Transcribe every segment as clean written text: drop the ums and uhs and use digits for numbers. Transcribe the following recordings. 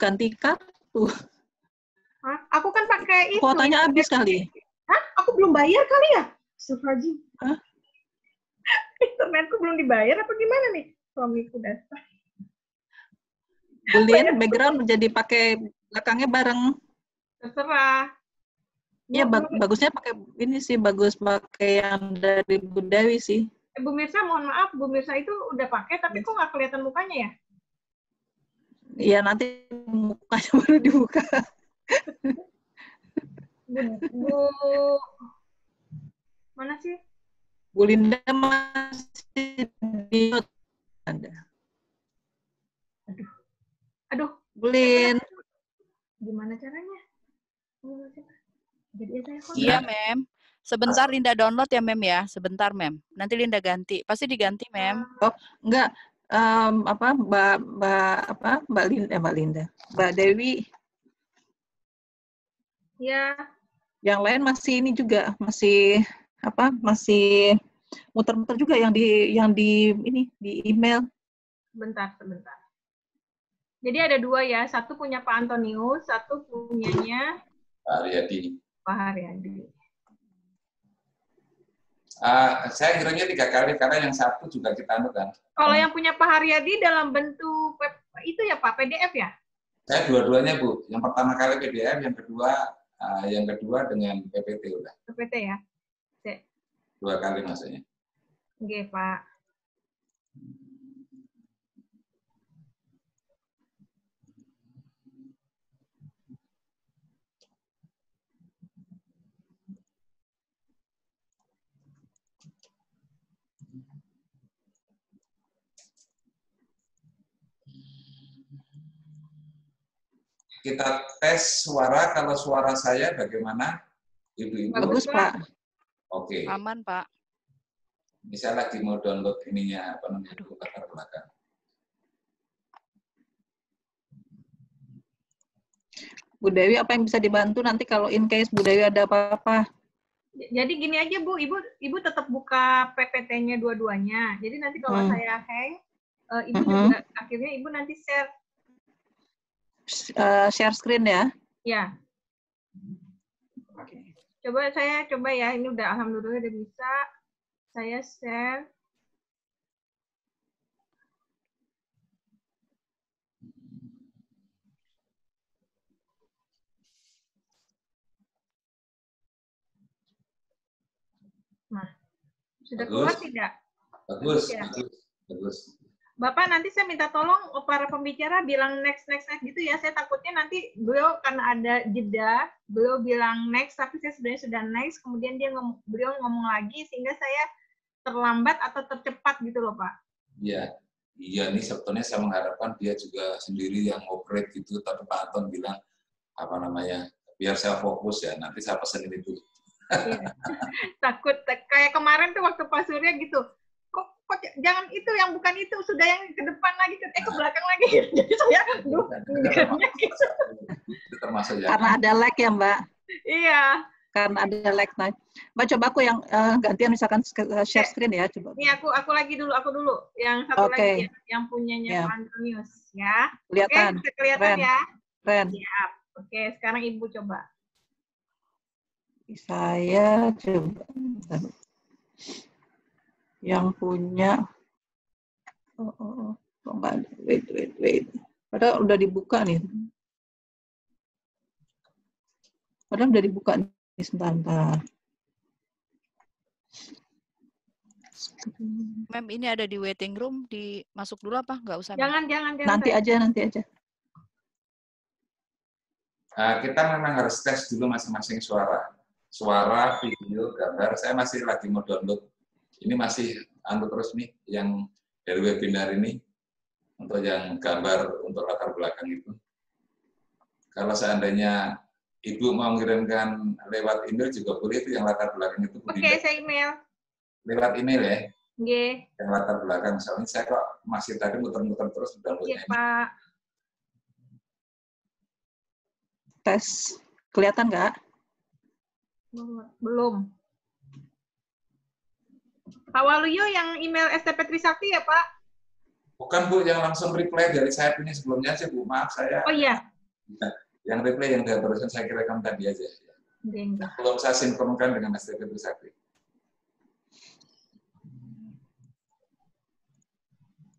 ganti kartu. Hah? Aku kan pakai itu. Kuotanya habis kali. Hah? Aku belum bayar kali ya? Astagfirullahaladzim. Hah? Internetku belum dibayar apa gimana nih? Suamiku dasar. Beliin background menjadi pakai belakangnya bareng. Terserah. Iya, bagusnya pakai ini sih, bagus pakai yang dari Bu Dewi sih. Bu Mirsa, mohon maaf, Bu Mirsa itu udah pakai tapi kok nggak kelihatan mukanya ya? Iya, nanti mukanya baru dibuka. Bu mana sih? Bu Linda masih di Anda. Aduh, aduh, Bu Lin. Gimana caranya? Iya, Mem. Sebentar Linda download ya, Mem ya. Sebentar, Mem. Nanti Linda ganti. Pasti diganti, Mem. Oh, enggak. Apa Mbak Dewi. Ya. Yang lain masih ini juga, masih apa? Masih muter-muter juga yang di ini di email. Sebentar. Jadi ada dua ya, satu punya Pak Antonius, satu punyanya Pak Haryadi. Pak Haryadi. Saya ngirimnya 3 kali karena yang satu juga kita anukan. Kalau yang punya Pak Haryadi dalam bentuk itu ya Pak PDF ya? Saya dua-duanya Bu. Yang pertama kali PDF, yang kedua dengan PPT udah. PPT ya. Oke. 2 kali maksudnya. Oke Pak. Kita tes suara, kalau suara saya bagaimana? Ibu-ibu? Bagus, Pak. Oke. Okay. Aman, Pak. Misalnya lagi mau download ininya, apa namanya, dulu latar belakang. Bu Dewi, apa yang bisa dibantu nanti kalau in case Bu Dewi ada apa-apa? Jadi gini aja, Bu. Ibu tetap buka PPT-nya dua-duanya. Jadi nanti kalau saya hang, Ibu juga, akhirnya Ibu nanti share. Share screen ya? Ya. Okay. Coba ya, ini udah alhamdulillah udah bisa. Saya share. Nah, sudah keluar tidak? Bagus, ya. Bagus. Bapak, nanti saya minta tolong para pembicara bilang next gitu ya. Saya takutnya nanti beliau karena ada jeda, beliau bilang next, tapi saya sebenarnya sudah next, kemudian beliau ngomong lagi, sehingga saya terlambat atau tercepat gitu loh, Pak. Iya, ini sebetulnya saya mengharapkan dia juga sendiri yang operate gitu, tapi Pak Anton bilang, apa namanya, biar saya fokus ya, nanti saya pesan ini dulu. Iya. Takut, kayak kemarin tuh waktu Pak Surya gitu, jangan itu yang bukan itu, sudah yang ke depan lagi, ke belakang lagi. Jadi saya gitu. Termasuk ya. Karena ada lag ya, Mbak. Iya. Karena ada lag. Nah, Mbak coba aku yang gantian misalkan share screen ya, coba. Ini aku dulu. Yang satu lagi ya, yang punyanya Pak Antonius ya. Kelihatan. Oke, kelihatan ya. Keren. Siap. Oke, sekarang Ibu coba. Saya coba. Yang punya wait padahal udah dibuka nih sebentar. Mem, ini ada di waiting room, dimasuk dulu apa nggak usah? Jangan nanti aja. Kita memang harus tes dulu masing-masing suara, video, gambar. Saya masih lagi mau download. Ini masih anggap resmi yang dari webinar ini untuk yang gambar untuk latar belakang itu. Kalau seandainya Ibu mau mengirimkan lewat email juga boleh, itu yang latar belakang itu. Oke, saya email. Lewat email ya? Iya. Yang latar belakang, misalnya saya kok masih tadi muter-muter terus. Iya, Pak. Tes, kelihatan nggak? Belum. Pak Waluyo yang email STP Trisakti ya, Pak? Bukan Bu yang langsung reply dari saya ini sebelumnya sih Bu, maaf saya. Oh iya. Yang reply yang barusan saya kirakan tadi aja. Belum saya sinkronkan dengan STT Trisakti.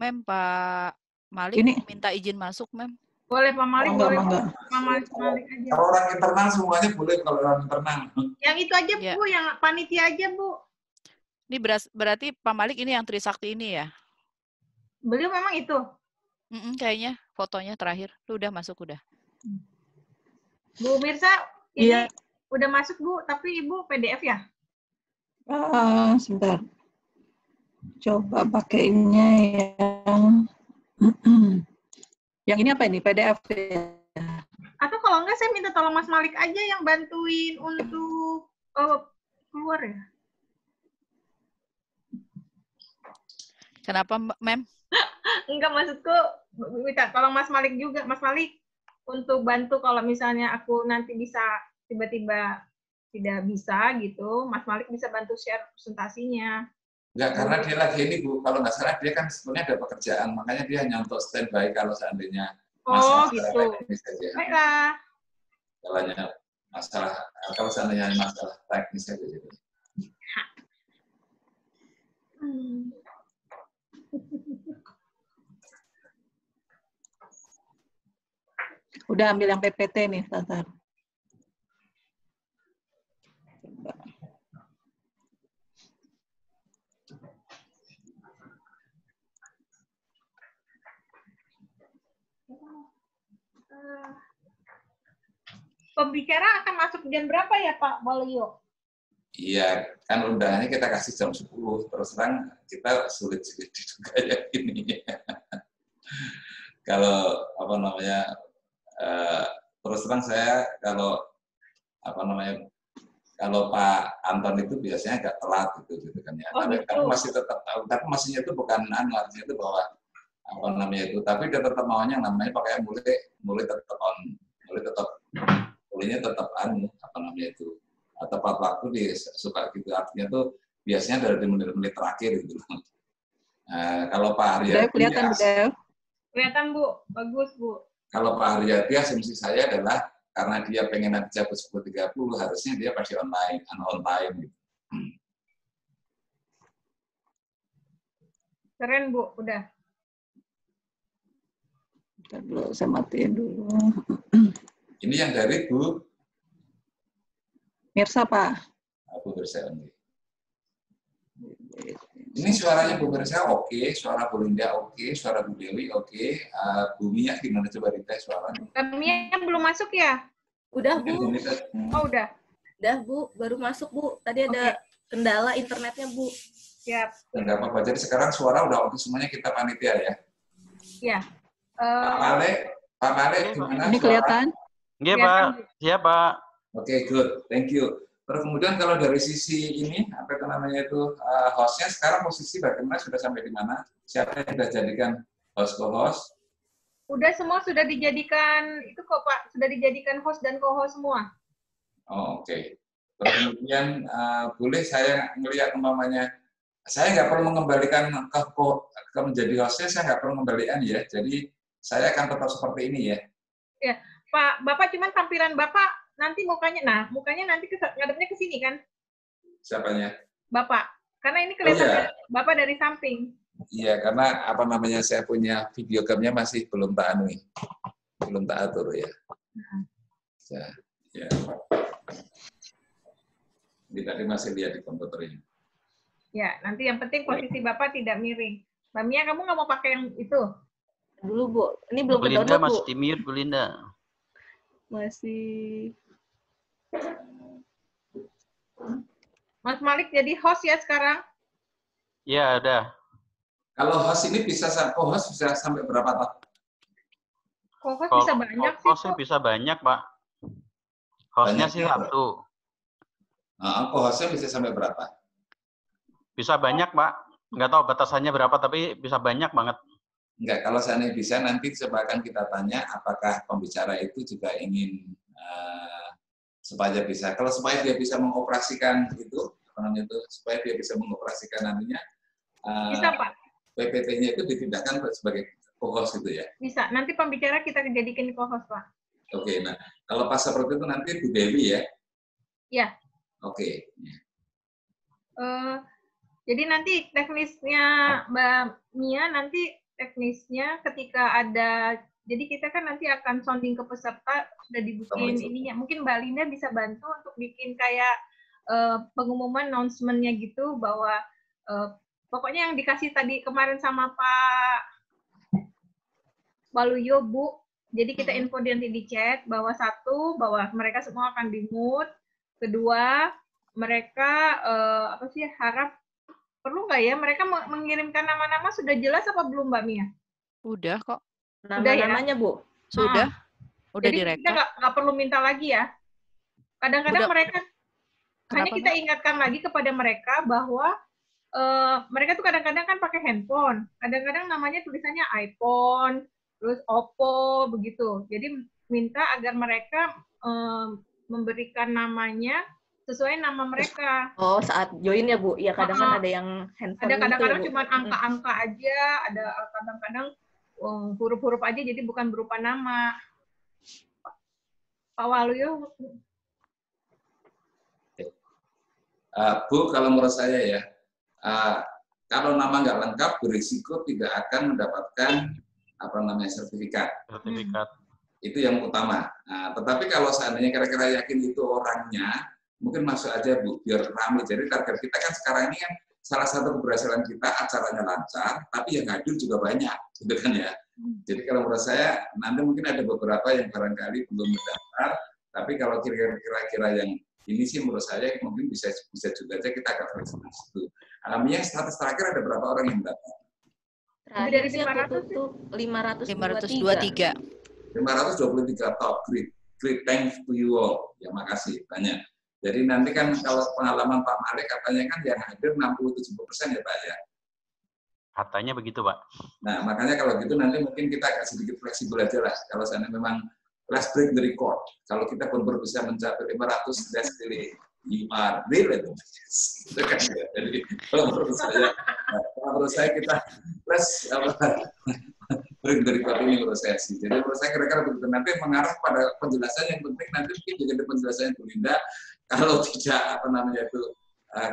Mem, Pak Malik ini minta izin masuk, Mem. Boleh Pak Malik, boleh. Pak Malik aja. Kalau orang internal semuanya boleh, kalau orang internal. Yang itu aja ya. Bu, yang panitia aja Bu. Ini berarti Pak Malik ini yang Trisakti ini ya? Beliau memang itu? Kayaknya fotonya terakhir. Lu udah masuk, udah. Bu Mirsa, ini ya. Udah masuk Bu, tapi Ibu PDF ya? Sebentar. Coba pakainya yang yang ini apa ini? PDF ya? Atau kalau enggak saya minta tolong Mas Malik aja yang bantuin untuk keluar ya? Kenapa Mem? Enggak, maksudku minta tolong Mas Malik juga. Mas Malik untuk bantu kalau misalnya aku nanti bisa tiba-tiba tidak bisa gitu, Mas Malik bisa bantu share presentasinya. Enggak, karena dia lagi ini Bu, kalau nggak salah dia kan sebetulnya ada pekerjaan, makanya dia hanya untuk standby kalau seandainya masalah teknis saja. Baiklah. Kalau seandainya masalah teknis saja. Gitu. Udah ambil yang PPT nih, Tatar. Pembicara akan masuk jam berapa ya Pak Balio? Iya, kan undangannya kita kasih jam 10, terus terang kita sulit sedikit juga ya ini. Kalau apa namanya, terus terang saya kalau apa namanya, kalau Pak Anton itu biasanya agak telat gitu kan ya. Oh, tapi gitu. Masih tetap tahu, tapi masihnya itu bukan artinya itu bahwa apa namanya itu, tapi dia tetap maunya namanya pakai mulai tetap on, mulainya tetap on, apa namanya itu, tepat waktu di suka gitu, artinya tuh biasanya dari menit-menit terakhir gitu. Nah, kalau Pak Arya kelihatan Bu, bagus Bu. Kalau Pak Arya dia asumsi saya adalah karena dia pengen nanti jam 10.30 harusnya dia pasti online, gitu. Keren Bu, udah. Dulu, saya matiin dulu. Ini yang dari Bu Mirsa, Pak. Bu Mirsa. Ini suaranya Bu Mirsa oke, suara Bu Linda oke, suara Bu Dewi oke. Bu Mia gimana, coba dites suaranya? Bu Mia belum masuk ya? Udah Bu. Oh udah. Udah Bu, baru masuk Bu. Tadi ada kendala internetnya Bu. Siap. Enggak apa-apa. Jadi sekarang suara udah oke semuanya, kita panitia ya. Iya. Pak Malik, gimana? Ini kelihatan? Iya Pak, iya Pak. Oke, good, thank you. Terus kemudian kalau dari sisi ini, apa namanya itu, hostnya sekarang posisi bagaimana, sudah sampai di mana? Siapa yang sudah jadikan host co-host? Udah semua sudah dijadikan, itu kok Pak, sudah dijadikan host dan co-host semua. Oh, oke. Terus kemudian boleh saya melihat umpamanya, saya nggak perlu mengembalikan ke menjadi hostnya, saya nggak perlu mengembalikan ya, jadi saya akan tetap seperti ini ya. Ya, Pak, Bapak cuman tampilan Bapak nanti mukanya, nah mukanya nanti ngadepnya ke sini kan? Siapanya? Bapak, karena ini kelihatan Bapak dari samping. Iya, karena apa namanya saya punya video camnya masih belum tak anui, belum tak atur ya. Ya. Tadi masih lihat di komputernya. Ya, nanti yang penting posisi Bapak tidak miring. Mbak Mia, kamu nggak mau pakai yang itu? Dulu Bu, ini belum kedownload Bu. Belinda masih di mute, Belinda. Masih. Mas Malik jadi host ya sekarang? Ya, udah. Kalau host ini bisa, co-host bisa sampai berapa Pak? Co-host bisa banyak sih. Co-hostnya bisa banyak Pak. Hostnya sih satu. Co-hostnya bisa sampai berapa? Bisa banyak Pak. Nggak tahu batasannya berapa, tapi bisa banyak banget. Enggak, kalau seandainya bisa nanti coba akan kita tanya apakah pembicara itu juga ingin supaya bisa, kalau supaya dia bisa mengoperasikan itu, supaya dia bisa mengoperasikan nantinya. Bisa Pak. PPT-nya itu ditindakkan sebagai co-host gitu ya? Bisa, nanti pembicara kita jadikan co-host, Pak. Oke, nah kalau pas seperti itu nanti Bu Dewi ya? Iya. Oke. Jadi nanti teknisnya Mbak Mia, nanti teknisnya ketika ada, jadi kita kan nanti akan sounding ke peserta, sudah dibukain ininya. Mungkin Mbak Linda bisa bantu untuk bikin kayak pengumuman announcement-nya gitu, bahwa pokoknya yang dikasih tadi kemarin sama Pak Waluyo, Bu. Jadi kita info nanti di chat bahwa satu, bahwa mereka semua akan di-mute. Kedua, mereka apa sih harap perlu nggak ya? Mereka mengirimkan nama-nama sudah jelas apa belum, Mbak Mia? Udah kok. Nama-namanya, ya? Bu. Sudah. Udah direkam. Jadi kita nggak perlu minta lagi ya. Kadang-kadang mereka hanya kita ingatkan lagi kepada mereka bahwa mereka tuh kadang-kadang kan pakai handphone, kadang-kadang namanya tulisannya iPhone, terus Oppo, begitu. Jadi minta agar mereka memberikan namanya sesuai nama mereka. Oh, saat join ya, Bu? Ya, kadang-kadang ada yang handphone. Ada kadang-kadang ya, cuma angka-angka aja, ada kadang-kadang huruf-huruf aja, jadi bukan berupa nama. Pak Waluyo. Bu, kalau menurut saya ya, kalau nama nggak lengkap berisiko tidak akan mendapatkan apa namanya sertifikat. Itu yang utama. Nah, tetapi kalau seandainya kira-kira yakin itu orangnya, mungkin masuk aja Bu, biar ramai. Jadi target kita kan sekarang ini kan salah satu keberhasilan kita acaranya lancar, tapi yang hadir juga banyak, gitu kan ya. Jadi kalau menurut saya nanti mungkin ada beberapa yang barangkali belum mendaftar, tapi kalau kira-kira yang ini sih menurut saya mungkin bisa juga aja kita akan fleksibilitas itu. Alaminya status terakhir ada berapa orang yang mendaftar? Dari 523. 523 top. Great, thanks to you all. Ya, makasih banyak. Jadi nanti kan kalau pengalaman Pak Malik katanya kan yang hadir 60-70% ya Pak ya? Katanya begitu Pak. Nah makanya kalau gitu nanti mungkin kita agak sedikit fleksibel aja lah. Kalau sana memang last break the record. Kalau kita benar-benar bisa mencapai 500 dash delay, you are really yes. Itu kan ya. Jadi kalau menurut saya kita plus break the record ini menurut saya sih. Jadi menurut saya kira-kira begitu. Nanti mengarah pada penjelasan yang penting, nanti mungkin juga ada penjelasan yang berbeda. Kalau tidak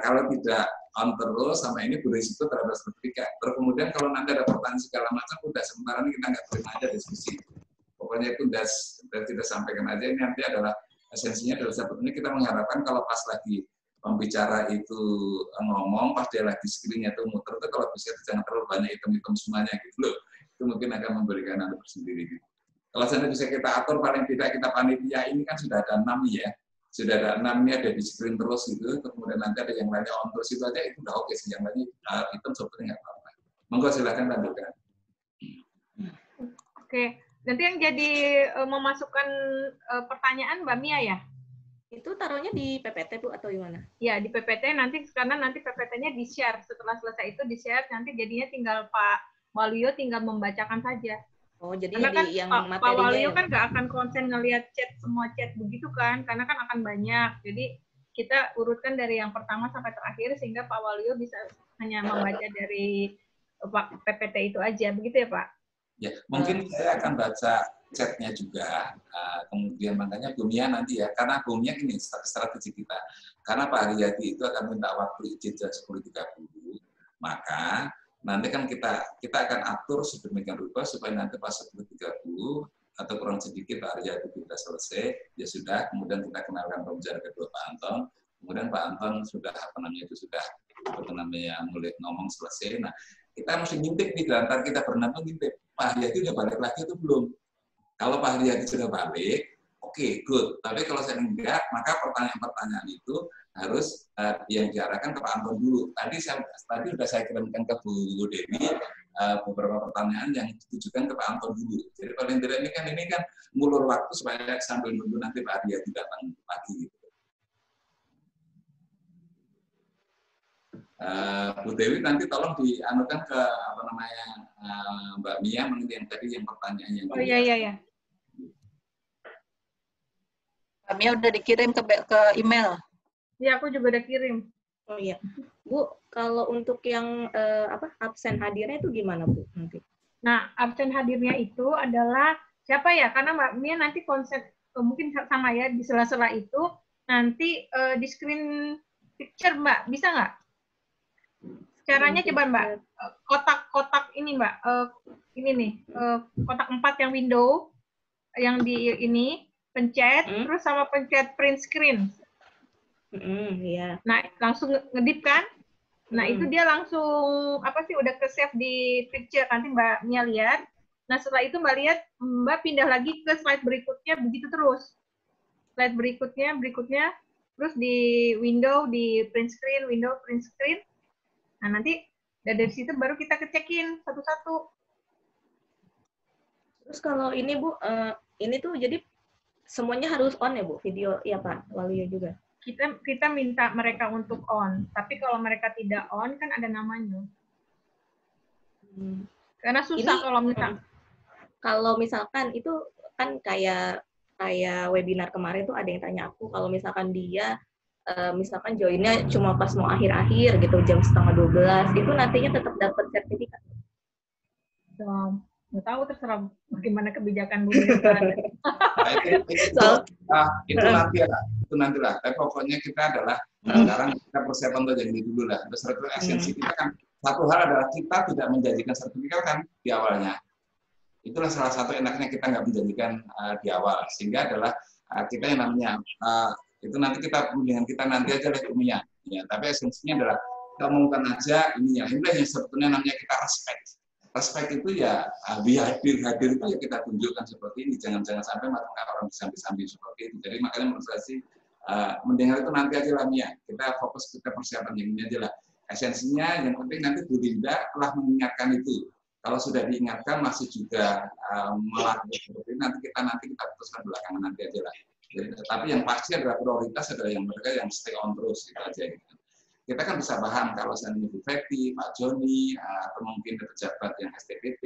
kalau tidak on terus sama ini berisiko terhadap sertifikat. Terus kemudian kalau nanti ada pertanyaan segala macam, udah sementara ini kita nggak terima aja diskusi. Pokoknya itu sudah kita sampaikan aja, ini nanti adalah esensinya dari satu ini. Kita mengharapkan kalau pas lagi pembicara itu ngomong, pas dia lagi screen-nya itu muter, itu kalau bisa jangan terlalu banyak hitam-hitam semuanya gitu loh. Itu mungkin akan memberikan anda tersendiri. Kalau sana bisa kita atur, paling tidak kita panitia ini kan sudah ada 6 ya. Sudah ada 6 ini ada di screen terus gitu, kemudian nanti ada yang lainnya on terus itu aja, itu udah oke sih. Yang lainnya hitam sebenarnya nggak apa-apa. Monggo silahkan lanjutkan. Oke. Nanti yang jadi memasukkan pertanyaan Mbak Mia ya? Itu taruhnya di PPT Bu atau gimana? Ya, di PPT nanti, karena nanti PPT-nya di-share. Setelah selesai itu di-share, nanti jadinya tinggal Pak Waluyo tinggal membacakan saja. Oh, jadi kan yang Pak Waluyo kan nggak akan konsen ngelihat chat, semua chat begitu kan, karena kan akan banyak. Jadi kita urutkan dari yang pertama sampai terakhir, sehingga Pak Waluyo bisa hanya membaca dari PPT itu aja. Begitu ya, Pak? Ya, mungkin saya akan baca chatnya juga, kemudian makanya Bu Mia nanti ya, karena Bu Mia ini strategi kita, karena Pak Haryadi itu akan minta waktu izin jam 10.30, maka nanti kan kita akan atur sedemikian rupa supaya nanti pas 10.30 atau kurang sedikit Pak Haryadi kita selesai, ya sudah, kemudian kita kenalkan pembicara kedua Pak Anton, kemudian Pak Anton sudah mulai ngomong selesai. Nah, kita mesti ngintip nih, lantar kita berenang ngintip. Pak Haryadi udah balik lagi itu belum? Kalau Pak Haryadi sudah balik, oke, good. Tapi kalau saya enggak, maka pertanyaan-pertanyaan itu harus yang diarahkan ke Pak Anton dulu. Tadi sudah saya kirimkan ke Bu Dewi beberapa pertanyaan yang ditujukan ke Pak Anton dulu. Jadi paling tidak ini kan ngulur waktu supaya sambil nunggu nanti Pak Haryadi datang pagi gitu. Bu Dewi nanti tolong dianukan ke Mbak Mia mengenai yang tadi yang pertanyaannya. Oh iya. Mbak Mia udah dikirim ke email. Iya, aku juga udah kirim. Oh iya. Bu, kalau untuk yang absen hadirnya itu gimana, Bu? Nanti. Nah, absen hadirnya itu adalah siapa ya? Karena Mbak Mia nanti konsep mungkin sama ya di sela-sela itu nanti di screen picture Mbak bisa nggak? Caranya coba Mbak, kotak-kotak ini Mbak, ini nih kotak 4 yang window yang di ini pencet terus sama pencet print screen. Yeah. Nah langsung ngedip kan? Nah itu dia langsung apa sih udah ke save di picture nanti Mbak Mia lihat. Nah setelah itu Mbak lihat, Mbak pindah lagi ke slide berikutnya begitu terus. Slide berikutnya terus di window di print screen, window print screen. Nah nanti dari situ baru kita kecekin satu-satu. Terus kalau ini Bu, ini tuh jadi semuanya harus on ya Bu, video ya Pak Waluyo juga. Kita minta mereka untuk on, tapi kalau mereka tidak on kan ada namanya. Karena susah ini, kalau minta. Kalau misalkan itu kan kayak webinar kemarin tuh ada yang tanya aku kalau misalkan dia misalkan joinnya cuma pas mau akhir-akhir gitu jam 11:30 itu nantinya tetap dapat sertifikat. Nggak tahu terserah bagaimana kebijakan Bu. Itu nantilah. Tapi pokoknya kita adalah sekarang kita persiapan untuk jadi dulu lah. Terus esensi kita kan satu hal adalah kita tidak menjanjikan sertifikat kan di awalnya. Itulah salah satu enaknya kita nggak menjanjikan di awal sehingga adalah kita yang namanya itu nanti kita dengan kita nanti aja lah umumnya. Ya, tapi esensinya adalah kita umumkan aja ini yang sebetulnya namanya kita respect. Respect itu ya hadir itu ya kita tunjukkan seperti ini, jangan sampai mata orang disambi-sambi seperti itu. Jadi makanya menurut saya sih mendengar itu nanti aja lah Mia, kita fokus kita persiapan yang ini aja lah. Esensinya yang penting nanti Bu Dinda telah mengingatkan itu. Kalau sudah diingatkan masih juga melakukan seperti ini, nanti kita putuskan belakangan nanti aja lah. Jadi, tetapi yang pasti adalah prioritas adalah yang mereka yang stay on terus gitu aja gitu. Kita kan bisa paham kalau seandainya Bu Fekti, Pak Joni, atau mungkin pejabat yang STPP,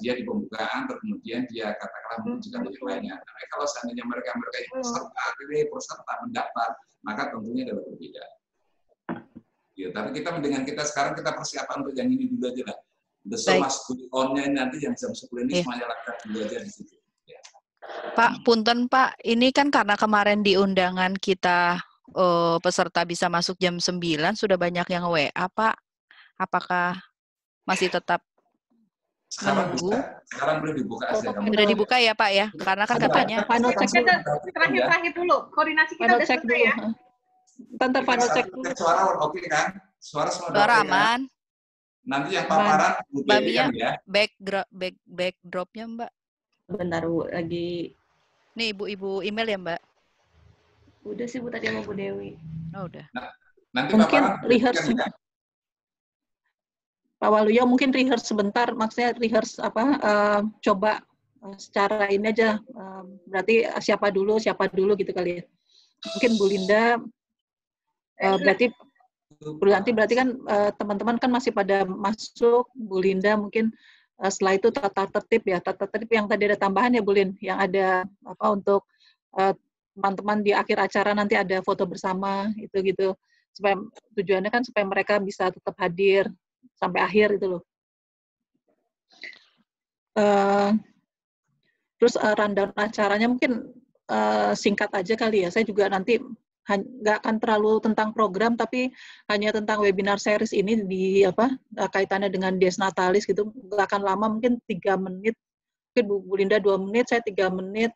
dia di pembukaan, kemudian dia katakanlah menunjukkan yang lainnya. Tapi kalau seandainya mereka yang peserta mendaftar, maka tentunya adalah berbeda. Ya, tapi kita dengan kita sekarang kita persiapan untuk yang ini dulu aja lah. Mas online nanti yang jam 10 ini semuanya lakukan dulu aja di situ. Ya. Pak, punten Pak, ini kan karena kemarin di undangan kita peserta bisa masuk jam 9 sudah banyak yang WA Pak. Apakah masih tetap menunggu? Sekarang boleh dibuka aja. Sudah dibuka ya Pak ya, karena kan katanya. Final check terakhir dulu, koordinasi kita udah selesai ya. Tante final check dulu. Suara oke kan? Suara aman. Nanti yang paparan Mbak ya. Backdropnya Mbak. Bentar Bu, lagi. Nih ibu-ibu email ya Mbak. Udah sih Bu tadi sama Bu Dewi. Oh udah. Nah, nanti mungkin rehearse. Kan? Pak Waluyo mungkin rehearse sebentar, maksudnya rehearse coba secara ini aja. Berarti siapa dulu gitu kali ya. Mungkin Bu Linda berarti kan teman-teman kan masih pada masuk, Bu Linda mungkin setelah itu tata tertib yang tadi ada tambahan ya Bu Lin, yang ada untuk teman-teman di akhir acara nanti ada foto bersama itu gitu supaya tujuannya kan supaya mereka bisa tetap hadir sampai akhir itu loh. Terus rundown acaranya mungkin singkat aja kali ya. Saya juga nanti nggak akan terlalu tentang program tapi hanya tentang webinar series ini di kaitannya dengan Dies Natalis gitu nggak akan lama mungkin 3 menit. Mungkin Bu Linda 2 menit, saya 3 menit.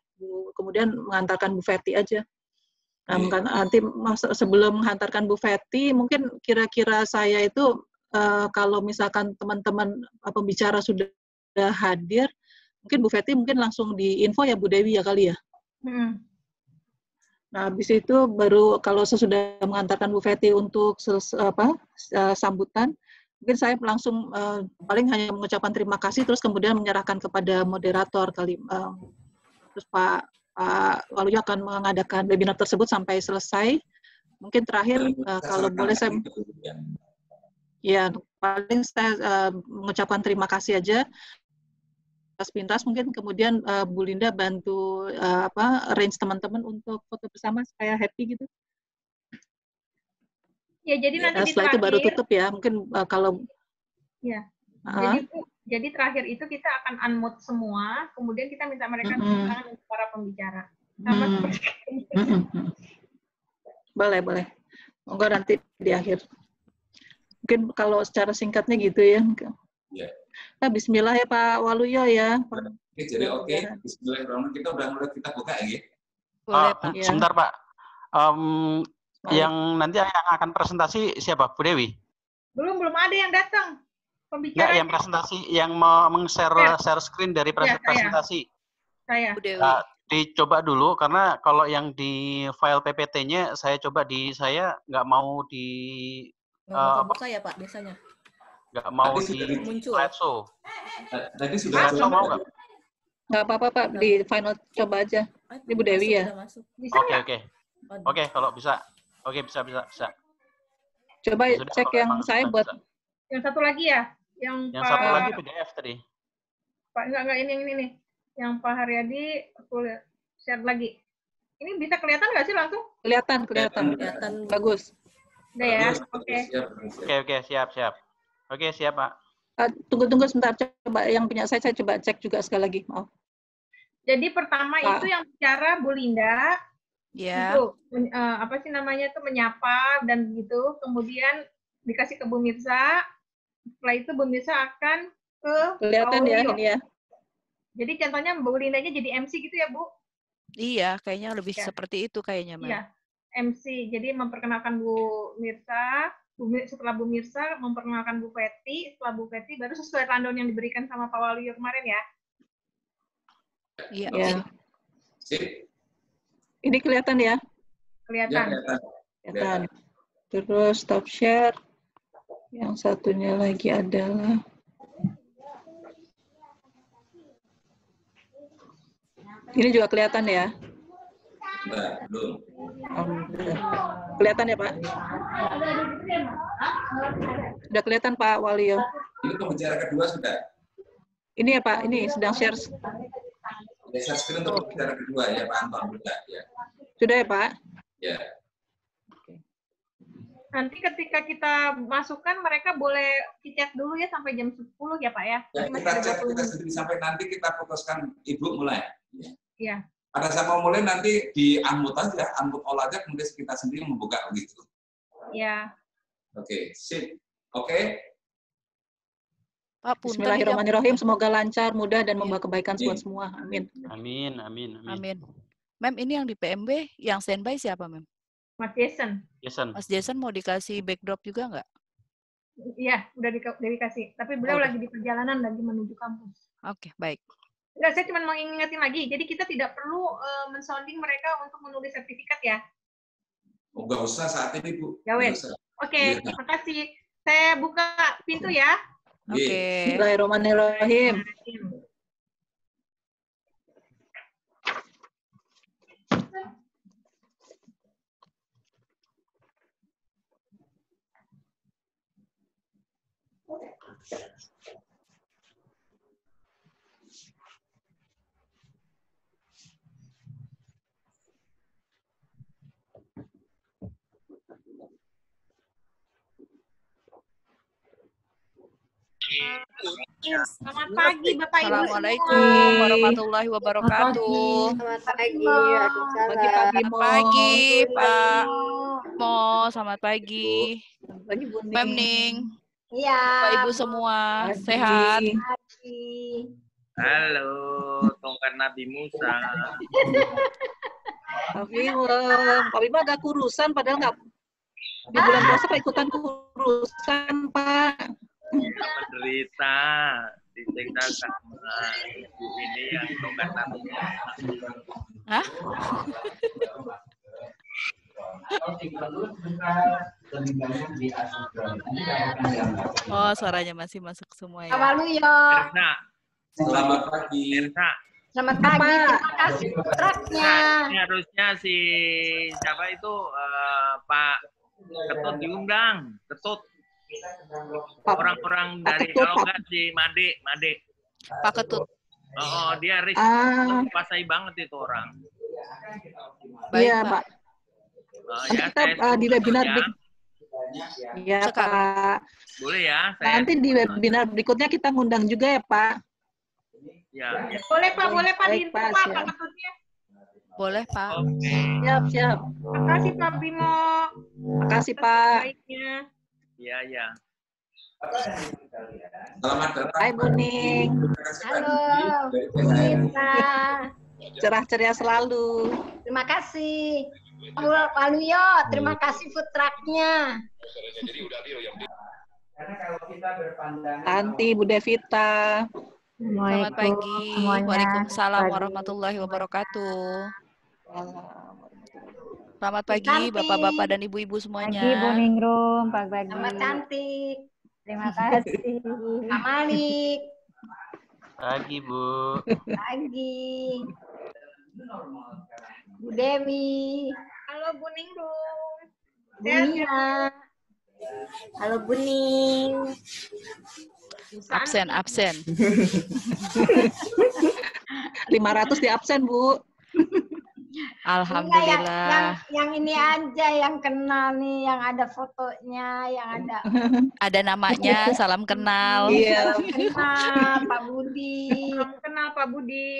Kemudian mengantarkan Bu Fekti aja. Nah, nanti sebelum menghantarkan Bu Fekti, mungkin kira-kira saya itu kalau misalkan teman-teman pembicara sudah hadir, mungkin Bu Fekti mungkin langsung diinfo ya Bu Dewi ya kali ya. Nah, habis itu baru kalau sesudah mengantarkan Bu Fekti untuk sambutan, mungkin saya langsung paling hanya mengucapkan terima kasih, terus kemudian menyerahkan kepada moderator kali. Terus Pak Waluyo akan mengadakan webinar tersebut sampai selesai. Mungkin terakhir kalau boleh saya paling saya mengucapkan terima kasih aja. Pintas mungkin kemudian Bu Linda bantu arrange teman-teman untuk foto bersama supaya happy gitu. Ya, jadi nanti setelah itu baru tutup ya, mungkin kalau... Ya, jadi terakhir itu kita akan unmute semua, kemudian kita minta mereka tangan untuk para pembicara. Sama seperti ini. Boleh, boleh. Monggo nanti di akhir. Mungkin kalau secara singkatnya gitu ya. Ya. Nah, bismillah ya Pak Waluyo ya. Oke, jadi oke. Bismillahirrahmanirrahim. Kita udah mulai, kita buka ya. Boleh, Pak. Sebentar Pak. Yang nanti akan presentasi siapa? Bu Dewi? Belum ada yang datang. Pembicara yang presentasi, yang mau share screen dari presentasi. Saya. Bu Dewi. Dicoba dulu, karena kalau yang di file PPT-nya saya coba saya nggak mau di... buka ya Pak, biasanya? Nggak mau di muncul. Tadi sudah mau nggak? Nggak apa-apa Pak, di final coba aja. Ini Bu Dewi ya? Oke. Oke, kalau bisa. Oke, bisa. Coba sudah, cek yang saya buat. Bisa. Yang satu lagi ya? Yang satu lagi PDF tadi. Pak, enggak, ini nih. Yang Pak Haryadi, aku share lagi. Ini bisa kelihatan nggak sih langsung? Kelihatan. Bagus. Udah ya? Oke, siap. Oke, siap, Pak. Tunggu sebentar, coba yang punya saya coba cek juga sekali lagi. Maaf. Jadi pertama itu yang bicara Bu Linda. Ya. Itu, apa sih namanya itu, menyapa dan begitu, kemudian dikasih ke Bu Mirsa, setelah itu Bu Mirsa akan ke kelihatan ya ini ya. Jadi contohnya Bu Lindanya jadi MC gitu ya Bu? Iya, kayaknya lebih seperti itu kayaknya. Iya, MC, jadi memperkenalkan Bu Mirsa, setelah Bu Mirsa memperkenalkan Bu Fetty, setelah Bu Fetty baru sesuai rundown yang diberikan sama Pak Waluyo kemarin ya. Iya. Okay. Ini kelihatan ya? Kelihatan. Terus stop share. Yang satunya lagi adalah ini juga kelihatan ya? Belum. Kelihatan ya Pak? Sudah kelihatan Pak Waluyo. Ini pembicara kedua sudah. Ini ya Pak, ini sedang share. Share screen untuk pembicara kedua ya Pak Anton ya. Sudah ya Pak? Ya. Nanti ketika kita masukkan mereka boleh chat dulu ya sampai jam 10 ya Pak ya. Ya kita sendiri sampai nanti kita putuskan Ibu mulai. Ya. Pada saat mau mulai nanti di unmute aja, unmute all aja, kemudian kita sendiri membuka begitu. Ya. Oke, sip. Oke. Pak, Bismillahirrahmanirrahim, semoga lancar, mudah dan membawa kebaikan buat semua. Amin. Mem, ini yang di PMB yang standby siapa, Mem? Mas Jason. Mas Jason mau dikasih backdrop juga nggak? Iya, udah dikasih. Tapi beliau lagi di perjalanan, lagi menuju kampus. Oke, baik. Nggak, saya cuma mau ingetin lagi. Jadi kita tidak perlu mensounding mereka untuk menulis sertifikat ya? Oh, nggak usah saat ini, Bu. Ya wes. Oke, terima kasih. Saya buka pintu ya. Oke. Bismillahirrahmanirrahim. Selamat pagi Bapak Ibu. Assalamualaikum warahmatullahi wabarakatuh. Selamat pagi. Pagi Pak Mo, selamat pagi. Mbak Ning. Iya. Bapak Ibu semua sehat. Halo, tongkat Nabi Musa. Pak Bima agak kurusan padahal nggak di bulan puasa Pak ikutan kurusan Pak. Menderita disiksa sama ibu ini yang tongkat Nabi Musa. Hah? Oh, suaranya masih masuk semua ya. Selamat pagi. Selamat pagi. Terima kasih kontraknya. Ini harusnya si siapa itu Pak Ketut diundang. Ketut. Orang-orang dari Logan si Made. Pak Ketut. Oh, dia pasai banget itu orang. Iya, Pak. Kita di webinar banyak ya. Iya, Pak. Boleh ya. Nanti di webinar berikutnya kita ngundang juga ya, Pak. Ya. Ya. Boleh, Pak. Boleh, Pak. Baik, Pak. Siap. Boleh, Pak. Okay. Siap, siap. Makasih, Pak Bimo. Makasih, Pak. Iya, iya. Selamat datang. Hai, Buning. Halo. Kita. Cerah ceria selalu. Terima kasih. Pak Luyo, terima kasih food truck-nya. Karena kalau kita berpandangan Tanti, Bu Devita. Selamat pagi. Waalaikumsalam warahmatullahi wabarakatuh. Selamat pagi Bapak-bapak dan Ibu-ibu semuanya. Pagi Bu Ningrum, Pak Bagi. Selamat cantik. Terima kasih. Pak Malik. Pagi, Bu. Pagi. Bu Dewi. Halo Bu Ningrum. Bunia. Halo Buning. Absen, absen. 500 di absen, Bu. Alhamdulillah. Yang ini aja yang kenal nih, yang ada fotonya, yang ada namanya, salam kenal. Iya, kenal Pak Budi. Salam kenal Pak Budi.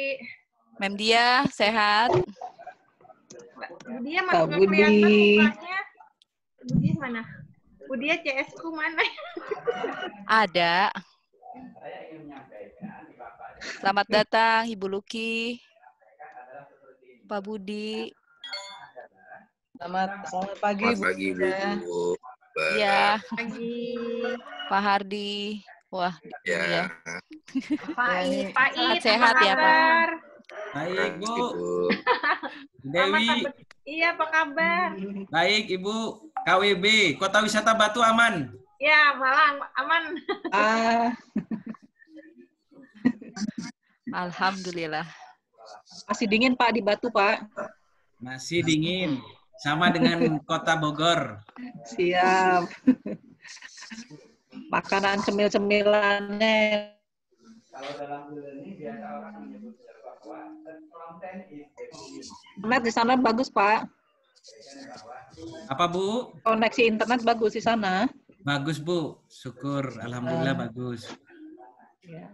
Mem dia sehat. Dia Pak Budi. Budi mana? Budi CSU mana? Ada. Saya ingin menyampaikan selamat datang Ibu Luki. Pak Budi. Selamat pagi, Bu. Pagi, Bu. Ya. Pagi. Pak Hardi. Wah. Ya. Pak I. Sehat ya, Pak. Baik, Bu. Dewi. Iya, apa kabar? Baik, Ibu. KWB, Kota Wisata Batu aman. Ya, Malang aman. Alhamdulillah. Masih dingin, Pak, di Batu, Pak. Masih dingin. Sama dengan Kota Bogor. Siap. Makanan cemil-cemilannya. Kalau dalam bulan ini biasa orang menyebut bahwa konten internet di sana bagus, Pak. Apa, Bu? Koneksi internet bagus di sana. Bagus, Bu. Syukur. Alhamdulillah bagus. Ya.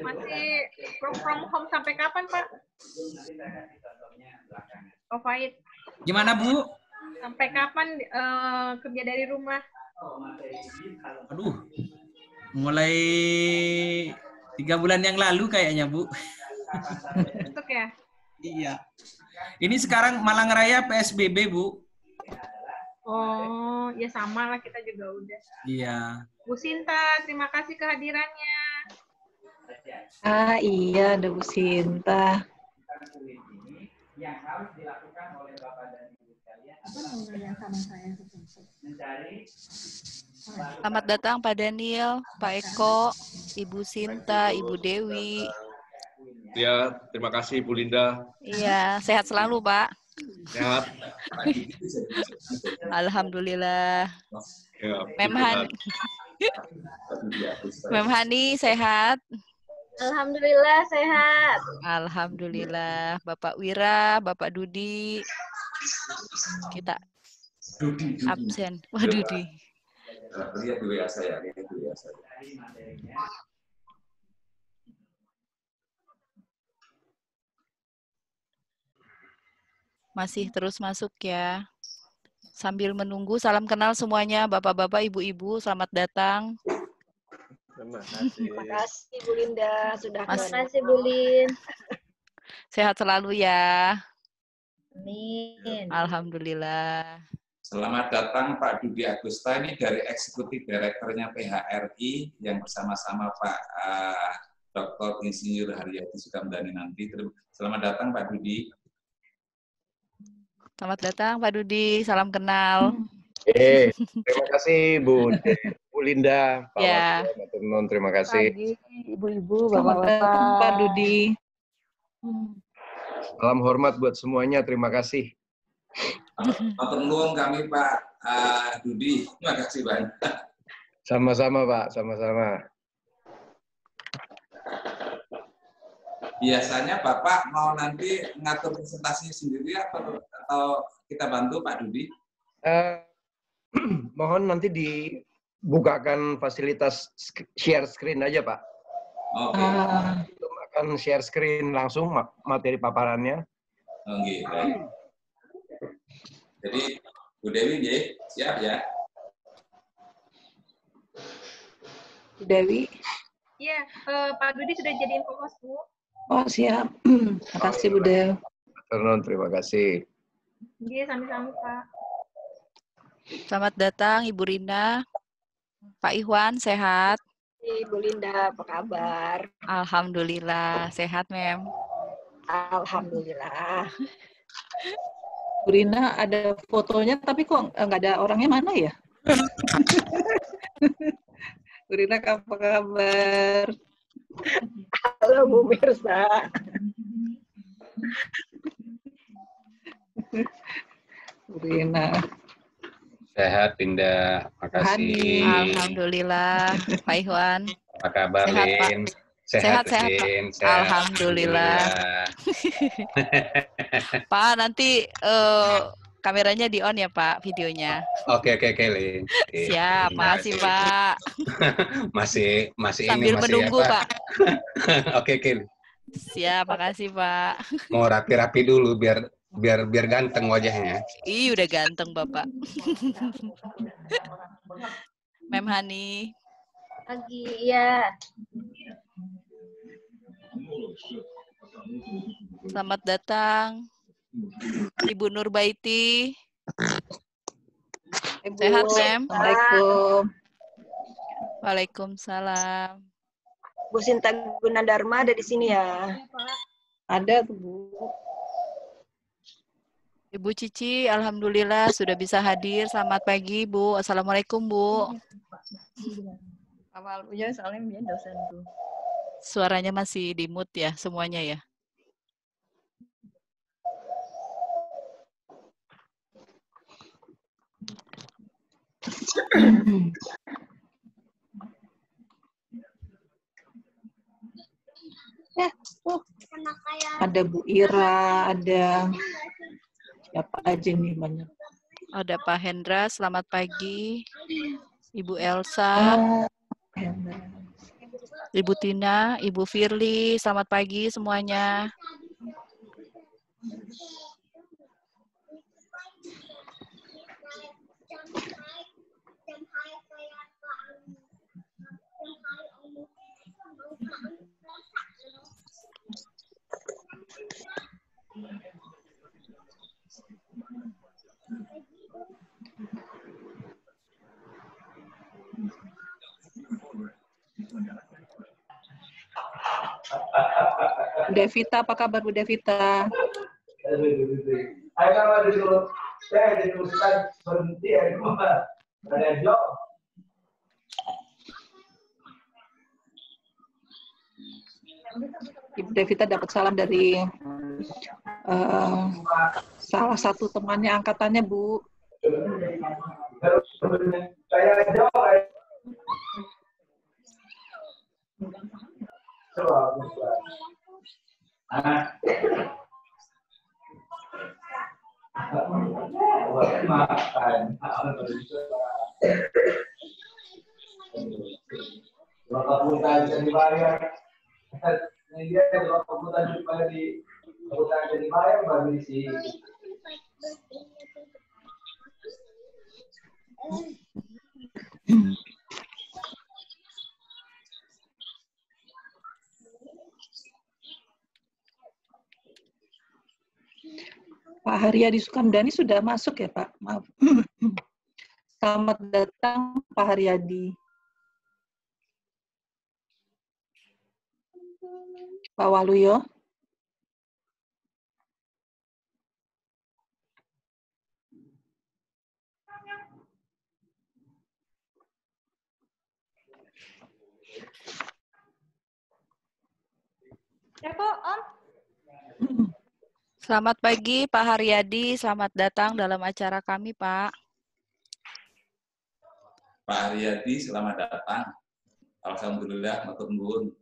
Masih work from home sampai kapan, Pak? Covid. Gimana, Bu? Sampai kapan kerja dari rumah? Aduh, mulai 3 bulan yang lalu kayaknya, Bu. Untuk ya? Iya. Ini sekarang Malang Raya PSBB, Bu. Oh, ya sama lah, kita juga udah. Iya. Bu Sinta, terima kasih kehadirannya. Ah iya, ada Bu Sinta. Yang harus dilakukan oleh Bapak dan Ibu sekalian mencari. Selamat datang Pak Daniel, Pak Eko, Ibu Sinta, Ibu Dewi. Ya, terima kasih Bu Linda. Iya, sehat selalu, Pak. Sehat. Alhamdulillah. Ya, Mem Hani sehat. Alhamdulillah sehat. Alhamdulillah. Bapak Wira, Bapak Dudi. Kita absen. Wah, Dudi. Lihat di WA saya. Masih terus masuk ya. Sambil menunggu, salam kenal semuanya. Bapak-bapak, ibu-ibu, selamat datang. Terima kasih. Terima kasih, Bu Linda. Sudah terima kasih, Bu Lin. Sehat selalu ya. Amin. Alhamdulillah. Selamat datang Pak Dudi Agusta, ini dari Eksekutif Direkturnya PHRI, yang bersama-sama Pak Dr. Insinyur Haryati Sukamdhani nanti. Selamat datang Pak Dudi. Selamat datang Pak Dudi, salam kenal. Terima kasih Bu Linda, Pak Wati, teman-teman, terima kasih. Ibu-ibu, Bapak-bapak, Pak Dudi. Salam hormat buat semuanya, terima kasih. Maturnuwun kami Pak Dudi, terima kasih banyak. Sama-sama Pak, sama-sama. Biasanya Bapak mau nanti ngatur presentasi sendiri atau kita bantu Pak Dudi? Mohon nanti dibukakan fasilitas share screen aja, Pak. Oke. Okay. Belum akan share screen langsung materi paparannya. Oke, baik. Jadi, Bu Dewi, siap ya? Bu Dewi? Iya, Pak Dudi sudah jadi info host, Bu. Oh, siap. Terima kasih, Bu Dewi. Terima kasih. Iya, sama-sama, Pak. Selamat datang, Ibu Rina. Pak Ikhwan, sehat? Ibu Linda, apa kabar? Alhamdulillah. Sehat, Mem? Alhamdulillah. Bu Rina ada fotonya, tapi kok nggak ada orangnya, mana ya? Bu Rina, apa kabar? Halo, Bu Mirsa. Bu Rina. Sehat, Linda. Makasih. Alhamdulillah. Pak Ikhwan. Apa kabar, Lin? Sehat, Alhamdulillah. Pak, nanti kameranya di on ya, Pak, videonya. Oke, Lin. Siap, makasih, Pak. masih sambil ini, menunggu, ya, Pak. Oke, Lin. Siap, makasih, Pak. Mau rapi-rapi dulu biar ganteng wajahnya. Ih, udah ganteng, Bapak. Mem Hani. Pagi, iya. Selamat datang, Ibu Nurbaiti. Sehat, Mem? Assalamualaikum. Waalaikumsalam. Bu Sinta Gunadarma ada di sini ya? Ada, Bu. Ibu Cici, Alhamdulillah sudah bisa hadir. Selamat pagi, Bu. Assalamualaikum, Bu. Awal punya soalnya dia dosen, Bu. Suaranya masih di mute ya semuanya ya. Ada Bu Ira, ada siapa aja nih banyak. Ada Pak Hendra, selamat pagi. Ibu Elsa, Ibu Tina, Ibu Firly, selamat pagi semuanya. Bu Devita, apa kabar, Bu Devita? Ibu Devita dapat salam dari salah satu temannya angkatannya, Bu. Pak Haryadi Sukamdhani sudah masuk ya, Pak? Maaf. Selamat datang, Pak Haryadi. Pak Waluyo. Ya, Pak, Om. Selamat pagi, Pak Haryadi. Selamat datang dalam acara kami, Pak. Pak Haryadi, selamat datang. Alhamdulillah, matur nuwun.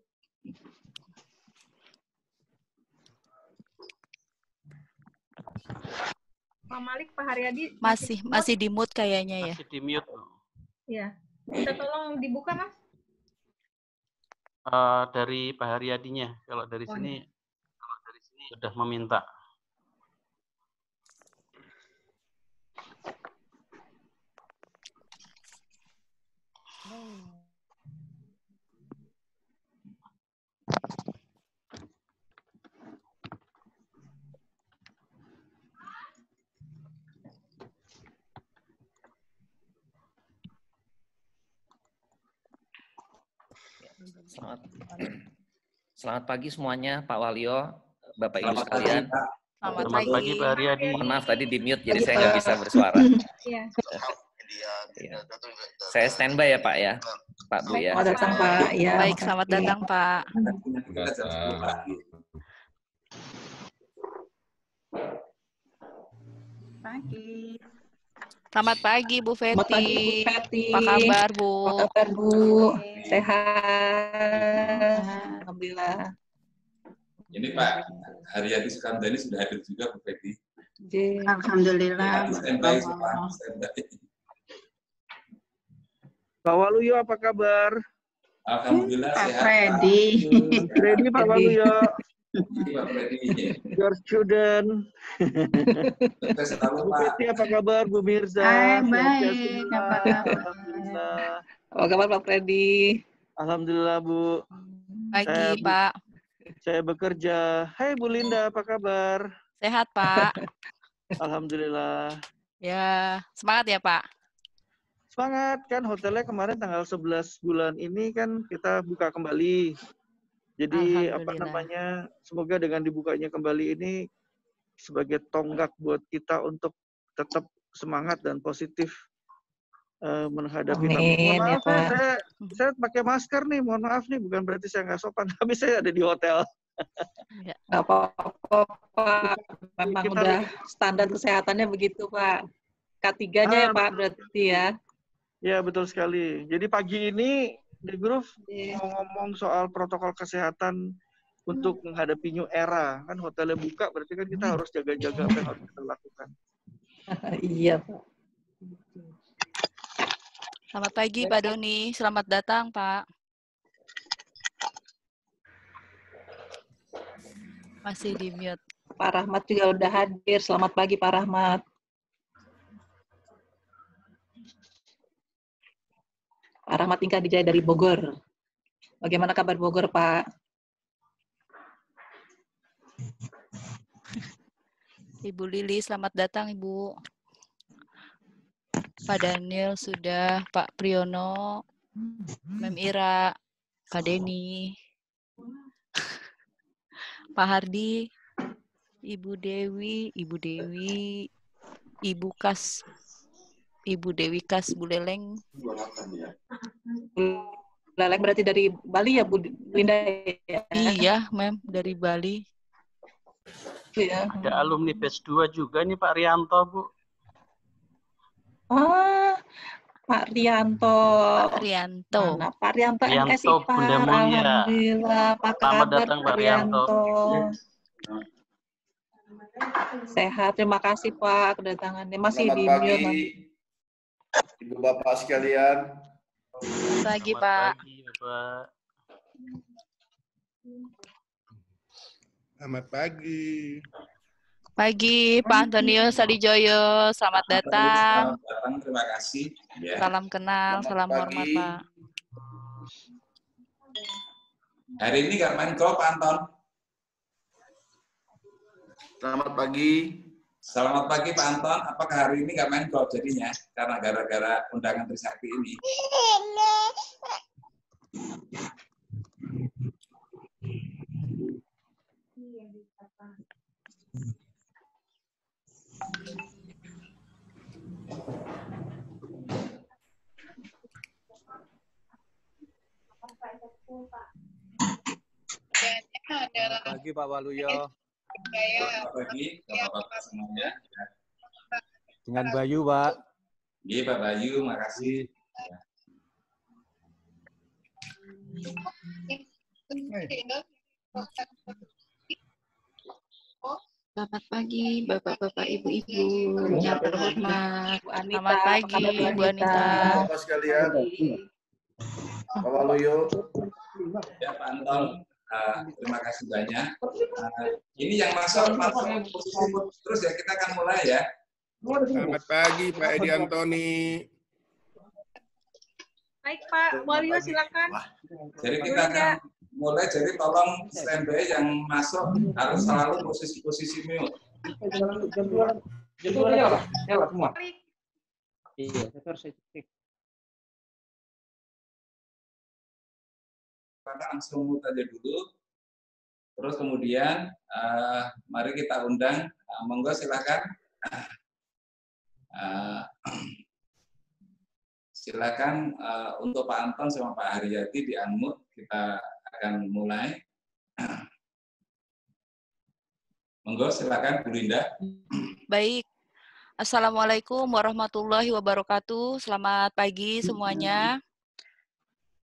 Pak Malik, Pak Haryadi masih di mute kayaknya ya. Masih di mute. Iya. Kita tolong dibuka, Mas. Dari Pak Haryadinya. Kalau dari sini sudah meminta. Selamat pagi semuanya, Pak Walio, Bapak Ibu sekalian. Selamat pagi, Pak Haryadi. Mohon maaf tadi di mute jadi saya nggak bisa bersuara. Ya. Ya. Saya standby ya Pak ya, Pak Bu ya. Selamat datang Pak. Ya. Baik, selamat datang Pak. Pagi. Selamat pagi Bu Fetty. Selamat pagi Bu Fetty. Apa kabar Bu? Apa kabar Bu? Sehat. Alhamdulillah. Ini Pak Haryadi Sukamdhani sudah hadir juga Bu Fetty. Alhamdulillah. Standby Pak. Standby. Pak Waluyo apa kabar? Alhamdulillah sehat. Freddy. Freddy Pak Waluyo. Your student. Bu Fetty apa kabar Bu Mirza? Baik. Apa kabar Pak Freddy? Alhamdulillah Bu. Pagi Pak. Saya bekerja. Hai Bu Linda apa kabar? Sehat Pak. Alhamdulillah. Ya semangat ya Pak. Semangat kan hotelnya kemarin tanggal 11 bulan ini kan kita buka kembali. Jadi apa namanya, semoga dengan dibukanya kembali ini sebagai tonggak buat kita untuk tetap semangat dan positif menghadapi. Amin, ya, Pak. Saya pakai masker nih, mohon maaf nih, bukan berarti saya nggak sopan, tapi saya ada di hotel. Nggak apa-apa, Pak. Memang kita udah standar kesehatannya begitu, Pak. K3-nya ya, Pak, berarti ya. Ya, betul sekali. Jadi pagi ini di grup ngomong soal protokol kesehatan untuk menghadapi new era. Kan hotelnya buka, berarti kan kita harus jaga-jaga apa yang harus kita lakukan. Iya, Pak. Selamat pagi, Pak Doni. Selamat datang, Pak. Masih di mute. Pak Rahmat juga udah hadir. Selamat pagi, Pak Rahmat. Pak Rahmat Tingkah Dijaya dari Bogor. Bagaimana kabar Bogor, Pak? Ibu Lili, selamat datang, Ibu. Pak Daniel sudah, Pak Priyono, Mem Ira, Pak Deni, Pak Hardi, Ibu Dewi, Ibu Kas. Ibu Dewi Kas, Bu Leleng. Bu Leleng berarti dari Bali ya, Bu Linda? Ya? Iya, Mem. Dari Bali. Ya. Ada alumni batch 2 juga nih, Pak Rianto, Bu. Ah, Pak Rianto. Pak Rianto. Mana? Pak Rianto MSI, Pak. Alhamdulillah, Pak Kabar, datang, Pak Rianto. Sehat, terima kasih, Pak, kedatangannya. Masih di mute. Ibu Bapak sekalian. Selamat pagi, Pak. Selamat pagi. Pagi, Pak Antonio Salijoyo. Selamat datang. Selamat datang, terima kasih. Ya. Salam kenal, salam hormat, Pak. Hari ini nggak main golf, Pak Anton. Selamat pagi. Selamat pagi Pak Anton, apakah hari ini nggak main golf jadinya? Karena gara-gara undangan Trisakti ini. Selamat pagi Pak Waluyo. Selamat pagi, Bapak-Bapak semuanya. Dengan Bayu, Pak. Iya, Pak Bayu, makasih. Selamat pagi Bapak-bapak, Ibu-ibu yang terhormat. Selamat pagi Bu Anita. Bapak sekalian. Pak Waluyo. Ya Pak Anton. Terima kasih banyak. Ini yang masuk terus ya, kita akan mulai ya. Selamat pagi Pak Edi Antoni. Baik Pak Waluyo, silakan. Jadi kita akan mulai, jadi tolong standby yang masuk harus selalu posisi mute. Jadwal nyala semua. Iya, itu harus saya cek. Kita langsung mute aja dulu. Terus kemudian mari kita undang, monggo silakan. Silakan untuk Pak Anton sama Pak Haryati di unmute, kita akan mulai. Monggo silakan Bu Linda. Baik. Assalamualaikum warahmatullahi wabarakatuh. Selamat pagi semuanya.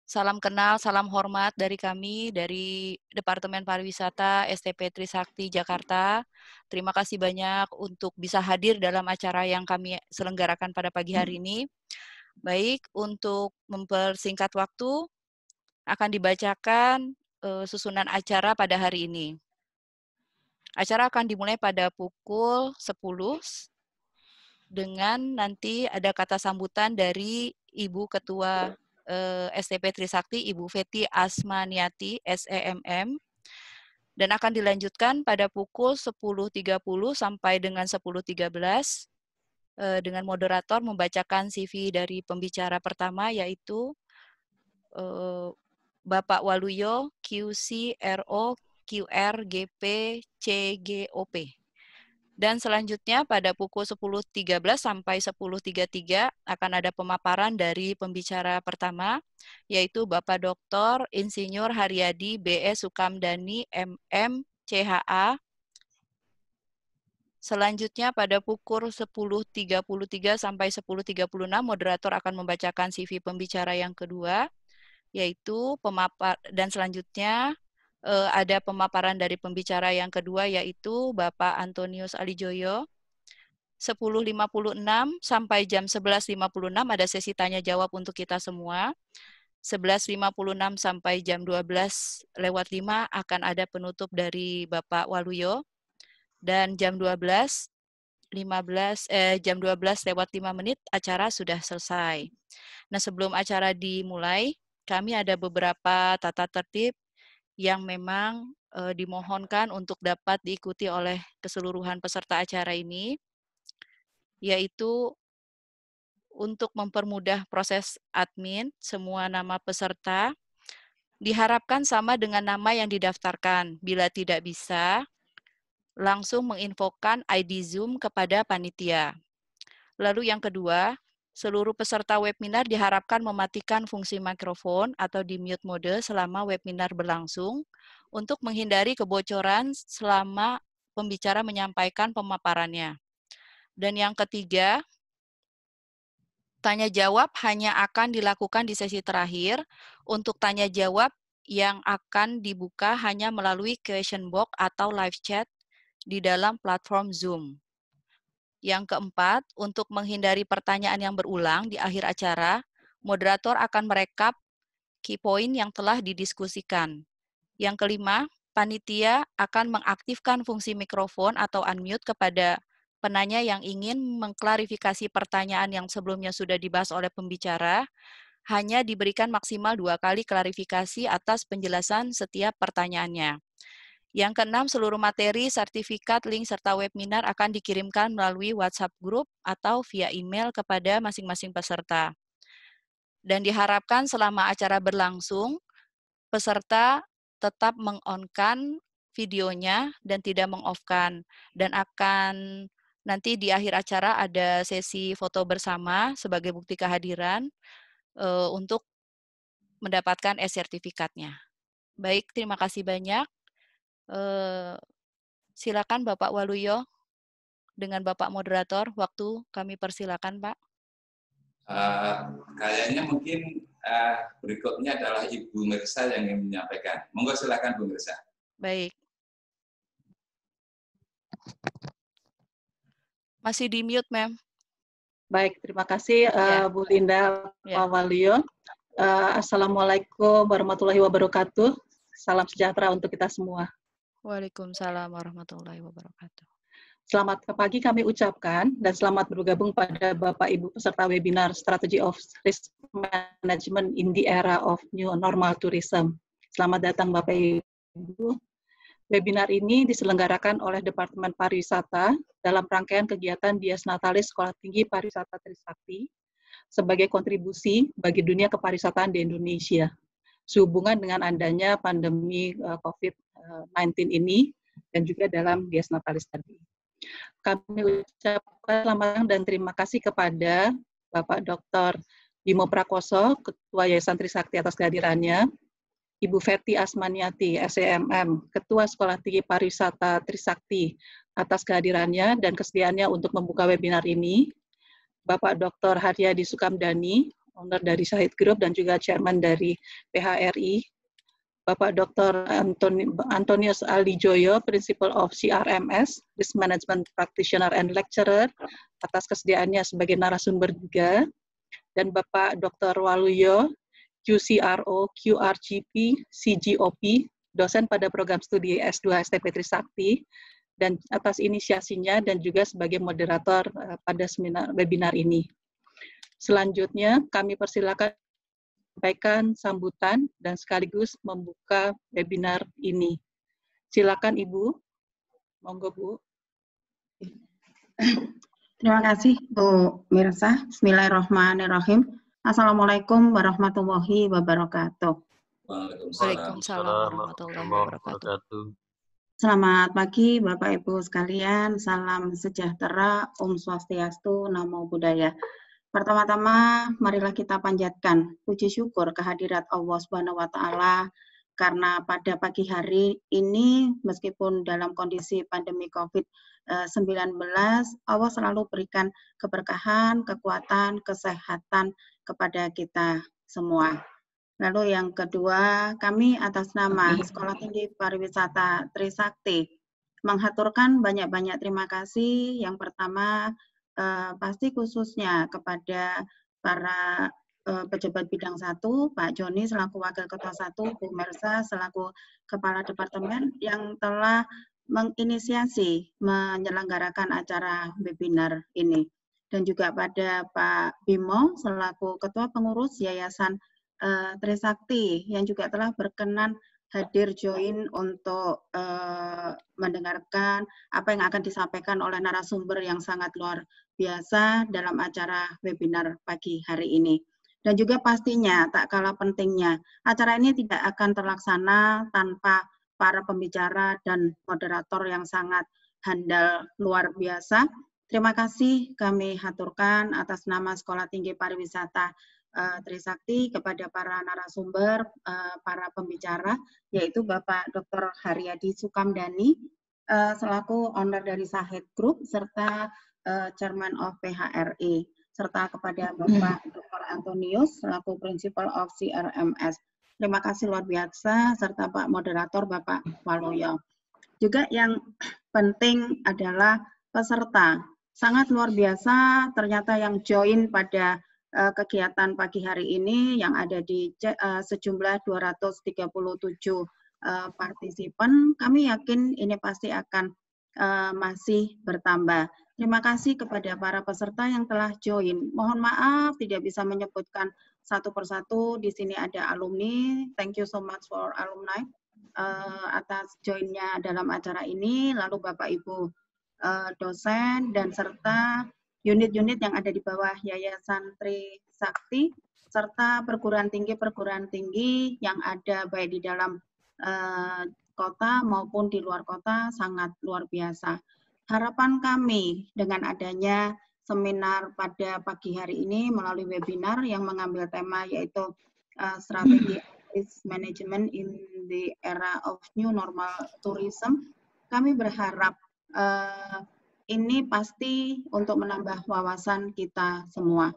Salam kenal, salam hormat dari kami, dari Departemen Pariwisata STP Trisakti Jakarta. Terima kasih banyak untuk bisa hadir dalam acara yang kami selenggarakan pada pagi hari ini. Baik, untuk mempersingkat waktu, akan dibacakan susunan acara pada hari ini. Acara akan dimulai pada pukul 10 dengan nanti ada kata sambutan dari Ibu Ketua STP Trisakti, Ibu Feti Asmaniati, SEMM, dan akan dilanjutkan pada pukul 10.30 sampai dengan 10.13 dengan moderator membacakan CV dari pembicara pertama, yaitu Bapak Waluyo, QC, RO, QR, GP, CGOP. Dan selanjutnya pada pukul 10.13 sampai 10.33 akan ada pemaparan dari pembicara pertama, yaitu Bapak Dr. Insinyur Haryadi, BS Sukamdhani, MM, CHA. Selanjutnya pada pukul 10.33 sampai 10.36 moderator akan membacakan CV pembicara yang kedua, yaitu dan selanjutnya ada pemaparan dari pembicara yang kedua, yaitu Bapak Antonius Alijoyo. 10.56 sampai jam 11.56 ada sesi tanya jawab untuk kita semua. 11.56 sampai jam 12.05 akan ada penutup dari Bapak Waluyo. Dan jam 12.15 acara sudah selesai. Nah, sebelum acara dimulai, kami ada beberapa tata tertib yang memang dimohonkan untuk dapat diikuti oleh keseluruhan peserta acara ini, yaitu untuk mempermudah proses admin, semua nama peserta diharapkan sama dengan nama yang didaftarkan. Bila tidak bisa, langsung menginfokan ID Zoom kepada panitia. Lalu yang kedua, seluruh peserta webinar diharapkan mematikan fungsi mikrofon atau di mute mode selama webinar berlangsung untuk menghindari kebocoran selama pembicara menyampaikan pemaparannya. Dan yang ketiga, tanya jawab hanya akan dilakukan di sesi terakhir. Untuk tanya jawab yang akan dibuka hanya melalui question box atau live chat di dalam platform Zoom. Yang keempat, untuk menghindari pertanyaan yang berulang di akhir acara, moderator akan merekap key point yang telah didiskusikan. Yang kelima, panitia akan mengaktifkan fungsi mikrofon atau unmute kepada penanya yang ingin mengklarifikasi pertanyaan yang sebelumnya sudah dibahas oleh pembicara. Hanya diberikan maksimal 2 kali klarifikasi atas penjelasan setiap pertanyaannya. Yang keenam, seluruh materi, sertifikat, link, serta webinar akan dikirimkan melalui WhatsApp group atau via email kepada masing-masing peserta. Dan diharapkan selama acara berlangsung, peserta tetap meng-on-kan videonya dan tidak meng-off-kan. Dan akan nanti di akhir acara ada sesi foto bersama sebagai bukti kehadiran untuk mendapatkan sertifikatnya. Baik, terima kasih banyak. Silakan Bapak Waluyo dengan Bapak Moderator, waktu kami persilakan Pak. Kayaknya mungkin berikutnya adalah Ibu Mirsa yang ingin menyampaikan. Monggo silakan Bu Mirsa. Baik. Masih di mute, Ma'am. Baik, terima kasih Bu Linda Pak Waluyo. Assalamualaikum warahmatullahi wabarakatuh. Salam sejahtera untuk kita semua. Waalaikumsalam warahmatullahi wabarakatuh. Selamat pagi kami ucapkan dan selamat bergabung pada Bapak Ibu peserta webinar Strategy of Risk Management in the Era of New Normal Tourism. Selamat datang Bapak Ibu. Webinar ini diselenggarakan oleh Departemen Pariwisata dalam rangkaian kegiatan Dies Natalis Sekolah Tinggi Pariwisata Trisakti sebagai kontribusi bagi dunia kepariwisataan di Indonesia. Sehubungan dengan adanya pandemi COVID-19 ini dan juga dalam Dies Natalis tadi. Kami ucapkan selamat datang dan terima kasih kepada Bapak Dr. Bimo Prakoso, Ketua Yayasan Trisakti atas kehadirannya, Ibu Feti Asmaniati, SEMM, Ketua Sekolah Tinggi Pariwisata Trisakti atas kehadirannya dan kesediaannya untuk membuka webinar ini, Bapak Dr. Haryadi Sukamdhani, owner dari Syahid Group dan juga chairman dari PHRI, Bapak Dr. Antonius Ali Joyo, Principal of CRMS, Risk Management Practitioner and Lecturer, atas kesediaannya sebagai narasumber juga, dan Bapak Dr. Waluyo, QCRO, QRGP, CGOP, dosen pada program studi S2 STP Trisakti, dan atas inisiasinya dan juga sebagai moderator pada seminar webinar ini. Selanjutnya, kami persilakan sampaikan sambutan dan sekaligus membuka webinar ini. Silakan Ibu. Monggo Bu. Terima kasih Bu Mirsa. Bismillahirrahmanirrahim. Assalamualaikum warahmatullahi wabarakatuh. Waalaikumsalam warahmatullahi wabarakatuh. Selamat pagi Bapak Ibu sekalian. Salam sejahtera, Om Swastiastu, Namo Buddhaya. Pertama-tama, marilah kita panjatkan puji syukur kehadirat Allah Subhanahu wa Ta'ala, karena pada pagi hari ini, meskipun dalam kondisi pandemi COVID-19, Allah selalu berikan keberkahan, kekuatan, kesehatan kepada kita semua. Lalu yang kedua, kami atas nama Sekolah Tinggi Pariwisata Trisakti menghaturkan banyak-banyak terima kasih. Yang pertama, pasti khususnya kepada para pejabat bidang 1, Pak Joni selaku Wakil Ketua 1, Bu Mersa selaku Kepala Departemen yang telah menginisiasi menyelenggarakan acara webinar ini. Dan juga pada Pak Bimo selaku Ketua Pengurus Yayasan Trisakti yang juga telah berkenan hadir join untuk mendengarkan apa yang akan disampaikan oleh narasumber yang sangat luar biasa dalam acara webinar pagi hari ini. Dan juga pastinya tak kalah pentingnya, acara ini tidak akan terlaksana tanpa para pembicara dan moderator yang sangat handal luar biasa. Terima kasih kami haturkan atas nama Sekolah Tinggi Pariwisata Trisakti kepada para narasumber, para pembicara, yaitu Bapak Dr. Haryadi Sukamdhani selaku owner dari Syahid Group serta Chairman of PHRI, serta kepada Bapak Dr. Antonius selaku Principal of CRMS. Terima kasih luar biasa, serta Pak Moderator Bapak Waluyo. Juga yang penting adalah peserta. Sangat luar biasa ternyata yang join pada kegiatan pagi hari ini yang ada di sejumlah 237 partisipan. Kami yakin ini pasti akan masih bertambah. Terima kasih kepada para peserta yang telah join. Mohon maaf tidak bisa menyebutkan satu persatu. Di sini ada alumni. Thank you so much for alumni atas joinnya dalam acara ini. Lalu Bapak Ibu dosen dan serta unit-unit yang ada di bawah Yayasan Trisakti, serta perguruan tinggi yang ada baik di dalam kota maupun di luar kota sangat luar biasa. Harapan kami dengan adanya seminar pada pagi hari ini melalui webinar yang mengambil tema yaitu Strategy Risk Management in the Era of New Normal Tourism. Kami berharap ini pasti untuk menambah wawasan kita semua.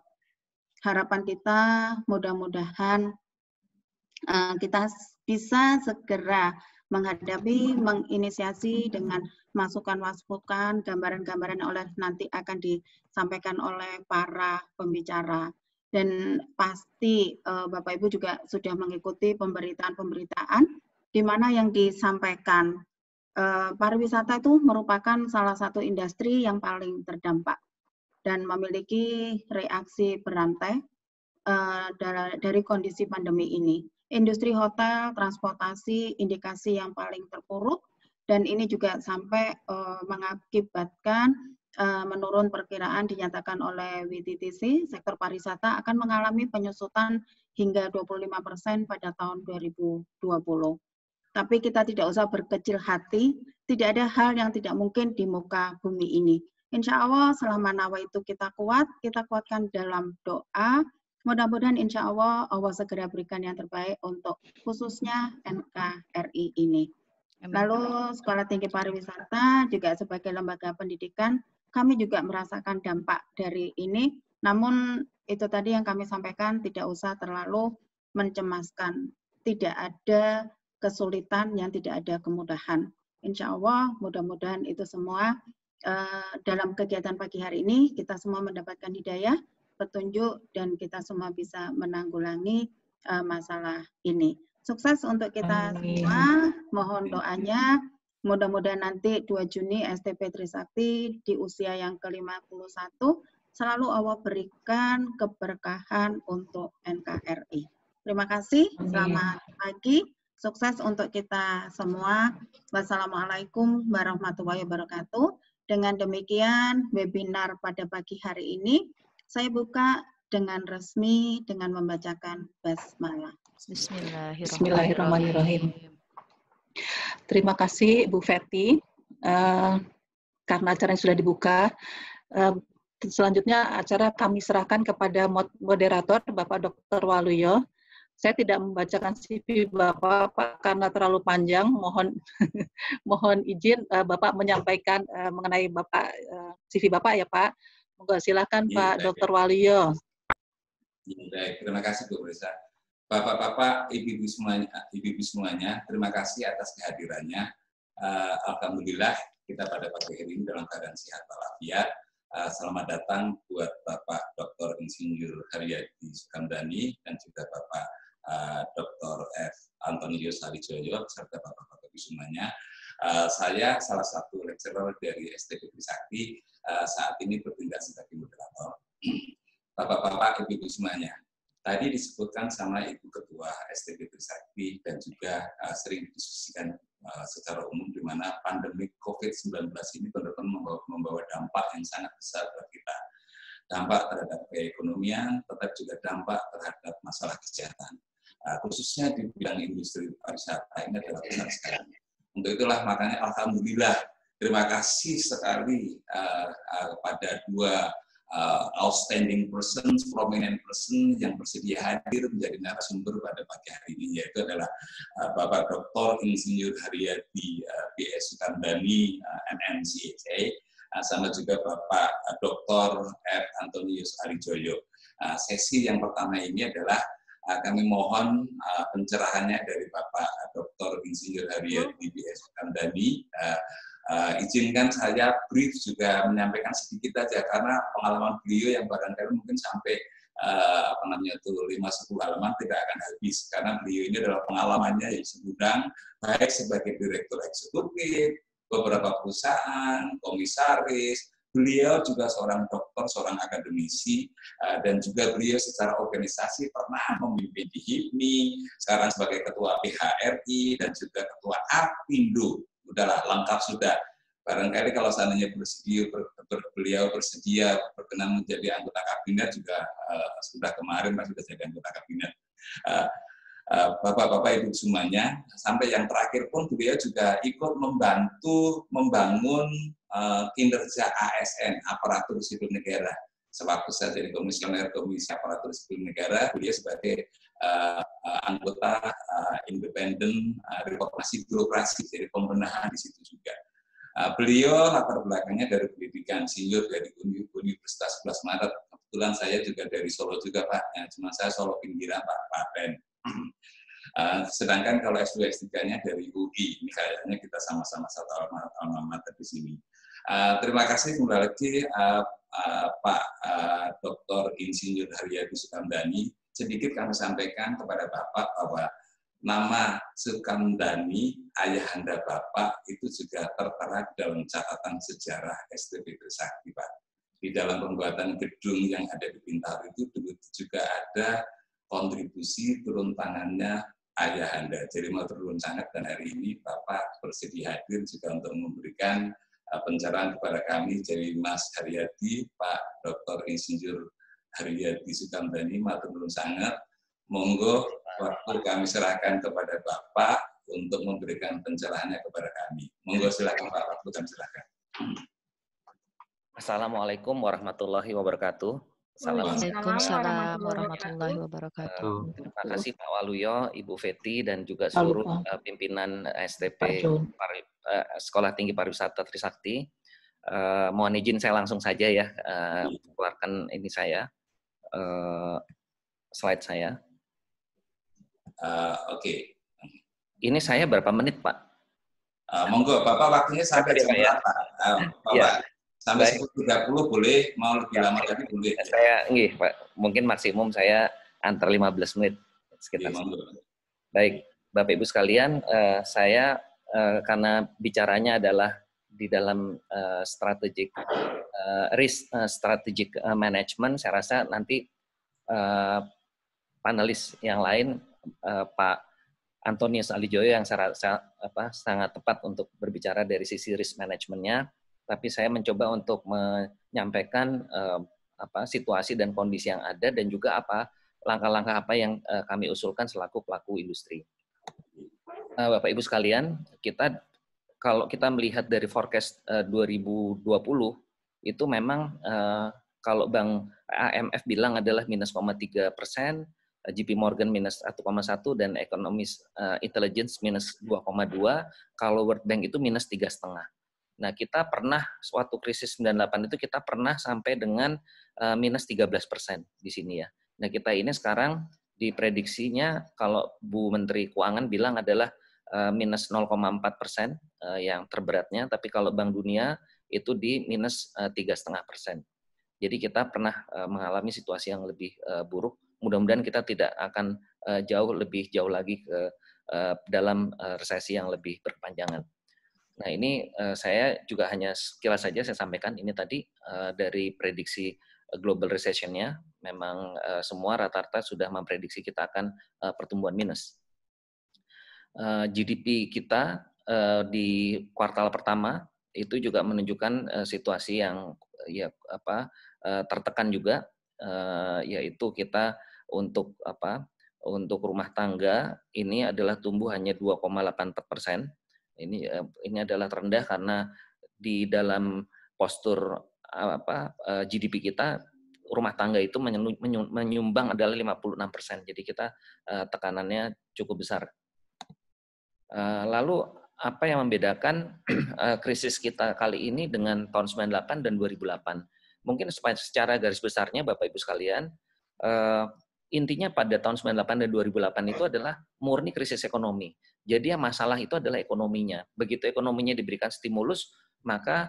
Harapan kita mudah-mudahan kita bisa segera menghadapi, menginisiasi dengan masukan-masukan, gambaran-gambaran oleh nanti akan disampaikan oleh para pembicara. Dan pasti Bapak Ibu juga sudah mengikuti pemberitaan-pemberitaan di mana yang disampaikan. Pariwisata itu merupakan salah satu industri yang paling terdampak dan memiliki reaksi berantai dari kondisi pandemi ini. Industri hotel, transportasi, indikasi yang paling terpuruk, dan ini juga sampai mengakibatkan menurun perkiraan dinyatakan oleh WTTC, sektor pariwisata akan mengalami penyusutan hingga 25% pada tahun 2020. Tapi kita tidak usah berkecil hati, tidak ada hal yang tidak mungkin di muka bumi ini. Insya Allah selama nawa itu kita kuat, kita kuatkan dalam doa, mudah-mudahan insya Allah Allah segera berikan yang terbaik untuk khususnya NKRI ini. Lalu Sekolah Tinggi Pariwisata juga sebagai lembaga pendidikan, kami juga merasakan dampak dari ini, namun itu tadi yang kami sampaikan tidak usah terlalu mencemaskan, tidak ada kesulitan yang tidak ada kemudahan. Insya Allah mudah-mudahan itu semua dalam kegiatan pagi hari ini kita semua mendapatkan hidayah, petunjuk, dan kita semua bisa menanggulangi masalah ini. Sukses untuk kita semua, mohon doanya. Mudah-mudahan nanti 2 Juni STP Trisakti di usia yang ke-51 selalu Allah berikan keberkahan untuk NKRI. Terima kasih, selamat pagi, sukses untuk kita semua. Wassalamualaikum warahmatullahi wabarakatuh. Dengan demikian webinar pada pagi hari ini saya buka dengan resmi dengan membacakan basmalah. Bismillahirrahmanirrahim. Terima kasih Bu Fetty karena acaranya sudah dibuka. Selanjutnya acara kami serahkan kepada moderator Bapak Dr. Waluyo. Saya tidak membacakan CV Bapak karena terlalu panjang. Mohon izin Bapak menyampaikan mengenai Bapak CV Bapak ya Pak. Moga silakan ya, Pak Dr. Waluyo. Baik, terima kasih Bu Risa. Bapak-bapak, ibu-ibu semuanya, terima kasih atas kehadirannya. Alhamdulillah kita pada pagi hari ini dalam keadaan sehat walafiat. Selamat datang buat Bapak Dr. Insinyur Haryadi Sukamdhani dan juga Bapak Dr. F. Antonius Harijoyo serta Bapak-bapak ibu semuanya. Saya salah satu lecturer dari STP Trisakti, saat ini bertindak sebagai moderator. Bapak-bapak, ibu-ibu semuanya, tadi disebutkan sama Ibu Ketua STP Trisakti dan juga sering didiskusikan secara umum di mana pandemi COVID-19 ini benar-benar membawa dampak yang sangat besar buat kita. Dampak terhadap perekonomian, tetap juga dampak terhadap masalah kesehatan. Khususnya di bidang industri pariwisata ini adalah besar sekali. Untuk itulah makanya alhamdulillah terima kasih sekali kepada dua outstanding persons, prominent person yang bersedia hadir menjadi narasumber pada pagi hari ini, yaitu adalah Bapak Dr. Insinyur Haryadi B.S. Sukamdhani MMCHA, sama juga Bapak Dr. F. Antonius Harijoyo. Sesi yang pertama ini adalah kami mohon pencerahannya dari Bapak Dr. Insinyur Haryadi B.S. Sukamdhani. Izinkan saya brief juga menyampaikan sedikit aja karena pengalaman beliau yang barangkali mungkin sampai 5-10 halaman tidak akan habis karena beliau ini adalah pengalamannya yang segudang baik sebagai direktur eksekutif, beberapa perusahaan, komisaris. Beliau juga seorang dokter, seorang akademisi, dan juga beliau secara organisasi pernah memimpin di HIPMI, sekarang sebagai ketua PHRI, dan juga ketua APindo. Udahlah, lengkap sudah. Barangkali kalau seandainya beliau bersedia berkenan menjadi anggota kabinet juga sudah kemarin sudah jadi anggota kabinet. Bapak-bapak ibu semuanya, sampai yang terakhir pun beliau juga ikut membantu membangun kinerja ASN, aparatur sipil negara. Sewaktu saya jadi komisioner Komisi Aparatur Sipil Negara, beliau sebagai anggota independen reformasi birokrasi, jadi pembenahan di situ juga. Beliau latar belakangnya dari pendidikan senior dari Universitas 11 Maret. Kebetulan saya juga dari Solo juga Pak, cuma saya Solo pinggiran Pak Paten. Sedangkan kalau S2, S3-nya dari UI, ini kayaknya kita sama-sama satu alma mater di sini. Terima kasih kembali lagi Pak Dr. Insinyur Haryadi Sukamdhani. Sedikit kami sampaikan kepada Bapak bahwa nama Sukamdhani, ayahanda Bapak, itu juga tertera dalam catatan sejarah STP Trisakti, Pak. Di dalam pembuatan gedung yang ada di Bintaro itu dulu juga ada kontribusi turun tangannya ayahanda. Jadi mau turun sangat, dan hari ini Bapak bersedia hadir juga untuk memberikan pencerahan kepada kami. Jadi Mas Haryadi, Pak Dr. Insinyur Haryadi Sukamdhani, matur nuwun sangat. Monggo waktu kami serahkan kepada Bapak untuk memberikan pencerahannya kepada kami. Monggo silakan Pak, waktu kami serahkan. Assalamualaikum warahmatullahi wabarakatuh. Waalaikumsalam warahmatullahi wabarakatuh. Terima kasih Pak Waluyo, Ibu Feti, dan juga seluruh pimpinan STP Sekolah Tinggi Pariwisata Trisakti. Mohon izin saya langsung saja ya, keluarkan ini saya, slide saya. Oke. Ini saya berapa menit Pak? Monggo, Bapak waktunya sampai jam berapa? Bapak. Sampai 10.30 boleh, mau lebih lama lagi boleh. Saya, nggih, Pak, mungkin maksimum saya antar 15 menit sekitar. Baik, Bapak-Ibu sekalian, saya karena bicaranya adalah di dalam strategic risk strategic management, saya rasa nanti panelis yang lain, Pak Antonius Alijoyo yang saya rasa sangat tepat untuk berbicara dari sisi risk manajemennya. Tapi saya mencoba untuk menyampaikan situasi dan kondisi yang ada, dan juga langkah-langkah apa yang kami usulkan selaku pelaku industri. Bapak Ibu sekalian, kalau kita melihat dari forecast 2020 itu memang kalau Bank IMF bilang adalah -0,3%, JP Morgan -1,1, dan Economist Intelligence -2,2. Kalau World Bank itu -3,5. Nah, kita pernah suatu krisis 98 itu kita pernah sampai dengan -13% di sini ya. Nah, kita ini sekarang diprediksinya kalau Bu Menteri Keuangan bilang adalah -0,4% yang terberatnya, tapi kalau Bank Dunia itu di -3,5%. Jadi kita pernah mengalami situasi yang lebih buruk. Mudah-mudahan kita tidak akan lebih jauh lagi ke dalam resesi yang lebih berkepanjangan. Nah, ini saya juga hanya sekilas saja saya sampaikan. Ini tadi dari prediksi global recession-nya, memang semua rata-rata sudah memprediksi kita akan pertumbuhan minus. GDP kita di kuartal pertama itu juga menunjukkan situasi yang tertekan juga, yaitu kita untuk rumah tangga ini adalah tumbuh hanya 2,84%. Ini adalah terendah karena di dalam postur GDP kita, rumah tangga itu menyumbang adalah 56%. Jadi kita tekanannya cukup besar. Lalu apa yang membedakan krisis kita kali ini dengan tahun 98 dan 2008? Mungkin secara garis besarnya Bapak Ibu sekalian, intinya pada tahun 98 dan 2008 itu adalah murni krisis ekonomi. Jadi yang masalah itu adalah ekonominya. Begitu ekonominya diberikan stimulus, maka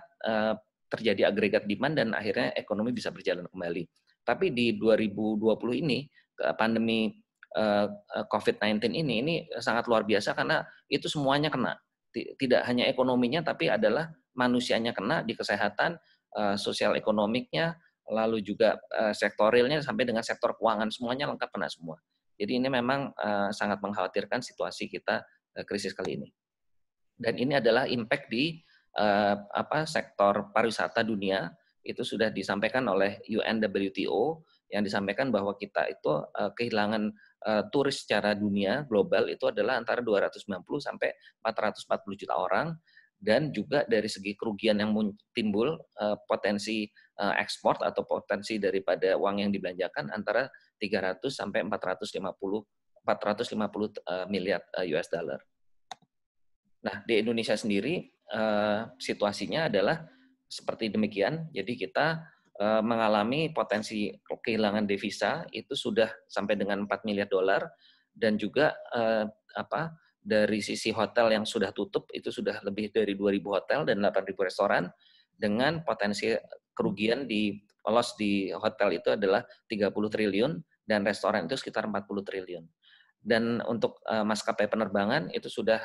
terjadi agregat demand dan akhirnya ekonomi bisa berjalan kembali. Tapi di 2020 ini, pandemi COVID-19 ini sangat luar biasa karena itu semuanya kena. Tidak hanya ekonominya, tapi adalah manusianya kena di kesehatan, sosial ekonomiknya, lalu juga sektorilnya sampai dengan sektor keuangan, semuanya lengkap kena semua. Jadi ini memang sangat mengkhawatirkan situasi kita krisis kali ini. Dan ini adalah impact di sektor pariwisata dunia, itu sudah disampaikan oleh UNWTO yang disampaikan bahwa kita itu kehilangan turis secara dunia global itu adalah antara 290 sampai 440 juta orang. Dan juga dari segi kerugian yang timbul, potensi ekspor atau potensi daripada uang yang dibelanjakan antara 300 sampai 450 miliar US dollar. Nah, di Indonesia sendiri situasinya adalah seperti demikian. Jadi kita mengalami potensi kehilangan devisa itu sudah sampai dengan 4 miliar dolar, dan juga apa dari sisi hotel yang sudah tutup itu sudah lebih dari 2.000 hotel dan 8.000 restoran, dengan potensi kerugian di loss di hotel itu adalah 30 triliun dan restoran itu sekitar 40 triliun. Dan untuk maskapai penerbangan itu sudah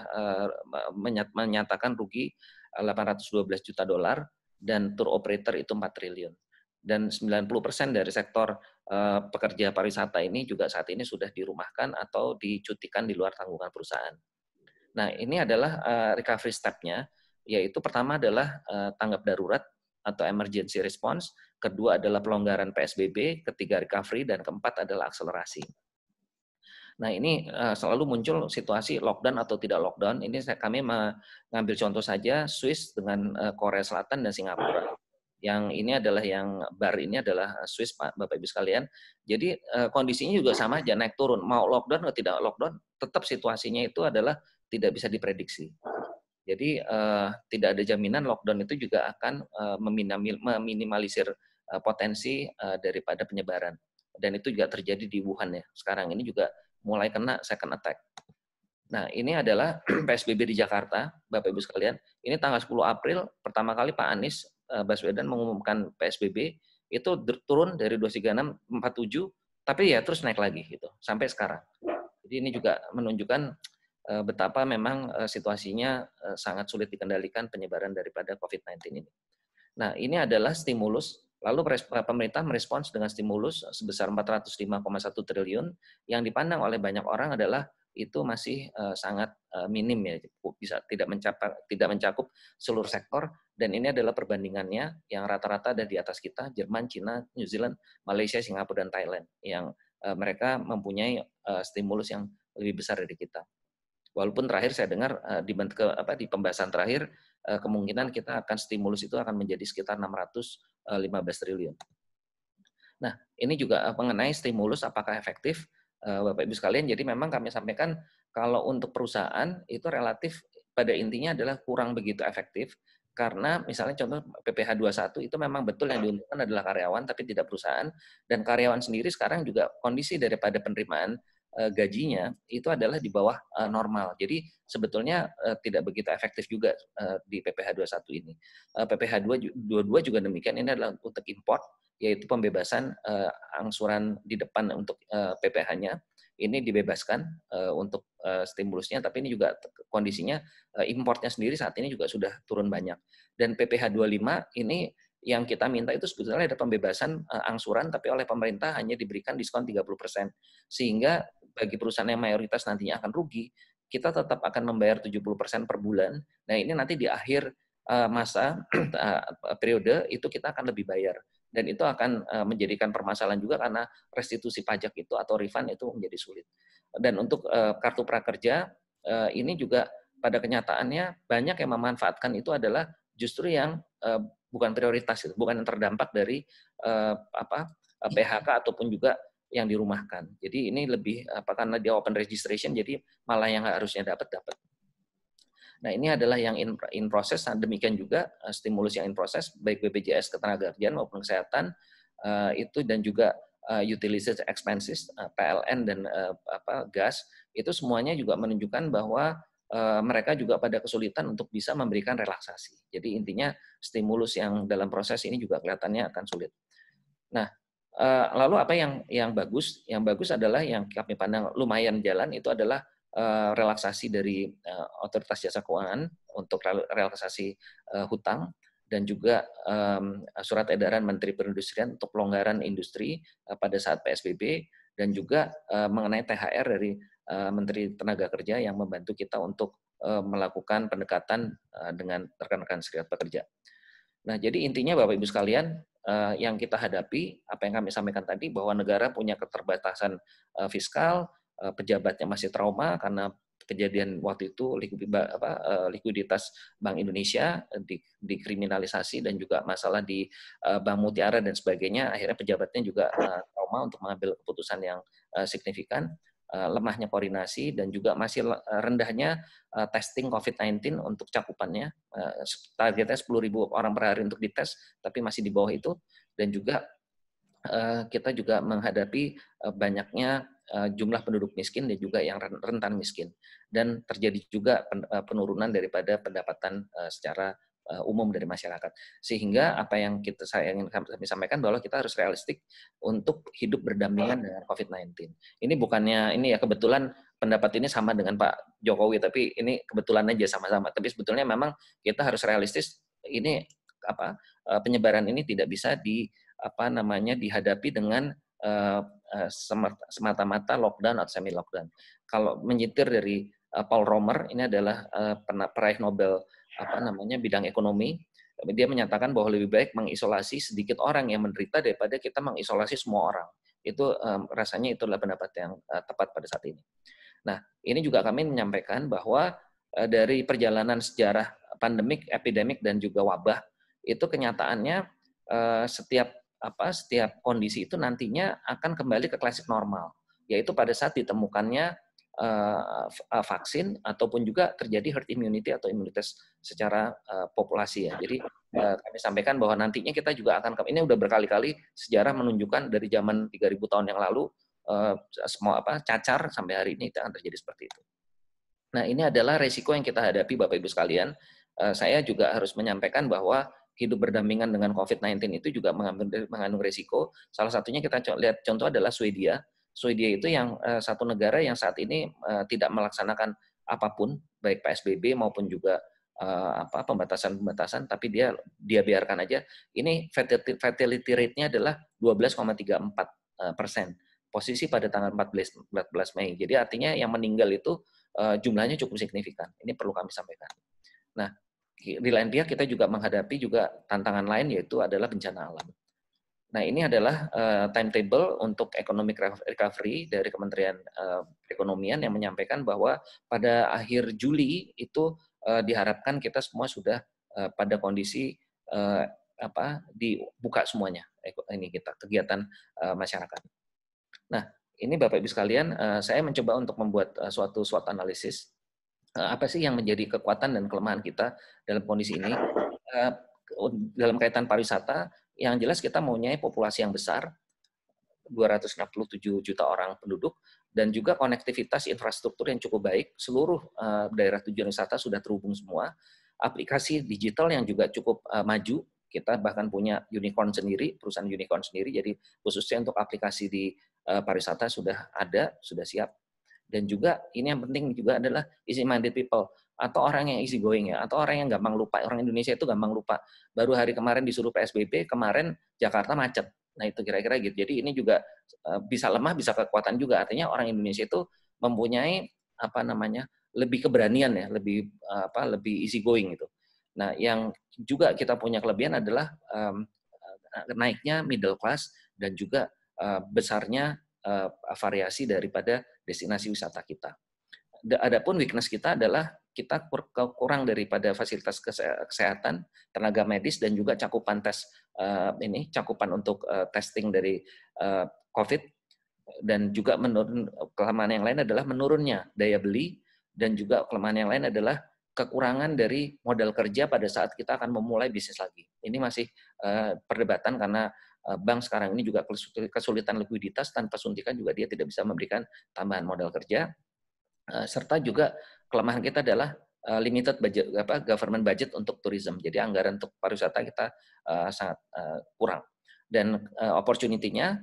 menyatakan rugi 812 juta dolar dan tour operator itu 4 triliun. Dan 90% dari sektor pekerja pariwisata ini juga saat ini sudah dirumahkan atau dicutikan di luar tanggungan perusahaan. Nah, ini adalah recovery step-nya, yaitu pertama adalah tanggap darurat atau emergency response, kedua adalah pelonggaran PSBB, ketiga recovery, dan keempat adalah akselerasi. Nah, ini selalu muncul situasi lockdown atau tidak lockdown. Ini kami mengambil contoh saja Swiss dengan Korea Selatan dan Singapura. Yang ini adalah yang bar ini adalah Swiss, Pak, Bapak-Ibu sekalian. Jadi kondisinya juga sama aja, naik turun. Mau lockdown atau tidak lockdown, tetap situasinya itu adalah tidak bisa diprediksi. Jadi tidak ada jaminan lockdown itu juga akan meminimalisir potensi daripada penyebaran. Dan itu juga terjadi di Wuhan ya. Sekarang ini juga mulai kena second attack. Nah, ini adalah PSBB di Jakarta, Bapak-Ibu sekalian. Ini tanggal 10 April, pertama kali Pak Anies Baswedan mengumumkan PSBB, itu turun dari 23647, tapi ya terus naik lagi gitu sampai sekarang. Jadi ini juga menunjukkan betapa memang situasinya sangat sulit dikendalikan penyebaran daripada COVID-19 ini. Nah, ini adalah stimulus. Lalu pemerintah merespons dengan stimulus sebesar 405,1 triliun yang dipandang oleh banyak orang adalah itu masih sangat minim ya, bisa tidak mencakup seluruh sektor, dan ini adalah perbandingannya yang rata-rata ada di atas kita, Jerman, Cina, New Zealand, Malaysia, Singapura, dan Thailand yang mereka mempunyai stimulus yang lebih besar dari kita. Walaupun terakhir saya dengar di pembahasan terakhir kemungkinan kita akan stimulus itu akan menjadi sekitar 615 triliun. Nah, ini juga mengenai stimulus apakah efektif, Bapak-Ibu sekalian. Jadi memang kami sampaikan kalau untuk perusahaan itu relatif pada intinya adalah kurang begitu efektif, karena misalnya contoh PPH 21 itu memang betul yang diuntungkan adalah karyawan tapi tidak perusahaan, dan karyawan sendiri sekarang juga kondisi daripada penerimaan gajinya itu adalah di bawah normal. Jadi sebetulnya tidak begitu efektif juga di PPH 21 ini. PPH 22 juga demikian, ini adalah untuk import, yaitu pembebasan angsuran di depan untuk PPH-nya. Ini dibebaskan untuk stimulusnya, tapi ini juga kondisinya importnya sendiri saat ini juga sudah turun banyak. Dan PPH 25 ini yang kita minta itu sebetulnya ada pembebasan angsuran, tapi oleh pemerintah hanya diberikan diskon 30%. Sehingga bagi perusahaan yang mayoritas nantinya akan rugi, kita tetap akan membayar 70% per bulan. Nah, ini nanti di akhir masa periode itu kita akan lebih bayar. Dan itu akan menjadikan permasalahan juga karena restitusi pajak itu atau refund itu menjadi sulit. Dan untuk kartu prakerja, ini juga pada kenyataannya banyak yang memanfaatkan itu adalah justru yang bukan prioritas, itu bukan yang terdampak dari PHK ataupun juga yang dirumahkan. Jadi ini lebih karena dia open registration, jadi malah yang harusnya dapat. Nah, ini adalah yang in process, demikian juga stimulus yang in process baik BPJS Ketenagakerjaan maupun kesehatan itu, dan juga utilities expenses PLN dan gas, itu semuanya juga menunjukkan bahwa mereka juga pada kesulitan untuk bisa memberikan relaksasi. Jadi intinya stimulus yang dalam proses ini juga kelihatannya akan sulit. Nah, lalu apa yang bagus? Yang bagus adalah yang kami pandang lumayan jalan itu adalah relaksasi dari otoritas jasa keuangan untuk relaksasi hutang, dan juga surat edaran Menteri Perindustrian untuk pelonggaran industri pada saat PSBB, dan juga mengenai THR dari Menteri Tenaga Kerja yang membantu kita untuk melakukan pendekatan dengan rekan-rekan serikat pekerja. Nah, jadi intinya Bapak-Ibu sekalian, yang kita hadapi, apa yang kami sampaikan tadi, bahwa negara punya keterbatasan fiskal, pejabatnya masih trauma karena kejadian waktu itu likuiditas Bank Indonesia dikriminalisasi, dan juga masalah di Bank Mutiara dan sebagainya, akhirnya pejabatnya juga trauma untuk mengambil keputusan yang signifikan. Lemahnya koordinasi, dan juga masih rendahnya testing COVID-19 untuk cakupannya. Targetnya 10.000 orang per hari untuk dites, tapi masih di bawah itu. Dan juga kita juga menghadapi banyaknya jumlah penduduk miskin dan juga yang rentan miskin. Dan terjadi juga penurunan daripada pendapatan secara umum dari masyarakat. Sehingga apa yang saya ingin sampaikan bahwa kita harus realistik untuk hidup berdampingan dengan COVID-19. Ini bukannya, ini ya kebetulan pendapat ini sama dengan Pak Jokowi, tapi ini kebetulan aja sama-sama. Tapi sebetulnya memang kita harus realistis, ini apa penyebaran ini tidak bisa di apa namanya dihadapi dengan semata-mata lockdown atau semi lockdown. Kalau menyetir dari Paul Romer, ini adalah peraih Nobel bidang ekonomi, dia menyatakan bahwa lebih baik mengisolasi sedikit orang yang menderita daripada kita mengisolasi semua orang. Itu rasanya itu adalah pendapat yang tepat pada saat ini. Nah, ini juga kami menyampaikan bahwa dari perjalanan sejarah pandemik, epidemik, dan juga wabah, itu kenyataannya setiap kondisi itu nantinya akan kembali ke klasik normal, yaitu pada saat ditemukannya vaksin ataupun juga terjadi herd immunity atau imunitas secara populasi ya. Jadi kami sampaikan bahwa nantinya kita juga akan, ini udah berkali-kali sejarah menunjukkan dari zaman 3000 tahun yang lalu cacar sampai hari ini itu akan terjadi seperti itu. Nah, ini adalah resiko yang kita hadapi Bapak Ibu sekalian. Saya juga harus menyampaikan bahwa hidup berdampingan dengan COVID-19 itu juga mengandung resiko. Salah satunya kita lihat contoh adalah Swedia. Swedia itu yang satu negara yang saat ini tidak melaksanakan apapun, baik PSBB maupun juga pembatasan-pembatasan, tapi dia biarkan aja. Ini fatality rate-nya adalah 12,34%. Posisi pada tanggal 14 Mei. Jadi artinya yang meninggal itu jumlahnya cukup signifikan. Ini perlu kami sampaikan. Nah, di lain pihak kita juga menghadapi juga tantangan lain yaitu adalah bencana alam. Nah, ini adalah timetable untuk economic recovery dari Kementerian Perekonomian yang menyampaikan bahwa pada akhir Juli itu diharapkan kita semua sudah pada kondisi dibuka semuanya ini kita kegiatan masyarakat. Nah, ini Bapak Ibu sekalian, saya mencoba untuk membuat suatu analisis apa sih yang menjadi kekuatan dan kelemahan kita dalam kondisi ini dalam kaitan pariwisata. Yang jelas kita mempunyai populasi yang besar, 267 juta orang penduduk, dan juga konektivitas infrastruktur yang cukup baik, seluruh daerah tujuan wisata sudah terhubung semua, aplikasi digital yang juga cukup maju, kita bahkan punya unicorn sendiri, perusahaan unicorn sendiri, jadi khususnya untuk aplikasi di pariwisata sudah ada, sudah siap. Dan juga ini yang penting juga adalah easy-minded people, atau orang yang easy going ya, atau orang yang gampang lupa. Orang Indonesia itu gampang lupa. Baru hari kemarin disuruh PSBB, kemarin Jakarta macet. Nah, itu kira-kira gitu. Jadi ini juga bisa lemah, bisa kekuatan juga. Artinya orang Indonesia itu mempunyai lebih keberanian ya, lebih easy going gitu. Nah, yang juga kita punya kelebihan adalah naiknya middle class dan juga besarnya variasi daripada destinasi wisata kita. Adapun weakness kita adalah kita kurang daripada fasilitas kesehatan, tenaga medis, dan juga cakupan testing dari COVID, dan juga kelemahan yang lain adalah menurunnya daya beli, dan juga kelemahan yang lain adalah kekurangan dari modal kerja pada saat kita akan memulai bisnis lagi. Ini masih perdebatan karena bank sekarang ini juga kesulitan likuiditas, tanpa suntikan juga dia tidak bisa memberikan tambahan modal kerja, serta juga kelemahan kita adalah limited budget, government budget untuk tourism. Jadi anggaran untuk pariwisata kita sangat kurang. Dan opportunity-nya,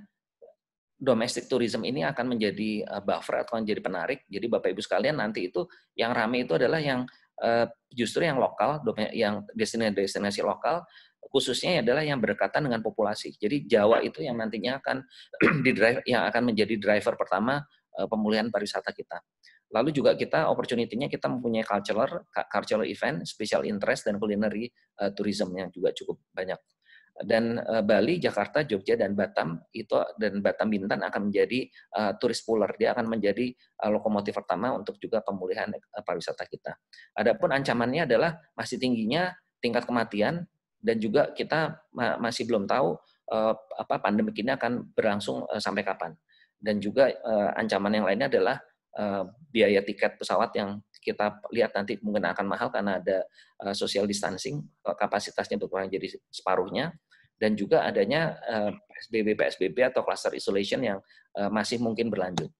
domestic tourism ini akan menjadi buffer atau menjadi penarik. Jadi Bapak Ibu sekalian nanti itu yang rame itu adalah yang justru yang lokal, yang destinasi lokal, khususnya adalah yang berdekatan dengan populasi. Jadi Jawa itu yang nantinya akan menjadi driver pertama pemulihan pariwisata kita. Lalu juga kita opportunity-nya kita mempunyai cultural event, special interest, dan culinary tourism yang juga cukup banyak. Dan Bali, Jakarta, Jogja, dan Batam Bintan akan menjadi tourist puller. Dia akan menjadi lokomotif pertama untuk juga pemulihan pariwisata kita. Adapun ancamannya adalah masih tingginya tingkat kematian, dan juga kita masih belum tahu pandemi ini akan berlangsung sampai kapan. Dan juga ancaman yang lainnya adalah biaya tiket pesawat yang kita lihat nanti mungkin akan mahal karena ada social distancing, kapasitasnya berkurang jadi separuhnya, dan juga adanya PSBB atau cluster isolation yang masih mungkin berlanjut.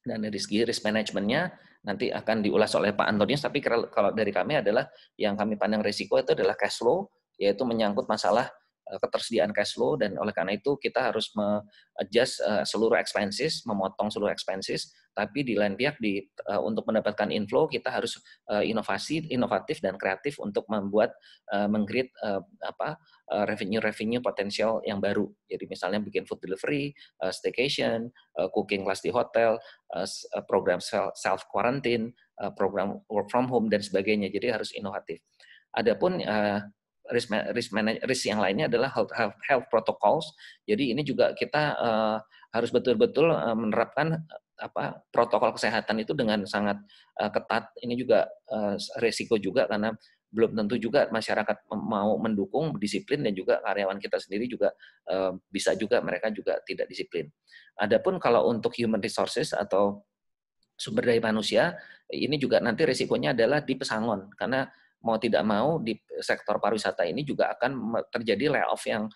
Dan dari segi risk management-nya nanti akan diulas oleh Pak Antonius, tapi kalau dari kami adalah yang kami pandang risiko itu adalah cash flow, yaitu menyangkut masalah ketersediaan cash flow, dan oleh karena itu kita harus adjust seluruh expenses, memotong seluruh expenses, tapi di lain pihak untuk mendapatkan inflow kita harus inovatif dan kreatif untuk membuat meng-create revenue potensial yang baru. Jadi misalnya bikin food delivery, staycation, cooking class di hotel, program self quarantine, program work from home dan sebagainya. Jadi harus inovatif. Adapun risk yang lainnya adalah health protocols. Jadi ini juga kita harus betul-betul menerapkan protokol kesehatan itu dengan sangat ketat. Ini juga risiko juga karena belum tentu juga masyarakat mau mendukung disiplin, dan juga karyawan kita sendiri juga bisa juga mereka juga tidak disiplin. Adapun kalau untuk human resources atau sumber daya manusia, ini juga nanti risikonya adalah di Pesangon, karena mau tidak mau di sektor pariwisata ini juga akan terjadi layoff yang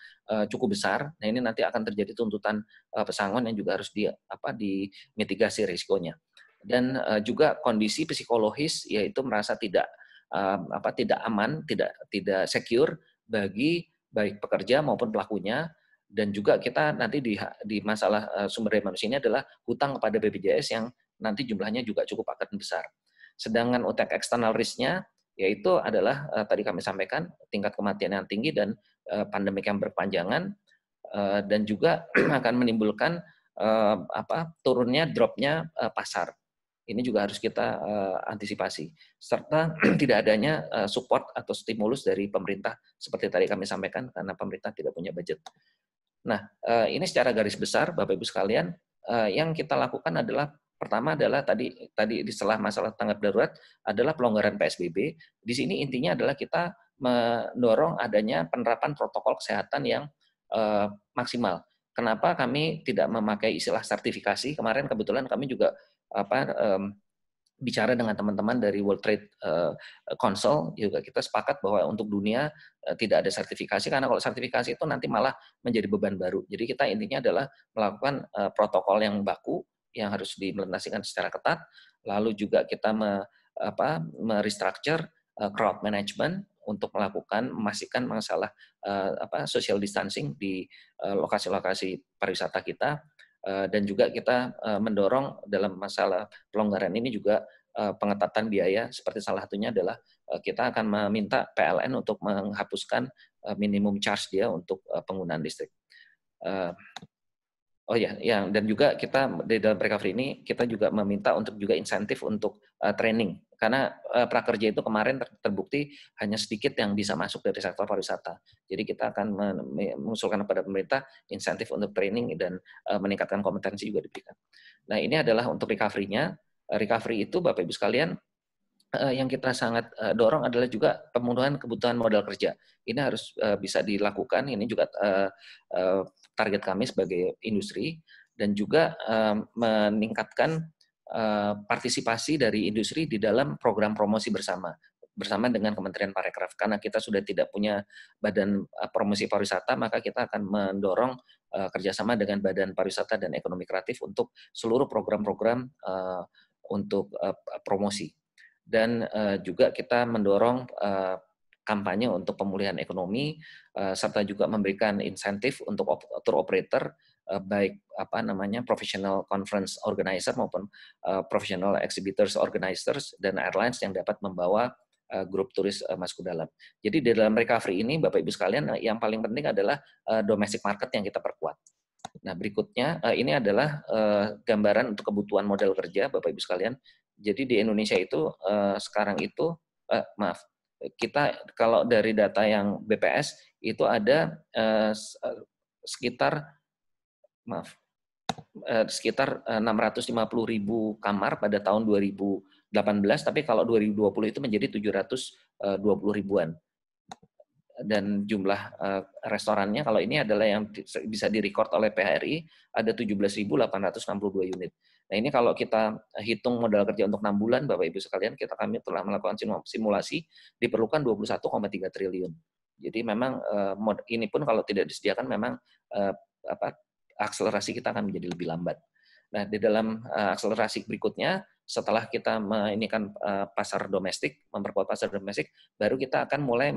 cukup besar. Nah ini nanti akan terjadi tuntutan Pesangon yang juga harus dimitigasi risikonya. Dan juga kondisi psikologis, yaitu merasa tidak aman, tidak secure bagi baik pekerja maupun pelakunya. Dan juga kita nanti di masalah sumber daya manusia ini adalah hutang kepada BPJS yang nanti jumlahnya juga cukup akan besar. Sedangkan untuk external risk-nya yaitu adalah tadi kami sampaikan tingkat kematian yang tinggi dan pandemi yang berpanjangan, dan juga akan menimbulkan turunnya dropnya pasar. Ini juga harus kita antisipasi, serta tidak adanya support atau stimulus dari pemerintah seperti tadi kami sampaikan karena pemerintah tidak punya budget. Nah, ini secara garis besar Bapak Ibu sekalian yang kita lakukan adalah pertama adalah tadi di setelah masalah tanggap darurat adalah pelonggaran PSBB. Di sini intinya adalah kita mendorong adanya penerapan protokol kesehatan yang maksimal. Kenapa kami tidak memakai istilah sertifikasi? Kemarin kebetulan kami juga bicara dengan teman-teman dari World Trade Council, juga kita sepakat bahwa untuk dunia tidak ada sertifikasi, karena kalau sertifikasi itu nanti malah menjadi beban baru. Jadi kita intinya adalah melakukan protokol yang baku, yang harus diimplementasikan secara ketat, lalu juga kita merestructure crowd management untuk memastikan masalah social distancing di lokasi-lokasi pariwisata kita, dan juga kita mendorong dalam masalah pelonggaran ini juga pengetatan biaya, seperti salah satunya adalah kita akan meminta PLN untuk menghapuskan minimum charge dia untuk penggunaan listrik. Oh ya, dan juga kita di dalam recovery ini kita juga meminta untuk juga insentif untuk training, karena prakerja itu kemarin terbukti hanya sedikit yang bisa masuk dari sektor pariwisata. Jadi kita akan mengusulkan kepada pemerintah insentif untuk training dan meningkatkan kompetensi juga diberikan. Nah ini adalah untuk recovery-nya. Recovery itu Bapak Ibu sekalian yang kita sangat dorong adalah juga pemenuhan kebutuhan modal kerja. Ini harus bisa dilakukan. Ini juga target kami sebagai industri, dan juga meningkatkan partisipasi dari industri di dalam program promosi bersama dengan Kementerian Parekraf. Karena kita sudah tidak punya badan promosi pariwisata, maka kita akan mendorong kerjasama dengan Badan Pariwisata dan Ekonomi Kreatif untuk seluruh program-program untuk promosi. Dan juga kita mendorong kampanye untuk pemulihan ekonomi, serta juga memberikan insentif untuk tour operator, baik professional conference organizer maupun professional exhibitors organizers dan airlines yang dapat membawa grup turis masuk ke dalam. Jadi di dalam recovery ini Bapak Ibu sekalian yang paling penting adalah domestic market yang kita perkuat. Nah berikutnya ini adalah gambaran untuk kebutuhan modal kerja Bapak Ibu sekalian. Jadi di Indonesia itu sekarang itu maaf, kita kalau dari data yang BPS itu ada sekitar 650.000 kamar pada tahun 2018, tapi kalau 2020 itu menjadi 720.000-an. Dan jumlah restorannya kalau ini adalah yang bisa direkord oleh PHRI ada 17.862 unit. Nah ini kalau kita hitung modal kerja untuk 6 bulan Bapak Ibu sekalian, kami telah melakukan simulasi diperlukan 21,3 triliun. Jadi memang ini pun kalau tidak disediakan memang akselerasi kita akan menjadi lebih lambat. Nah, di dalam akselerasi berikutnya, setelah kita menginikan pasar domestik, memperkuat pasar domestik, baru kita akan mulai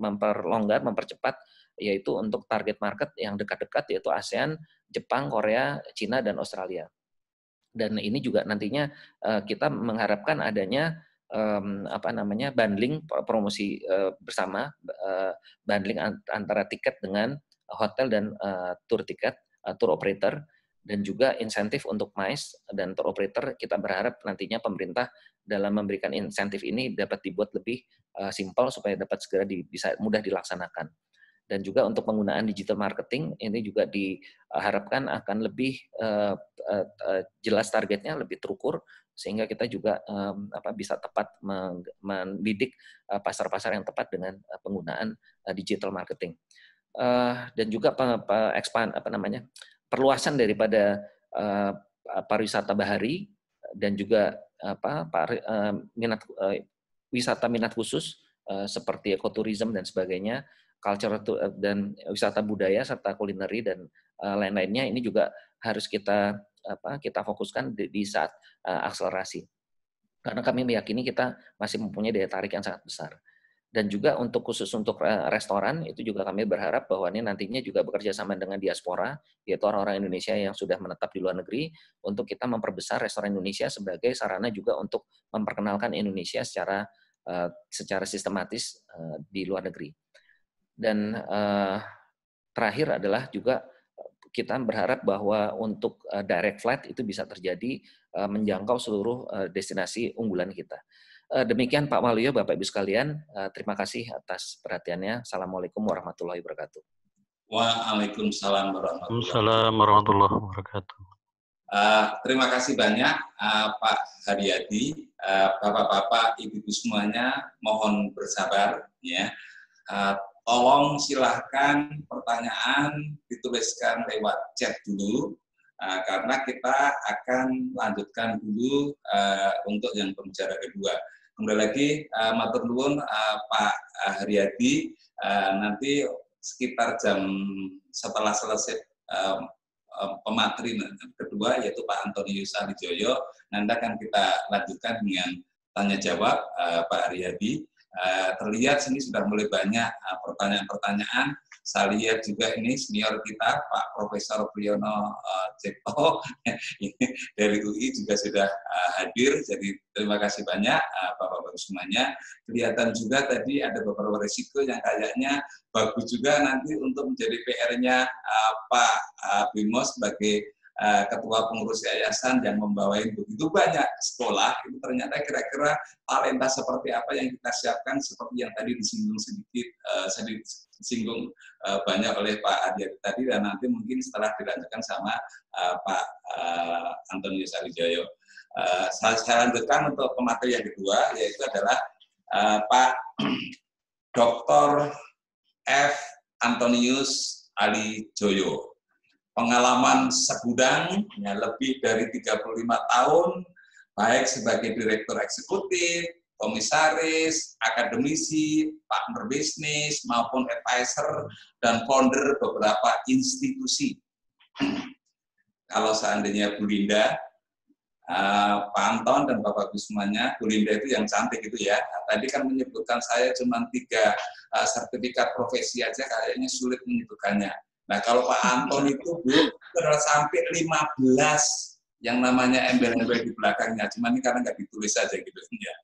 memperlonggar, mempercepat, yaitu untuk target market yang dekat-dekat, yaitu ASEAN, Jepang, Korea, Cina, dan Australia. Dan ini juga nantinya kita mengharapkan adanya bundling promosi bersama, bundling antara tiket dengan hotel dan tour tiket, tour operator, dan juga insentif untuk MICE dan tour operator. Kita berharap nantinya pemerintah dalam memberikan insentif ini dapat dibuat lebih simpel supaya dapat segera bisa mudah dilaksanakan. Dan juga untuk penggunaan digital marketing, ini juga diharapkan akan lebih jelas targetnya, lebih terukur, sehingga kita juga bisa tepat mendidik pasar-pasar yang tepat dengan penggunaan digital marketing. Dan juga perluasan daripada pariwisata bahari dan juga wisata minat khusus seperti ekoturism dan sebagainya, culture dan wisata budaya serta kulineri dan lain-lainnya, ini juga harus kita fokuskan di saat akselerasi, karena kami meyakini kita masih mempunyai daya tarik yang sangat besar. Dan juga untuk khusus untuk restoran, itu juga kami berharap bahwa ini nantinya juga bekerja sama dengan diaspora, yaitu orang-orang Indonesia yang sudah menetap di luar negeri, untuk kita memperbesar restoran Indonesia sebagai sarana juga untuk memperkenalkan Indonesia secara sistematis di luar negeri. Dan terakhir adalah juga kita berharap bahwa untuk direct flight itu bisa terjadi menjangkau seluruh destinasi unggulan kita. Demikian Pak Waluyo, Bapak-Ibu sekalian, terima kasih atas perhatiannya. Assalamualaikum warahmatullahi wabarakatuh. Waalaikumsalam warahmatullahi wabarakatuh. Terima kasih banyak Pak Haryadi, Bapak-Bapak, Ibu-Ibu semuanya, mohon bersabar ya. Tolong silahkan pertanyaan dituliskan lewat chat dulu, karena kita akan lanjutkan dulu untuk yang pembicara kedua. Kembali lagi, matur nuwun Pak Haryadi, nanti sekitar jam setelah selesai pemateri kedua, yaitu Pak Antonius Alijoyo, nanti akan kita lanjutkan dengan tanya jawab Pak Haryadi. Terlihat sini sudah mulai banyak pertanyaan-pertanyaan. Saya lihat juga ini senior kita Pak Profesor Priyono Cipto dari UI juga sudah hadir. Jadi terima kasih banyak Bapak-Bapak semuanya. Kelihatan juga tadi ada beberapa risiko yang kayaknya bagus juga nanti untuk menjadi PR-nya Pak Bimo sebagai Ketua Pengurus Yayasan yang membawain begitu banyak sekolah. Itu ternyata kira-kira talenta seperti apa yang kita siapkan, seperti yang tadi disinggung banyak oleh Pak Haryadi tadi, dan nanti mungkin setelah dilanjutkan sama Pak Antonius Alijoyo. Saya lanjutkan untuk pemateri yang kedua, yaitu adalah Pak Dr. F. Antonius Alijoyo. Pengalaman segudang, ya, lebih dari 35 tahun, baik sebagai direktur eksekutif, komisaris, akademisi, partner bisnis, maupun advisor, dan founder beberapa institusi. Kalau seandainya Bu Linda, Pak Anton, dan Bapak-Ibu semuanya, Bu Linda itu yang cantik itu ya, tadi kan menyebutkan saya cuma 3 sertifikat profesi aja, kayaknya sulit menyebutkannya. Nah, kalau Pak Anton itu, Bu, sampai 15 yang namanya embel-embel di belakangnya. Cuma ini karena nggak ditulis saja gitu. Ya.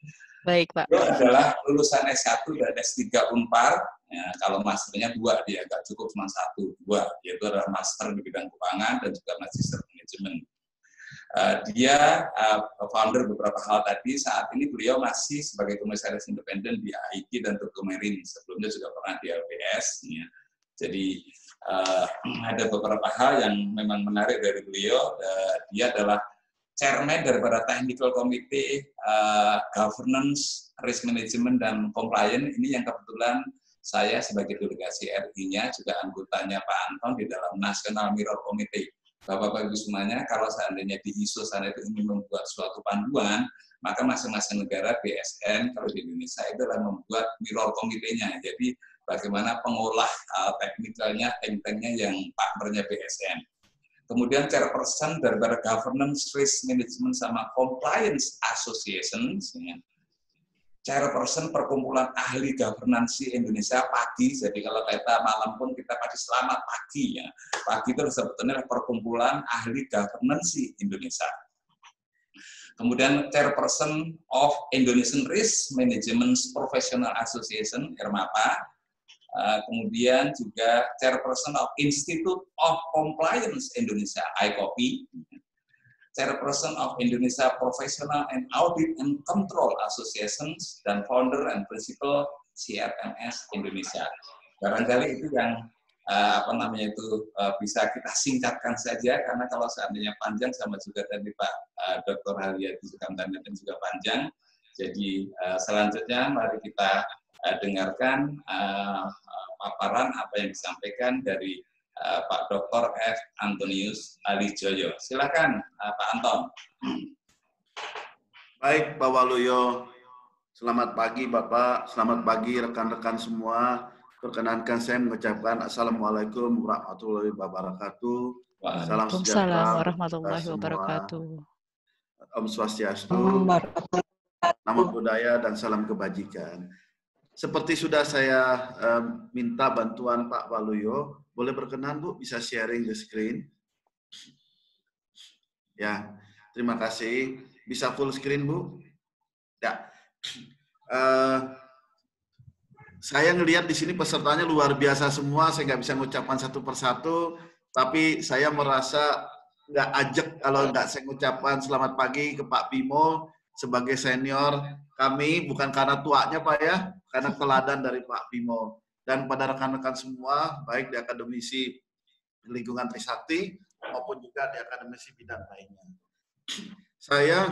Baik, Pak. Itu adalah lulusan S1 dan S3 Unpar. Ya, kalau masternya 2, dia nggak cukup cuma 1, 2. Yaitu adalah master di bidang keuangan dan juga magister manajemen. Dia founder beberapa hal tadi. Saat ini beliau masih sebagai komisaris independen di AIG dan Turkomerin. Sebelumnya juga pernah di LPS. Ya. Jadi ada beberapa hal yang memang menarik dari beliau. Dia adalah chairman daripada Technical Committee Governance, Risk Management, dan Compliance. Ini yang kebetulan saya sebagai delegasi RI-nya juga anggotanya Pak Anton di dalam National Mirror Committee. Bapak-Bapak Ibu semuanya, kalau seandainya di ISO sana itu ingin membuat suatu panduan, maka masing-masing negara BSN, kalau di Indonesia, itu adalah membuat mirror committee-nya. Jadi bagaimana pengolah teknikalnya, tank-tanknya yang partnernya BSN. Kemudian chairperson daripada governance, risk management, sama compliance associations. Chairperson perkumpulan ahli governance Indonesia pagi. Jadi kalau kita malam pun kita pagi, selamat pagi ya. Pagi itu sebetulnya perkumpulan ahli governance Indonesia. Kemudian chairperson of Indonesian Risk Management Professional Association (IRMAPA). Kemudian juga chairperson of Institute of Compliance Indonesia (ICOPI), chairperson of Indonesia Professional and Audit and Control Associations, dan founder and principal CRMS Indonesia. Barangkali itu yang bisa kita singkatkan saja, karena kalau seandainya panjang sama juga tadi Pak Dr. Haryadi Sukamdana juga panjang. Jadi selanjutnya mari kita dengarkan paparan apa yang disampaikan dari Pak Dr. F. Antonius Alijoyo. Silakan Pak Anton. Baik Pak Waluyo, selamat pagi Bapak, selamat pagi rekan-rekan semua. Perkenankan saya mengucapkan Assalamualaikum warahmatullahi wabarakatuh. Waalaikumsalam warahmatullahi wabarakatuh. Om Swastiastu, Namo Buddhaya, dan salam kebajikan. Seperti sudah saya minta bantuan Pak Waluyo, boleh berkenan Bu bisa sharing the screen? Ya, terima kasih. Bisa full screen Bu? Ya. Saya ngelihat di sini pesertanya luar biasa semua, saya nggak bisa mengucapkan satu persatu, tapi saya merasa nggak ajak kalau nggak saya mengucapkan selamat pagi ke Pak Bimo sebagai senior kami, bukan karena tuanya Pak ya, karena teladan dari Pak Bimo. Dan pada rekan-rekan semua, baik di akademisi lingkungan Trisakti maupun juga di akademisi bidang lainnya. Saya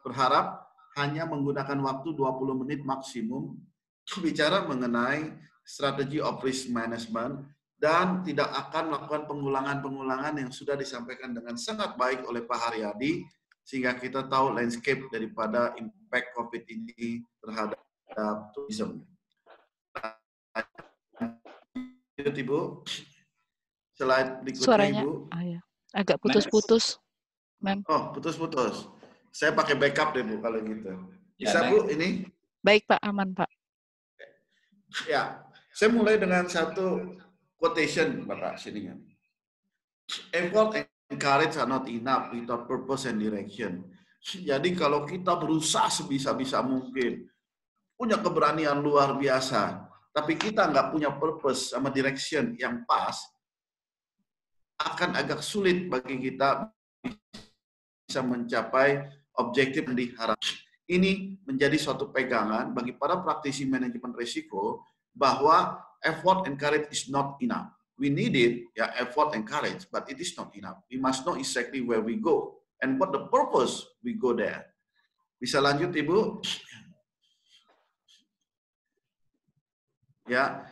berharap hanya menggunakan waktu 20 menit maksimum bicara mengenai strategi of risk management dan tidak akan melakukan pengulangan-pengulangan yang sudah disampaikan dengan sangat baik oleh Pak Haryadi, sehingga kita tahu landscape daripada impact COVID ini terhadap tourism. Ibu, slide berikutnya. Suaranya, Ibu. Ah, ya. Agak putus-putus, Mem. Oh, putus-putus. Saya pakai backup deh, Bu, kalau gitu. Bisa, ya, Bu, ini? Baik, Pak. Aman, Pak. Ya, saya mulai dengan satu quotation, Bapak, sini. Effort and courage are not enough without purpose and direction. Jadi kalau kita berusaha sebisa-bisa mungkin, punya keberanian luar biasa, tapi kita nggak punya purpose sama direction yang pas, akan agak sulit bagi kita bisa mencapai objektif yang diharapkan. Ini menjadi suatu pegangan bagi para praktisi manajemen risiko bahwa effort and courage is not enough. We need it, ya, effort and courage, but it is not enough. We must know exactly where we go and what the purpose we go there. Bisa lanjut, Ibu? Ya,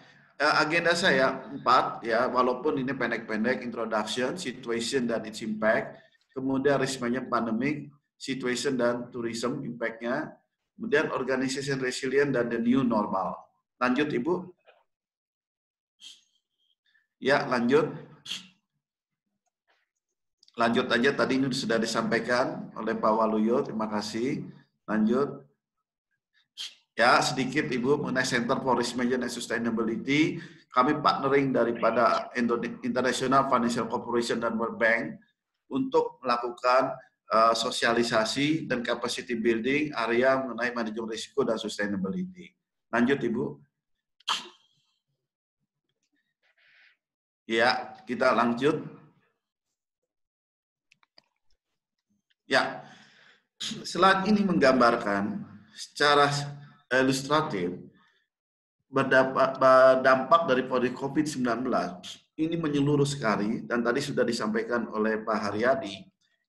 agenda saya 4 ya, walaupun ini pendek-pendek, introduction, situation dan its impact, kemudian risk management pandemic, situation dan tourism impact-nya, kemudian organization resilient dan the new normal. Lanjut Ibu. Ya, lanjut. Lanjut aja, tadi ini sudah disampaikan oleh Pak Waluyo, terima kasih. Lanjut. Ya, sedikit Ibu mengenai Center for Risk Management and Sustainability. Kami partnering daripada International Financial Corporation dan World Bank untuk melakukan sosialisasi dan capacity building area mengenai manajemen risiko dan sustainability. Lanjut Ibu. Ya, kita lanjut. Ya, slide ini menggambarkan secara ilustratif berdampak dari COVID-19 ini menyeluruh sekali, dan tadi sudah disampaikan oleh Pak Haryadi,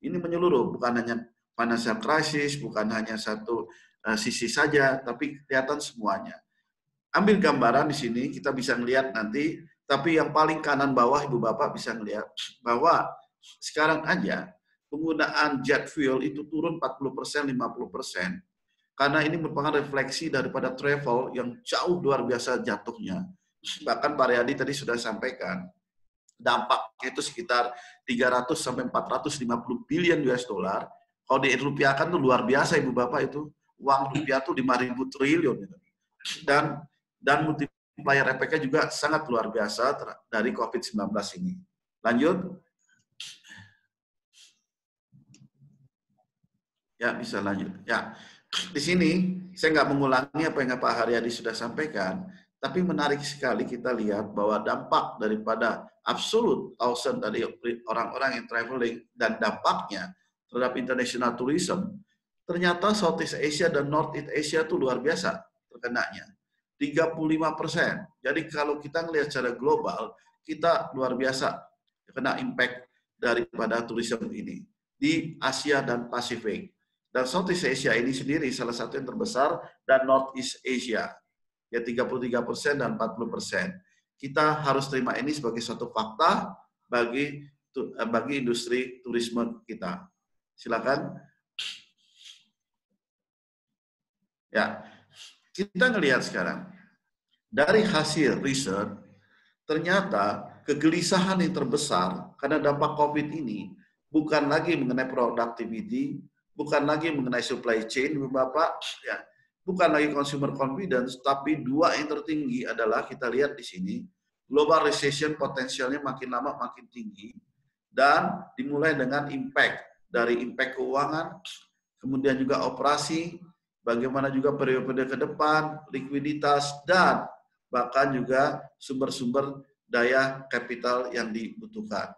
ini menyeluruh, bukan hanya financial crisis, bukan hanya satu sisi saja, tapi kelihatan semuanya. Ambil gambaran di sini, kita bisa melihat nanti, tapi yang paling kanan bawah Ibu Bapak bisa melihat bahwa sekarang aja penggunaan jet fuel itu turun 40%, 50%. Karena ini merupakan refleksi daripada travel yang jauh luar biasa jatuhnya. Bahkan Pak Riyadi tadi sudah sampaikan, dampaknya itu sekitar 300 sampai 450 billion US dollar. Kalau dirupiahkan tuh luar biasa Ibu Bapak itu. Uang rupiah tuh 5.000 triliun. Dan multiplier efeknya juga sangat luar biasa dari COVID-19 ini. Lanjut. Ya, bisa lanjut. Ya. Di sini, saya nggak mengulangi apa yang Pak Haryadi sudah sampaikan, tapi menarik sekali kita lihat bahwa dampak daripada absolute thousand dari orang-orang yang traveling dan dampaknya terhadap international tourism, ternyata Southeast Asia dan Northeast Asia itu luar biasa terkenanya. 35%. Jadi kalau kita melihat secara global, kita luar biasa terkena impact daripada tourism ini di Asia dan Pasifik. Dan Southeast Asia ini sendiri salah satu yang terbesar, dan Northeast Asia, ya 33% dan 40%. Kita harus terima ini sebagai suatu fakta bagi industri turisme kita. Silakan. Ya, kita ngelihat sekarang, dari hasil riset, ternyata kegelisahan yang terbesar karena dampak COVID ini bukan lagi mengenai productivity, bukan lagi mengenai supply chain, Bapak, ya, bukan lagi consumer confidence, tapi dua yang tertinggi adalah kita lihat di sini, global recession potensialnya makin lama makin tinggi, dan dimulai dengan impact, dari impact keuangan, kemudian juga operasi, bagaimana juga periode-periode ke depan, likuiditas, dan bahkan juga sumber-sumber daya kapital yang dibutuhkan.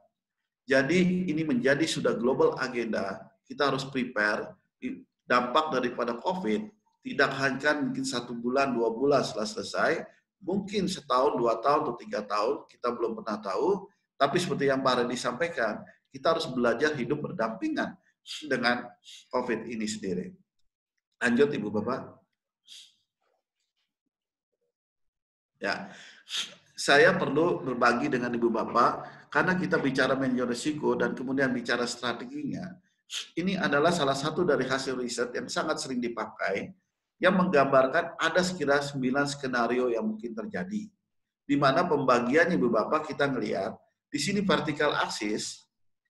Jadi ini menjadi sudah global agenda. Kita harus prepare dampak daripada COVID, tidak hanya mungkin 1 bulan, 2 bulan setelah selesai, mungkin setahun, 2 tahun, atau 3 tahun, kita belum pernah tahu, tapi seperti yang Pak Riyadi sampaikan, kita harus belajar hidup berdampingan dengan COVID ini sendiri. Lanjut Ibu Bapak. Ya, saya perlu berbagi dengan Ibu Bapak, karena kita bicara manajemen risiko dan kemudian bicara strateginya. Ini adalah salah satu dari hasil riset yang sangat sering dipakai, yang menggambarkan ada sekira 9 skenario yang mungkin terjadi. Di mana pembagiannya, Ibu Bapak, kita melihat, di sini vertikal axis,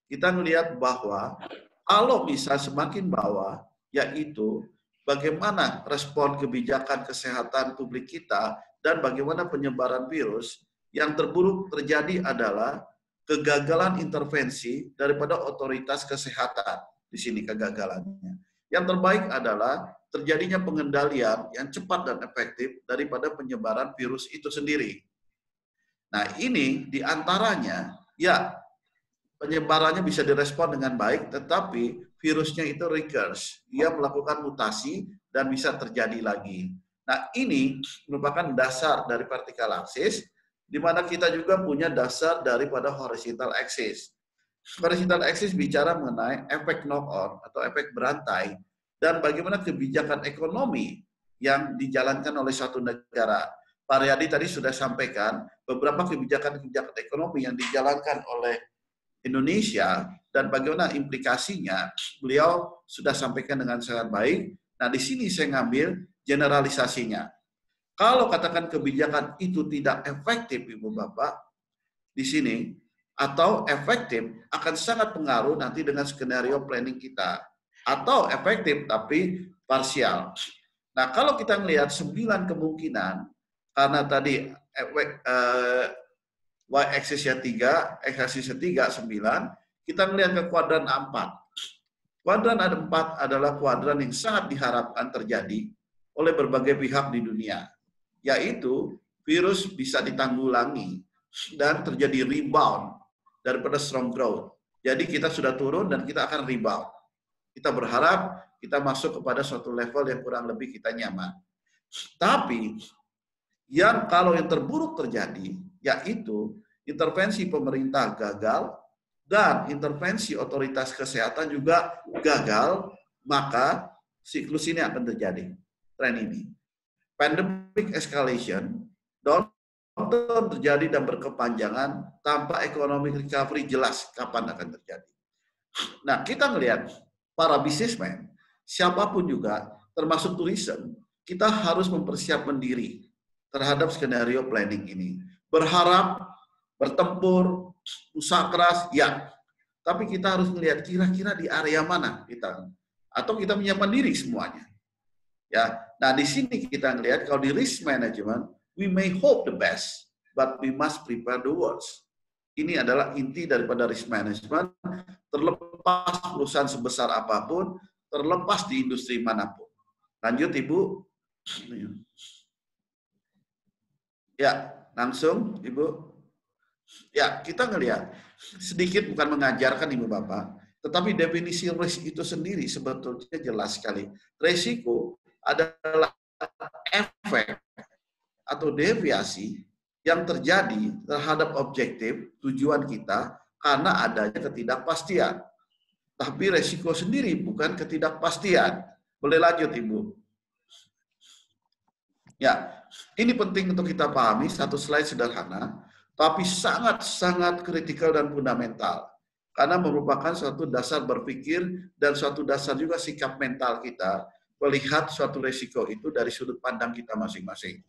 kita melihat bahwa kalau bisa semakin bawah, yaitu bagaimana respon kebijakan kesehatan publik kita dan bagaimana penyebaran virus, yang terburuk terjadi adalah kegagalan intervensi daripada otoritas kesehatan. Di sini kegagalannya. Yang terbaik adalah terjadinya pengendalian yang cepat dan efektif daripada penyebaran virus itu sendiri. Nah ini diantaranya, ya penyebarannya bisa direspon dengan baik, tetapi virusnya itu recurs. Dia melakukan mutasi dan bisa terjadi lagi. Nah ini merupakan dasar dari vertical axis, di mana kita juga punya dasar daripada horizontal axis. Horizontal axis bicara mengenai efek knock-on atau efek berantai dan bagaimana kebijakan ekonomi yang dijalankan oleh suatu negara. Pak Riyadi tadi sudah sampaikan beberapa kebijakan-kebijakan ekonomi yang dijalankan oleh Indonesia dan bagaimana implikasinya, beliau sudah sampaikan dengan sangat baik. Nah, di sini saya ngambil generalisasinya. Kalau katakan kebijakan itu tidak efektif, Ibu Bapak, di sini, atau efektif akan sangat pengaruh nanti dengan skenario planning kita. Atau efektif tapi parsial. Nah, kalau kita melihat 9 kemungkinan, karena tadi y-axisnya 3, x-axisnya 3, 9, kita melihat ke kuadran 4. Kuadran 4 adalah kuadran yang sangat diharapkan terjadi oleh berbagai pihak di dunia. Yaitu virus bisa ditanggulangi dan terjadi rebound daripada strong growth. Jadi kita sudah turun dan kita akan rebound. Kita berharap kita masuk kepada suatu level yang kurang lebih kita nyaman. Tapi yang kalau yang terburuk terjadi, yaitu intervensi pemerintah gagal dan intervensi otoritas kesehatan juga gagal, maka siklus ini akan terjadi. Tren ini. Pandemic escalation, downturn terjadi dan berkepanjangan tanpa economic recovery jelas kapan akan terjadi. Nah, kita melihat para bisnismen, siapapun juga termasuk tourism, kita harus mempersiapkan diri terhadap skenario planning ini. Berharap, bertempur, usaha keras, ya. Tapi kita harus melihat kira-kira di area mana kita. Atau kita menyiapkan diri semuanya. Ya. Nah, di sini kita melihat kalau di risk management, we may hope the best, but we must prepare the worst. Ini adalah inti daripada risk management, terlepas perusahaan sebesar apapun, terlepas di industri manapun. Lanjut, Ibu. Ya, langsung, Ibu. Ya, kita ngelihat sedikit bukan mengajarkan Ibu Bapak, tetapi definisi risk itu sendiri sebetulnya jelas sekali. Risiko adalah efek atau deviasi yang terjadi terhadap objektif tujuan kita karena adanya ketidakpastian. Tapi resiko sendiri bukan ketidakpastian. Boleh lanjut, Ibu. Ya, ini penting untuk kita pahami, satu slide sederhana, tapi sangat-sangat kritikal dan fundamental. Karena merupakan suatu dasar berpikir dan suatu dasar juga sikap mental kita melihat suatu resiko itu dari sudut pandang kita masing-masing.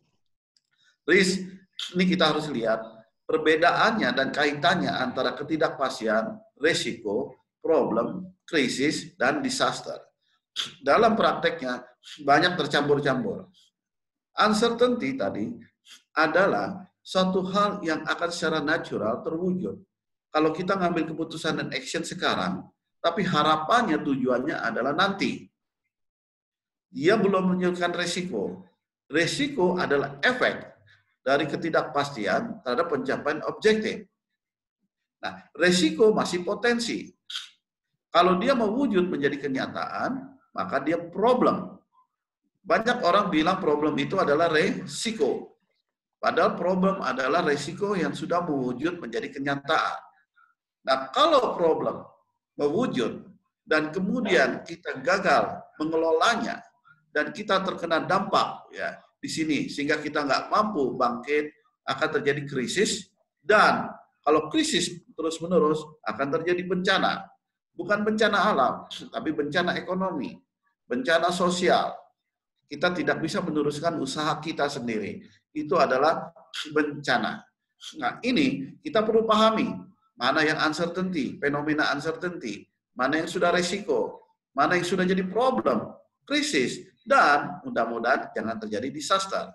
Risk ini kita harus lihat perbedaannya dan kaitannya antara ketidakpastian, resiko, problem, krisis, dan disaster. Dalam prakteknya banyak tercampur-campur. Uncertainty tadi adalah suatu hal yang akan secara natural terwujud. Kalau kita ngambil keputusan dan action sekarang, tapi harapannya tujuannya adalah nanti. Dia belum menunjukkan resiko. Resiko adalah efek dari ketidakpastian terhadap pencapaian objektif. Nah, resiko masih potensi. Kalau dia mewujud menjadi kenyataan, maka dia problem. Banyak orang bilang problem itu adalah resiko. Padahal problem adalah resiko yang sudah mewujud menjadi kenyataan. Nah, kalau problem mewujud dan kemudian kita gagal mengelolanya dan kita terkena dampak, ya, di sini, sehingga kita nggak mampu bangkit, akan terjadi krisis, dan kalau krisis terus-menerus akan terjadi bencana. Bukan bencana alam, tapi bencana ekonomi, bencana sosial. Kita tidak bisa meneruskan usaha kita sendiri. Itu adalah bencana. Nah, ini kita perlu pahami, mana yang uncertainty, fenomena uncertainty, mana yang sudah resiko, mana yang sudah jadi problem, krisis, dan mudah-mudahan jangan terjadi disaster.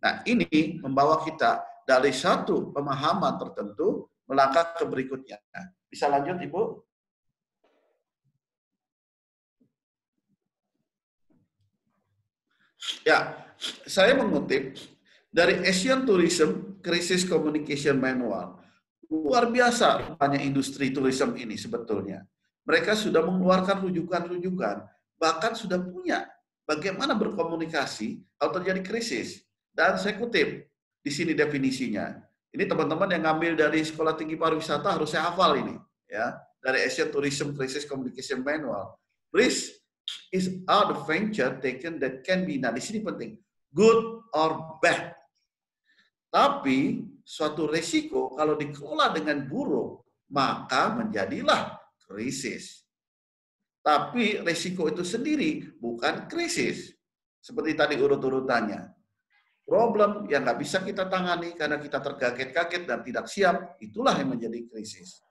Nah, ini membawa kita dari satu pemahaman tertentu melangkah ke berikutnya. Bisa lanjut, Ibu? Ya, saya mengutip dari Asian Tourism Crisis Communication Manual. Luar biasa rupanya industri tourism ini sebetulnya. Mereka sudah mengeluarkan rujukan-rujukan, bahkan sudah punya bagaimana berkomunikasi kalau terjadi krisis. Dan saya kutip di sini definisinya. Ini teman-teman yang ngambil dari Sekolah Tinggi Pariwisata harus saya hafal ini, ya, dari Asian Tourism Crisis Communication Manual. Risk is all the venture taken that can be. Nah, di sini penting, good or bad. Tapi suatu resiko kalau dikelola dengan buruk maka menjadilah krisis. Tapi resiko itu sendiri bukan krisis. Seperti tadi urut-urutannya. Problem yang nggak bisa kita tangani karena kita terkaget-kaget dan tidak siap, itulah yang menjadi krisis.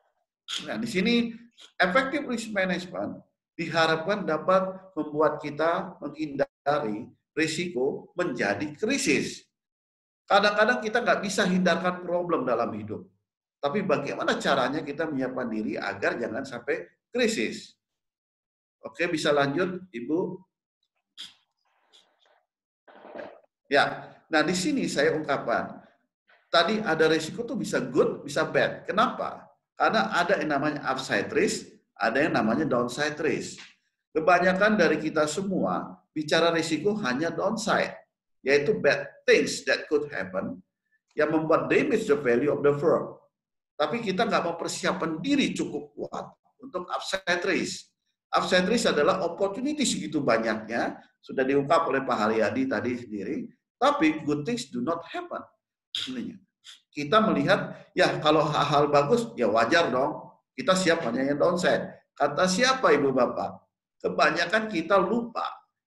Nah, di sini effective risk management diharapkan dapat membuat kita menghindari risiko menjadi krisis. Kadang-kadang kita nggak bisa hindarkan problem dalam hidup. Tapi bagaimana caranya kita menyiapkan diri agar jangan sampai krisis. Oke, bisa lanjut, Ibu. Ya, nah di sini saya ungkapkan. Tadi ada risiko tuh bisa good, bisa bad. Kenapa? Karena ada yang namanya upside risk, ada yang namanya downside risk. Kebanyakan dari kita semua bicara risiko hanya downside, yaitu bad things that could happen yang membuat damage the value of the firm. Tapi kita nggak mempersiapkan diri cukup kuat untuk upside risk. Upside risk adalah opportunity segitu banyaknya, sudah diungkap oleh Pak Haryadi tadi sendiri, tapi good things do not happen. Kita melihat, ya kalau hal-hal bagus, ya wajar dong, kita siap hanya yang downside. Kata siapa Ibu Bapak? Kebanyakan kita lupa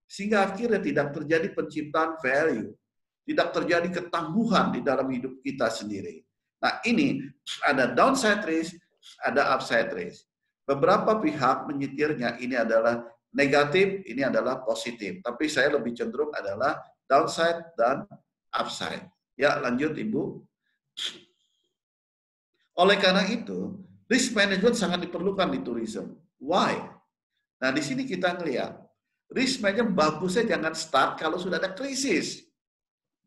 Sehingga akhirnya tidak terjadi penciptaan value, tidak terjadi ketangguhan di dalam hidup kita sendiri. Nah, ini ada downside risk, ada upside risk. Beberapa pihak menyetirnya ini adalah negatif, ini adalah positif. Tapi saya lebih cenderung adalah downside dan upside. Ya, lanjut Ibu. Oleh karena itu, risk management sangat diperlukan di tourism. Why? Nah, di sini kita ngelihat risk management bagusnya jangan start kalau sudah ada krisis.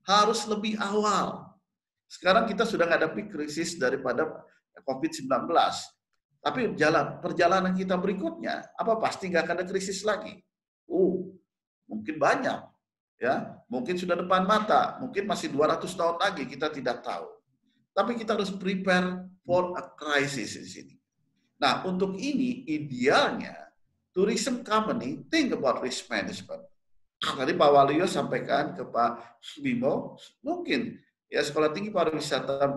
Harus lebih awal. Sekarang kita sudah menghadapi krisis daripada COVID-19. Tapi perjalanan kita berikutnya, apa pasti nggak akan ada krisis lagi? Mungkin banyak. Ya, mungkin sudah depan mata, mungkin masih 200 tahun lagi, kita tidak tahu. Tapi kita harus prepare for a crisis di sini. Nah, untuk ini idealnya tourism company think about risk management. Tadi Pak Waluyo sampaikan ke Pak Bimo, mungkin ya Sekolah Tinggi Pariwisata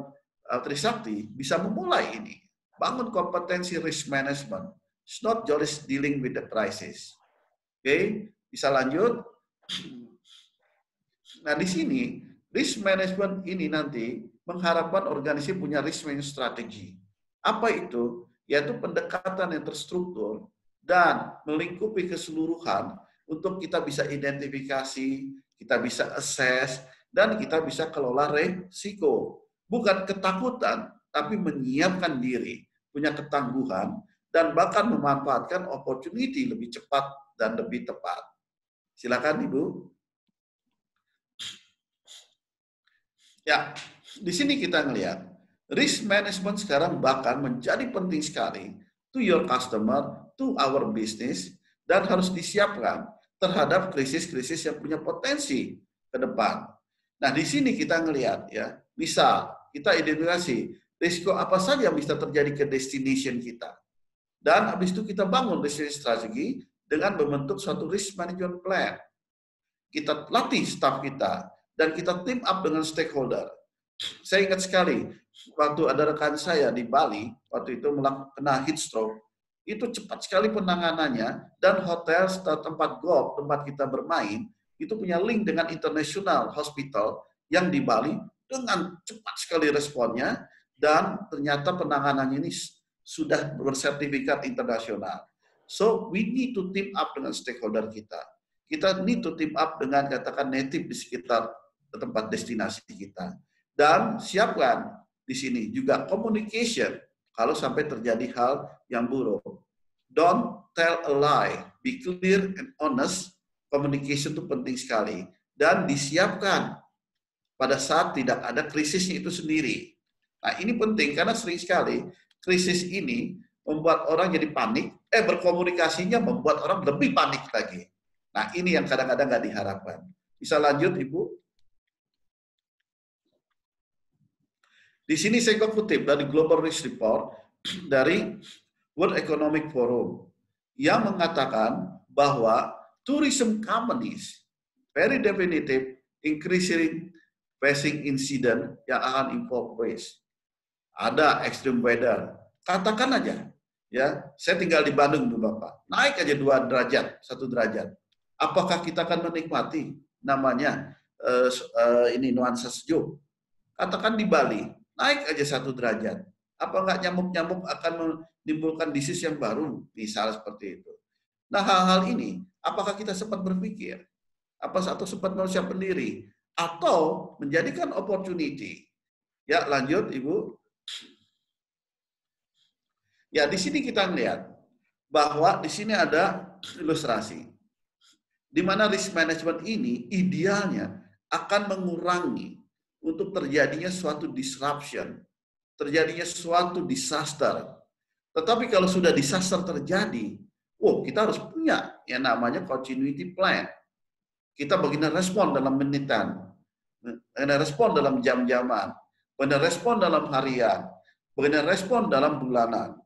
Trisakti bisa memulai ini. Bangun kompetensi risk management. It's not just dealing with the crisis. Oke, bisa lanjut. Nah, di sini risk management ini nanti mengharapkan organisasi punya risk management strategi. Apa itu? Yaitu pendekatan yang terstruktur dan melingkupi keseluruhan untuk kita bisa identifikasi, kita bisa assess, dan kita bisa kelola resiko. Bukan ketakutan, tapi menyiapkan diri, punya ketangguhan, dan bahkan memanfaatkan opportunity lebih cepat dan lebih tepat. Silakan Ibu. Ya, di sini kita melihat risk management sekarang bahkan menjadi penting sekali to your customer, to our business, dan harus disiapkan terhadap krisis-krisis yang punya potensi ke depan. Nah, di sini kita melihat ya, misal kita identifikasi risiko apa saja yang bisa terjadi ke destination kita. Dan habis itu kita bangun risk strategi dengan membentuk suatu risk management plan. Kita latih staff kita, dan kita team up dengan stakeholder. Saya ingat sekali, waktu ada rekan saya di Bali, waktu itu kena heat stroke, itu cepat sekali penanganannya, dan hotel atau tempat golf, tempat kita bermain, itu punya link dengan international hospital yang di Bali, dengan cepat sekali responnya, dan ternyata penanganannya ini sudah bersertifikat internasional. So, we need to team up dengan stakeholder kita. Kita need to team up dengan katakan native di sekitar tempat destinasi kita, dan siapkan di sini juga communication kalau sampai terjadi hal yang buruk. Don't tell a lie, be clear and honest. Communication itu penting sekali, dan disiapkan pada saat tidak ada krisisnya itu sendiri. Nah, ini penting karena sering sekali krisis ini membuat orang jadi panik, berkomunikasinya membuat orang lebih panik lagi. Nah, ini yang kadang-kadang nggak diharapkan. Bisa lanjut Ibu. Di sini saya kutip dari Global Risk Report dari World Economic Forum yang mengatakan bahwa tourism companies very definitive increasing facing incident yang akan involve waste. Ada extreme weather. Katakan aja, ya saya tinggal di Bandung tuh Bapak. Naik aja 1 derajat. Apakah kita akan menikmati namanya ini nuansa sejuk? Katakan di Bali. Naik aja 1 derajat. Apa nggak nyamuk-nyamuk akan menimbulkan disease yang baru? Misalnya seperti itu. Nah, hal-hal ini, apakah kita sempat berpikir? Atau sempat mempersiapkan diri? Atau menjadikan opportunity? Ya, lanjut Ibu. Ya, di sini kita melihat bahwa di sini ada ilustrasi. Di mana risk management ini idealnya akan mengurangi untuk terjadinya suatu disruption, terjadinya suatu disaster. Tetapi kalau sudah disaster terjadi, kita harus punya yang namanya continuity plan. Kita bagaimana respon dalam menitan, bagaimana respon dalam jam-jaman, bagaimana respon dalam harian, bagaimana respon dalam bulanan.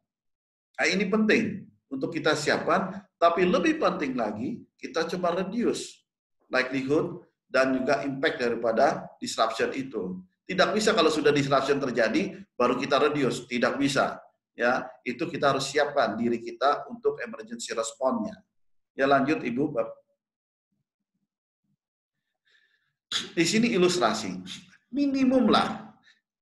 Nah, ini penting untuk kita siapkan, tapi lebih penting lagi, kita coba reduce likelihood dan juga impact daripada disruption itu. Tidak bisa kalau sudah disruption terjadi, baru kita reduce. Tidak bisa. Ya, itu kita harus siapkan diri kita untuk emergency responnya. Ya, lanjut Ibu. Di sini ilustrasi. Minimumlah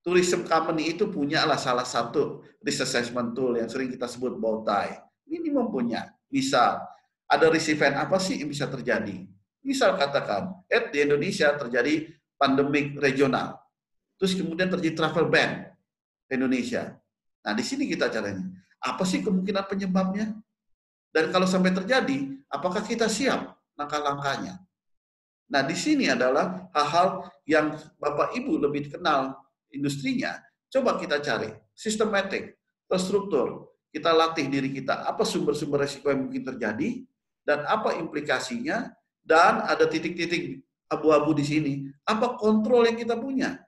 tourism company itu punyalah salah satu risk assessment tool yang sering kita sebut BOTAI. Minimum punya. Misal, ada risk event apa sih yang bisa terjadi? Misal katakan, di Indonesia terjadi pandemik regional. Terus kemudian terjadi travel ban ke Indonesia. Nah, di sini kita caranya. Apa sih kemungkinan penyebabnya? Dan kalau sampai terjadi, apakah kita siap langkah-langkahnya? Nah, di sini adalah hal-hal yang Bapak Ibu lebih kenal industrinya. Coba kita cari sistematik, terstruktur. Kita latih diri kita apa sumber-sumber resiko yang mungkin terjadi dan apa implikasinya, dan ada titik-titik abu-abu di sini. Apa kontrol yang kita punya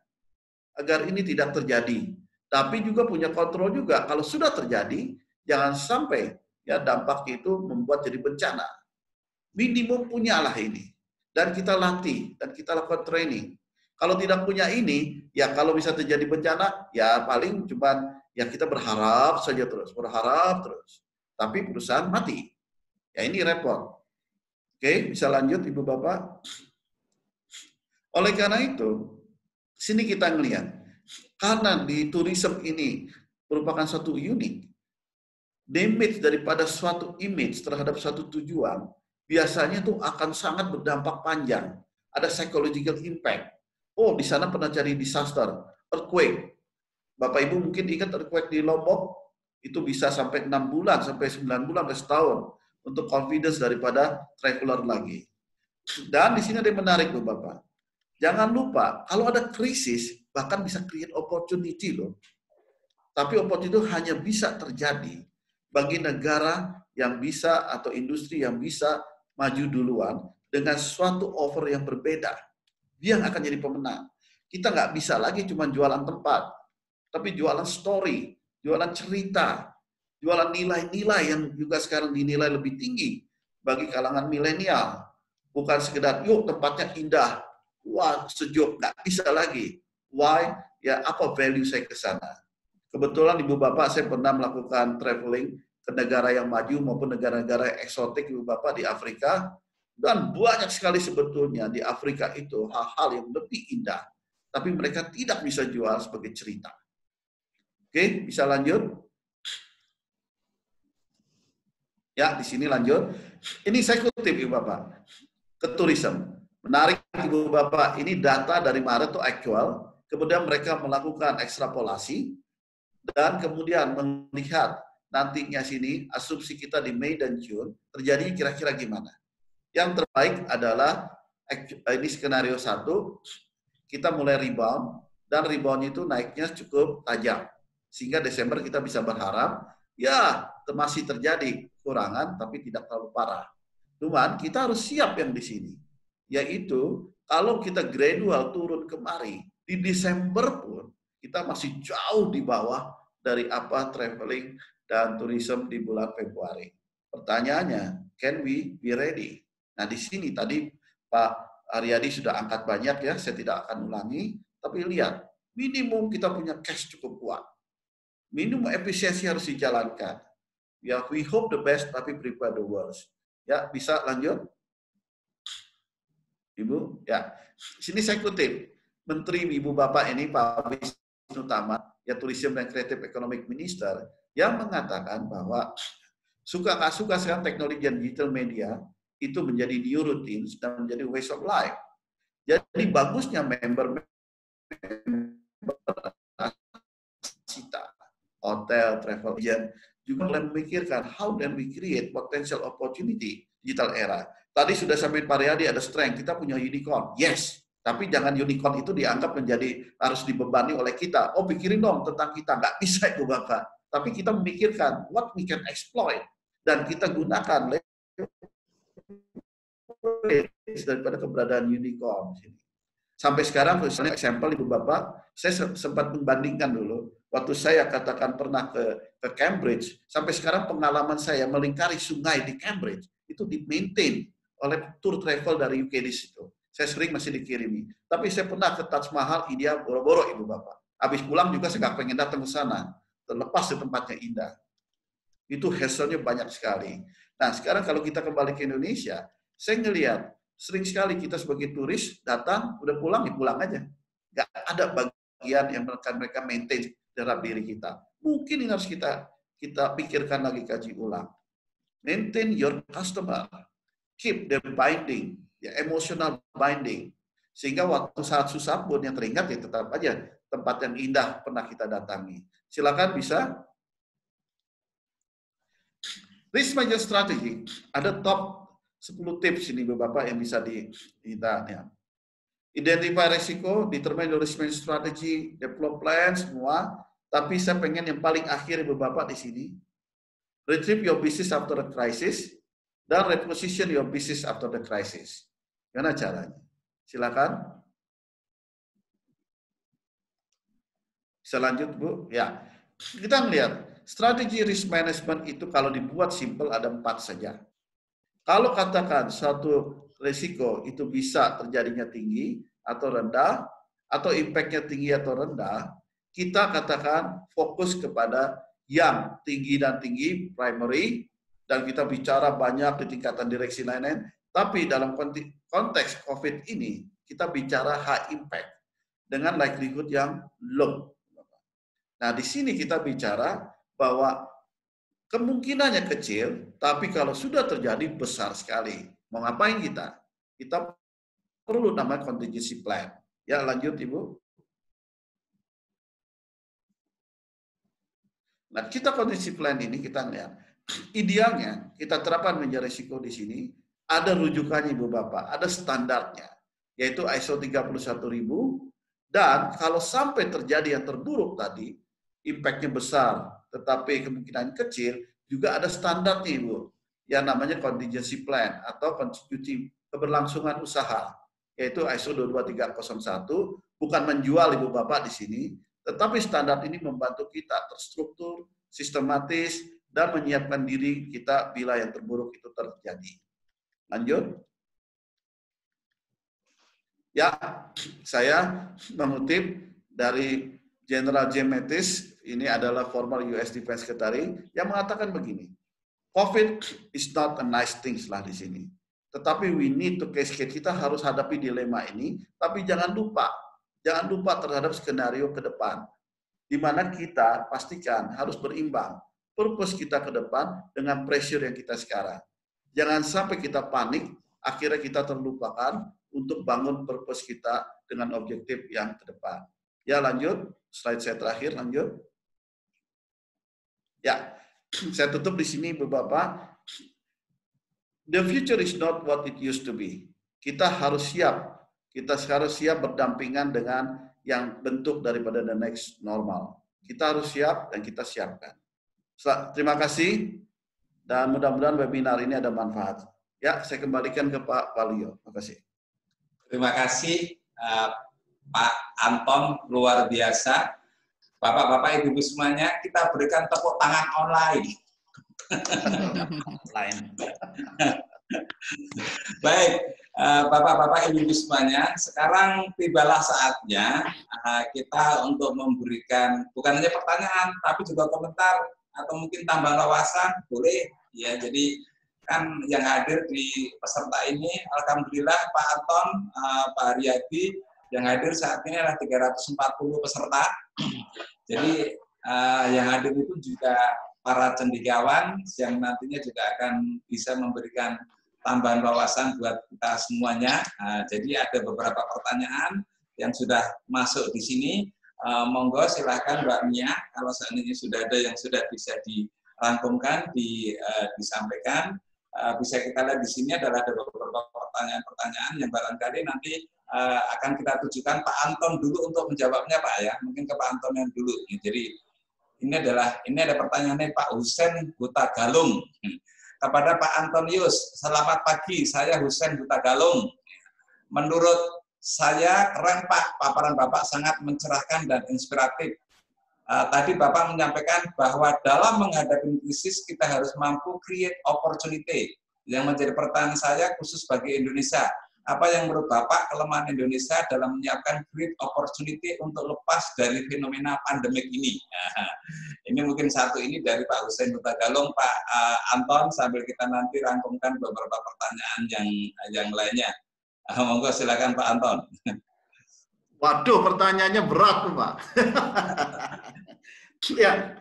agar ini tidak terjadi? Tapi juga punya kontrol juga kalau sudah terjadi, jangan sampai ya dampak itu membuat jadi bencana. Minimum punyalah ini. Dan kita latih, dan kita lakukan training. Kalau tidak punya ini, ya kalau bisa terjadi bencana, ya paling cuman ya kita berharap saja terus, Tapi perusahaan mati. Ya ini repot. Oke, bisa lanjut Ibu Bapak. Oleh karena itu, sini kita ngelihat, karena di tourism ini merupakan satu unik, damage daripada suatu image terhadap suatu tujuan, biasanya tuh akan sangat berdampak panjang. Ada psychological impact. Oh, di sana pernah jadi disaster, earthquake. Bapak Ibu mungkin ingat earthquake di Lombok, itu bisa sampai 6 bulan, sampai 9 bulan, sampai setahun untuk confidence daripada traveler lagi. Dan di sini ada yang menarik loh Bapak. Jangan lupa, kalau ada krisis, bahkan bisa create opportunity loh. Tapi opportunity itu hanya bisa terjadi bagi negara yang bisa atau industri yang bisa maju duluan dengan suatu offer yang berbeda. Dia akan jadi pemenang. Kita nggak bisa lagi cuma jualan tempat, tapi jualan story, jualan cerita, jualan nilai-nilai yang juga sekarang dinilai lebih tinggi bagi kalangan milenial. Bukan sekedar, yuk tempatnya indah, wah sejuk, nggak bisa lagi. Why? Ya apa value saya ke sana? Kebetulan Ibu Bapak, saya pernah melakukan traveling ke negara yang maju maupun negara-negara eksotik Ibu Bapak di Afrika, dan banyak sekali sebetulnya di Afrika itu hal-hal yang lebih indah, tapi mereka tidak bisa jual sebagai cerita. Oke, bisa lanjut? Ya, di sini lanjut. Ini saya kutip Ibu Bapak, ke tourism. Menarik Ibu Bapak, ini data dari Maret itu actual, kemudian mereka melakukan ekstrapolasi, dan kemudian melihat nantinya sini, asumsi kita di Mei dan Juni, terjadinya kira-kira gimana. Yang terbaik adalah, ini skenario satu, kita mulai rebound, dan rebound itu naiknya cukup tajam. Sehingga Desember kita bisa berharap, ya masih terjadi kekurangan, tapi tidak terlalu parah. Cuman kita harus siap yang di sini. Yaitu, kalau kita gradual turun kemari, di Desember pun, kita masih jauh di bawah dari apa traveling dan tourism di bulan Februari. Pertanyaannya, can we be ready? Nah, di sini tadi Pak Aryadi sudah angkat banyak ya, saya tidak akan ulangi, tapi lihat, minimum kita punya cash cukup kuat. Minimum efisiensi harus dijalankan. Ya, we hope the best, tapi prepare the worst. Ya, bisa lanjut? Ibu, ya. Sini saya kutip, Menteri Ibu Bapak ini, Pak Wisnu Tama, ya Tourism dan Creative Economic Minister, yang mengatakan bahwa suka nggak suka sekarang teknologi dan digital media itu menjadi new routines dan menjadi ways of life. Jadi bagusnya member hotel, travel agent juga mulai memikirkan how can we create potential opportunity digital era. Tadi sudah sampai Pak Riyadi ada strength, kita punya unicorn, yes. Tapi jangan unicorn itu dianggap menjadi harus dibebani oleh kita. Oh pikirin dong tentang kita, nggak bisa itu Bapak. Tapi kita memikirkan what we can exploit, dan kita gunakan daripada keberadaan unicorn. Sampai sekarang, misalnya eksempel Ibu Bapak, saya sempat membandingkan dulu, waktu saya katakan pernah ke Cambridge, sampai sekarang pengalaman saya melingkari sungai di Cambridge, itu di-maintain oleh tour travel dari UK di situ. Saya sering masih dikirimi. Tapi saya pernah ke Taj Mahal, India, boro-boro Ibu Bapak. Habis pulang juga saya nggak pengen datang ke sana. Terlepas di tempatnya indah. Itu hasilnya banyak sekali. Nah, sekarang kalau kita kembali ke Indonesia, saya ngelihat sering sekali kita sebagai turis datang, udah pulang, ya pulang aja. Nggak ada bagian yang mereka maintain terhadap diri kita. Mungkin ini harus kita pikirkan lagi, kaji ulang. Maintain your customer. Keep the binding, ya, emotional binding. Sehingga waktu saat susah pun yang teringat, ya tetap aja tempat yang indah pernah kita datangi. Silakan bisa. Risk management strategy. Ada top 10 tips ini Bapak yang bisa kita ya. Identify resiko, determine the risk management strategy, develop plan semua, tapi saya pengen yang paling akhir Bapak di sini. Retrieve your business after the crisis dan reposition your business after the crisis. Gimana caranya? Silakan. Bisa lanjut, Bu? Ya. Kita melihat strategi risk management itu kalau dibuat simple ada 4 saja. Kalau katakan satu risiko itu bisa terjadinya tinggi atau rendah, atau impact-nya tinggi atau rendah, kita katakan fokus kepada yang tinggi dan tinggi, primary, dan kita bicara banyak di tingkatan direksi lain-lain, tapi dalam konteks COVID ini, kita bicara high impact dengan likelihood yang low. Nah, di sini kita bicara bahwa kemungkinannya kecil, tapi kalau sudah terjadi besar sekali. Mau ngapain kita? Kita perlu namanya contingency plan. Ya, lanjut Ibu. Nah, kita contingency plan ini kita lihat. Idealnya kita terapkan manajer risiko di sini, ada rujukannya Ibu Bapak, ada standarnya, yaitu ISO 31000 dan kalau sampai terjadi yang terburuk tadi, impact-nya besar, tetapi kemungkinan kecil juga ada standar nih Ibu, yang namanya contingency plan atau konstitusi keberlangsungan usaha, yaitu ISO 22301, bukan menjual Ibu Bapak di sini, tetapi standar ini membantu kita terstruktur, sistematis, dan menyiapkan diri kita bila yang terburuk itu terjadi. Lanjut. Ya, saya mengutip dari General James Mattis, ini adalah former US Defense Secretary, yang mengatakan begini, COVID is not a nice thing lah di sini. Tetapi we need to cascade, kita harus hadapi dilema ini, tapi jangan lupa terhadap skenario ke depan, di mana kita pastikan harus berimbang, purpose kita ke depan dengan pressure yang kita sekarang. Jangan sampai kita panik, akhirnya kita terlupakan untuk bangun purpose kita dengan objektif yang ke depan. Ya, lanjut. Slide saya terakhir, lanjut. Ya, saya tutup di sini, Bapak. The future is not what it used to be. Kita harus siap berdampingan dengan yang bentuk daripada the next normal. Kita harus siap dan kita siapkan. Terima kasih, dan mudah-mudahan webinar ini ada manfaat. Ya, saya kembalikan ke Pak Waluyo. Terima kasih. Terima kasih, Pak Anton, luar biasa. Bapak-bapak, ibu-ibu semuanya, kita berikan tepuk tangan online. Online. Baik, bapak-bapak, ibu-ibu semuanya, sekarang tibalah saatnya kita untuk memberikan bukan hanya pertanyaan, tapi juga komentar atau mungkin tambahan wawasan, boleh. Ya, jadi kan yang hadir di peserta ini, alhamdulillah Pak Anton, Pak Riyadi, yang hadir saat ini adalah 340 peserta. Jadi yang hadir itu juga para cendekiawan yang nantinya juga akan bisa memberikan tambahan wawasan buat kita semuanya. Jadi ada beberapa pertanyaan yang sudah masuk di sini. Monggo silahkan Mbak Mia, kalau seandainya sudah ada yang sudah bisa dirangkumkan, disampaikan. Bisa kita lihat di sini adalah ada beberapa pertanyaan-pertanyaan yang barangkali nanti akan kita tujukan Pak Anton dulu untuk menjawabnya, Pak, ya. Mungkin ke Pak Anton yang dulu. Jadi ini ada pertanyaannya Pak Husen Hutagalung. Kepada Pak Antonius, selamat pagi, saya Husen Hutagalung. Menurut saya keren, Pak, paparan Bapak sangat mencerahkan dan inspiratif. Tadi Bapak menyampaikan bahwa dalam menghadapi krisis kita harus mampu create opportunity. Yang menjadi pertanyaan saya khusus bagi Indonesia. Apa yang menurut Bapak kelemahan Indonesia dalam menyiapkan great opportunity untuk lepas dari fenomena pandemik ini? Nah, ini mungkin satu ini dari Pak Husen Hutagalung, Pak Anton, sambil kita nanti rangkumkan beberapa pertanyaan yang lainnya. Monggo silakan Pak Anton. Waduh, pertanyaannya berat Pak. Ya,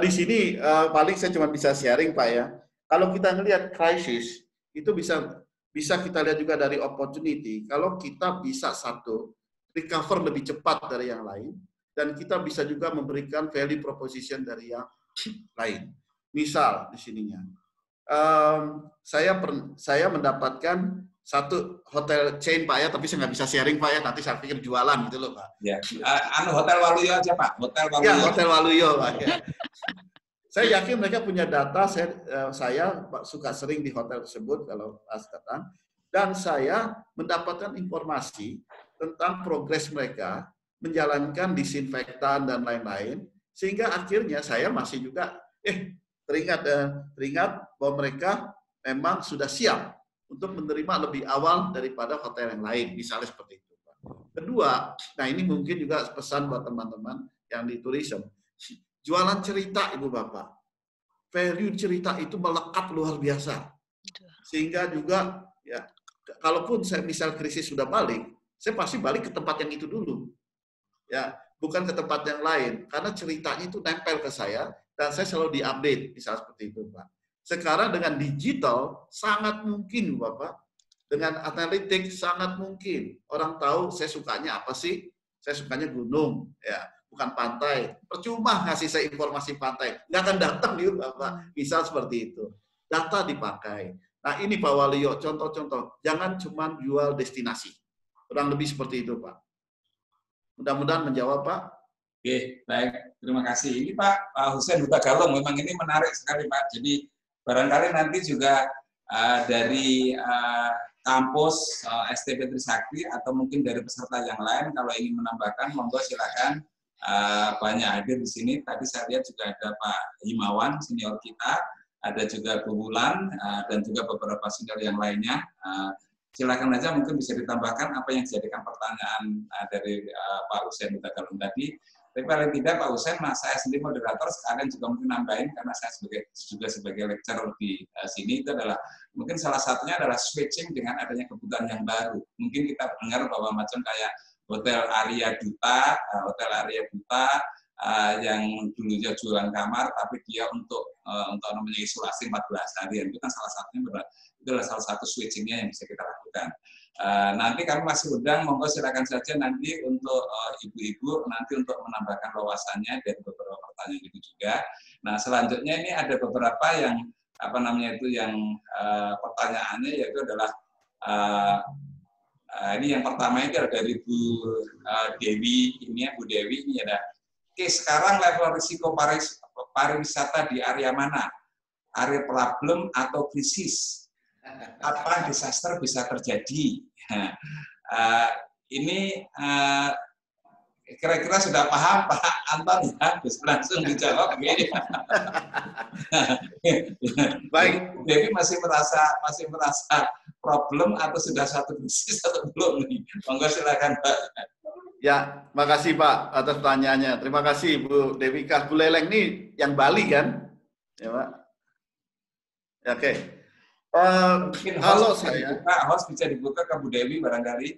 di sini paling saya cuma bisa sharing Pak ya. Kalau kita melihat krisis itu bisa kita lihat juga dari opportunity. Kalau kita bisa satu recover lebih cepat dari yang lain, dan kita bisa juga memberikan value proposition dari yang lain. Misal di sininya, saya mendapatkan satu hotel chain Pak ya, tapi saya nggak bisa sharing Pak ya, nanti saya pikir jualan gitu loh Pak. Ya, hotel Waluyo aja Pak. Hotel Waluyo. Ya, hotel Waluyo Pak. Ya. Saya yakin mereka punya data. Saya suka sering di hotel tersebut kalau pas datang, dan saya mendapatkan informasi tentang progres mereka menjalankan disinfektan dan lain-lain, sehingga akhirnya saya masih juga teringat bahwa mereka memang sudah siap untuk menerima lebih awal daripada hotel yang lain, misalnya seperti itu Pak. Kedua, nah ini mungkin juga pesan buat teman-teman yang di tourism, jualan cerita Ibu Bapak, value cerita itu melekat luar biasa, sehingga juga ya kalaupun saya misal krisis sudah balik, saya pasti balik ke tempat yang itu dulu. Ya, bukan ke tempat yang lain, karena ceritanya itu nempel ke saya dan saya selalu diupdate, misalnya seperti itu Pak. Sekarang dengan digital sangat mungkin Bapak, dengan analitik sangat mungkin orang tahu saya sukanya apa sih, saya sukanya gunung ya, bukan pantai. Percuma ngasih saya informasi pantai, nggak akan datang dia Bapak, misal seperti itu. Data dipakai. Nah ini Pak Waluyo, contoh-contoh, jangan cuma jual destinasi, kurang lebih seperti itu Pak. Mudah-mudahan menjawab Pak. Oke, baik. Terima kasih. Ini Pak Husein Huta Galung, memang ini menarik sekali Pak. Jadi barangkali nanti juga dari kampus STP Trisakti atau mungkin dari peserta yang lain kalau ingin menambahkan, monggo silakan, banyak hadir di sini. Tadi saya lihat juga ada Pak Himawan, senior kita, ada juga Bu Wulan, dan juga beberapa senior yang lainnya. Silakan aja, mungkin bisa ditambahkan apa yang dijadikan pertanyaan dari Pak Husein Huta Galung tadi. Tapi paling tidak Pak Husein, saya sendiri moderator sekalian juga mungkin nambahin, karena saya juga sebagai lecturer di sini, itu adalah mungkin salah satunya adalah switching dengan adanya kebutuhan yang baru. Mungkin kita dengar bahwa macam kayak Hotel Arya Duta yang dulunya jualan kamar, tapi dia untuk namanya isolasi 14 harian, itu kan salah satunya itu adalah salah satu switchingnya yang bisa kita lakukan. Nanti kami masih undang, monggo silakan saja nanti untuk ibu-ibu nanti untuk menambahkan wawasannya dari beberapa pertanyaan itu juga. Nah selanjutnya ini ada beberapa yang apa namanya itu yang pertanyaannya yaitu adalah ini yang pertama itu dari Bu Dewi ini ada. Oke, sekarang level risiko pariwisata di area mana? Area problem atau krisis? Apa disaster bisa terjadi? Ini kira-kira sudah paham Pak Anton ya, langsung dijawab. Baik, Devi masih merasa problem atau sudah satu krisis atau belum nih? Monggo silakan Pak. Ya, makasih Pak atas pertanyaannya. Terima kasih Bu Dewi Kahbuleleng nih yang Bali kan? Ya Pak. Ya, oke. Mungkin halo saya. Host bisa dibuka ke Bu Dewi barangkali.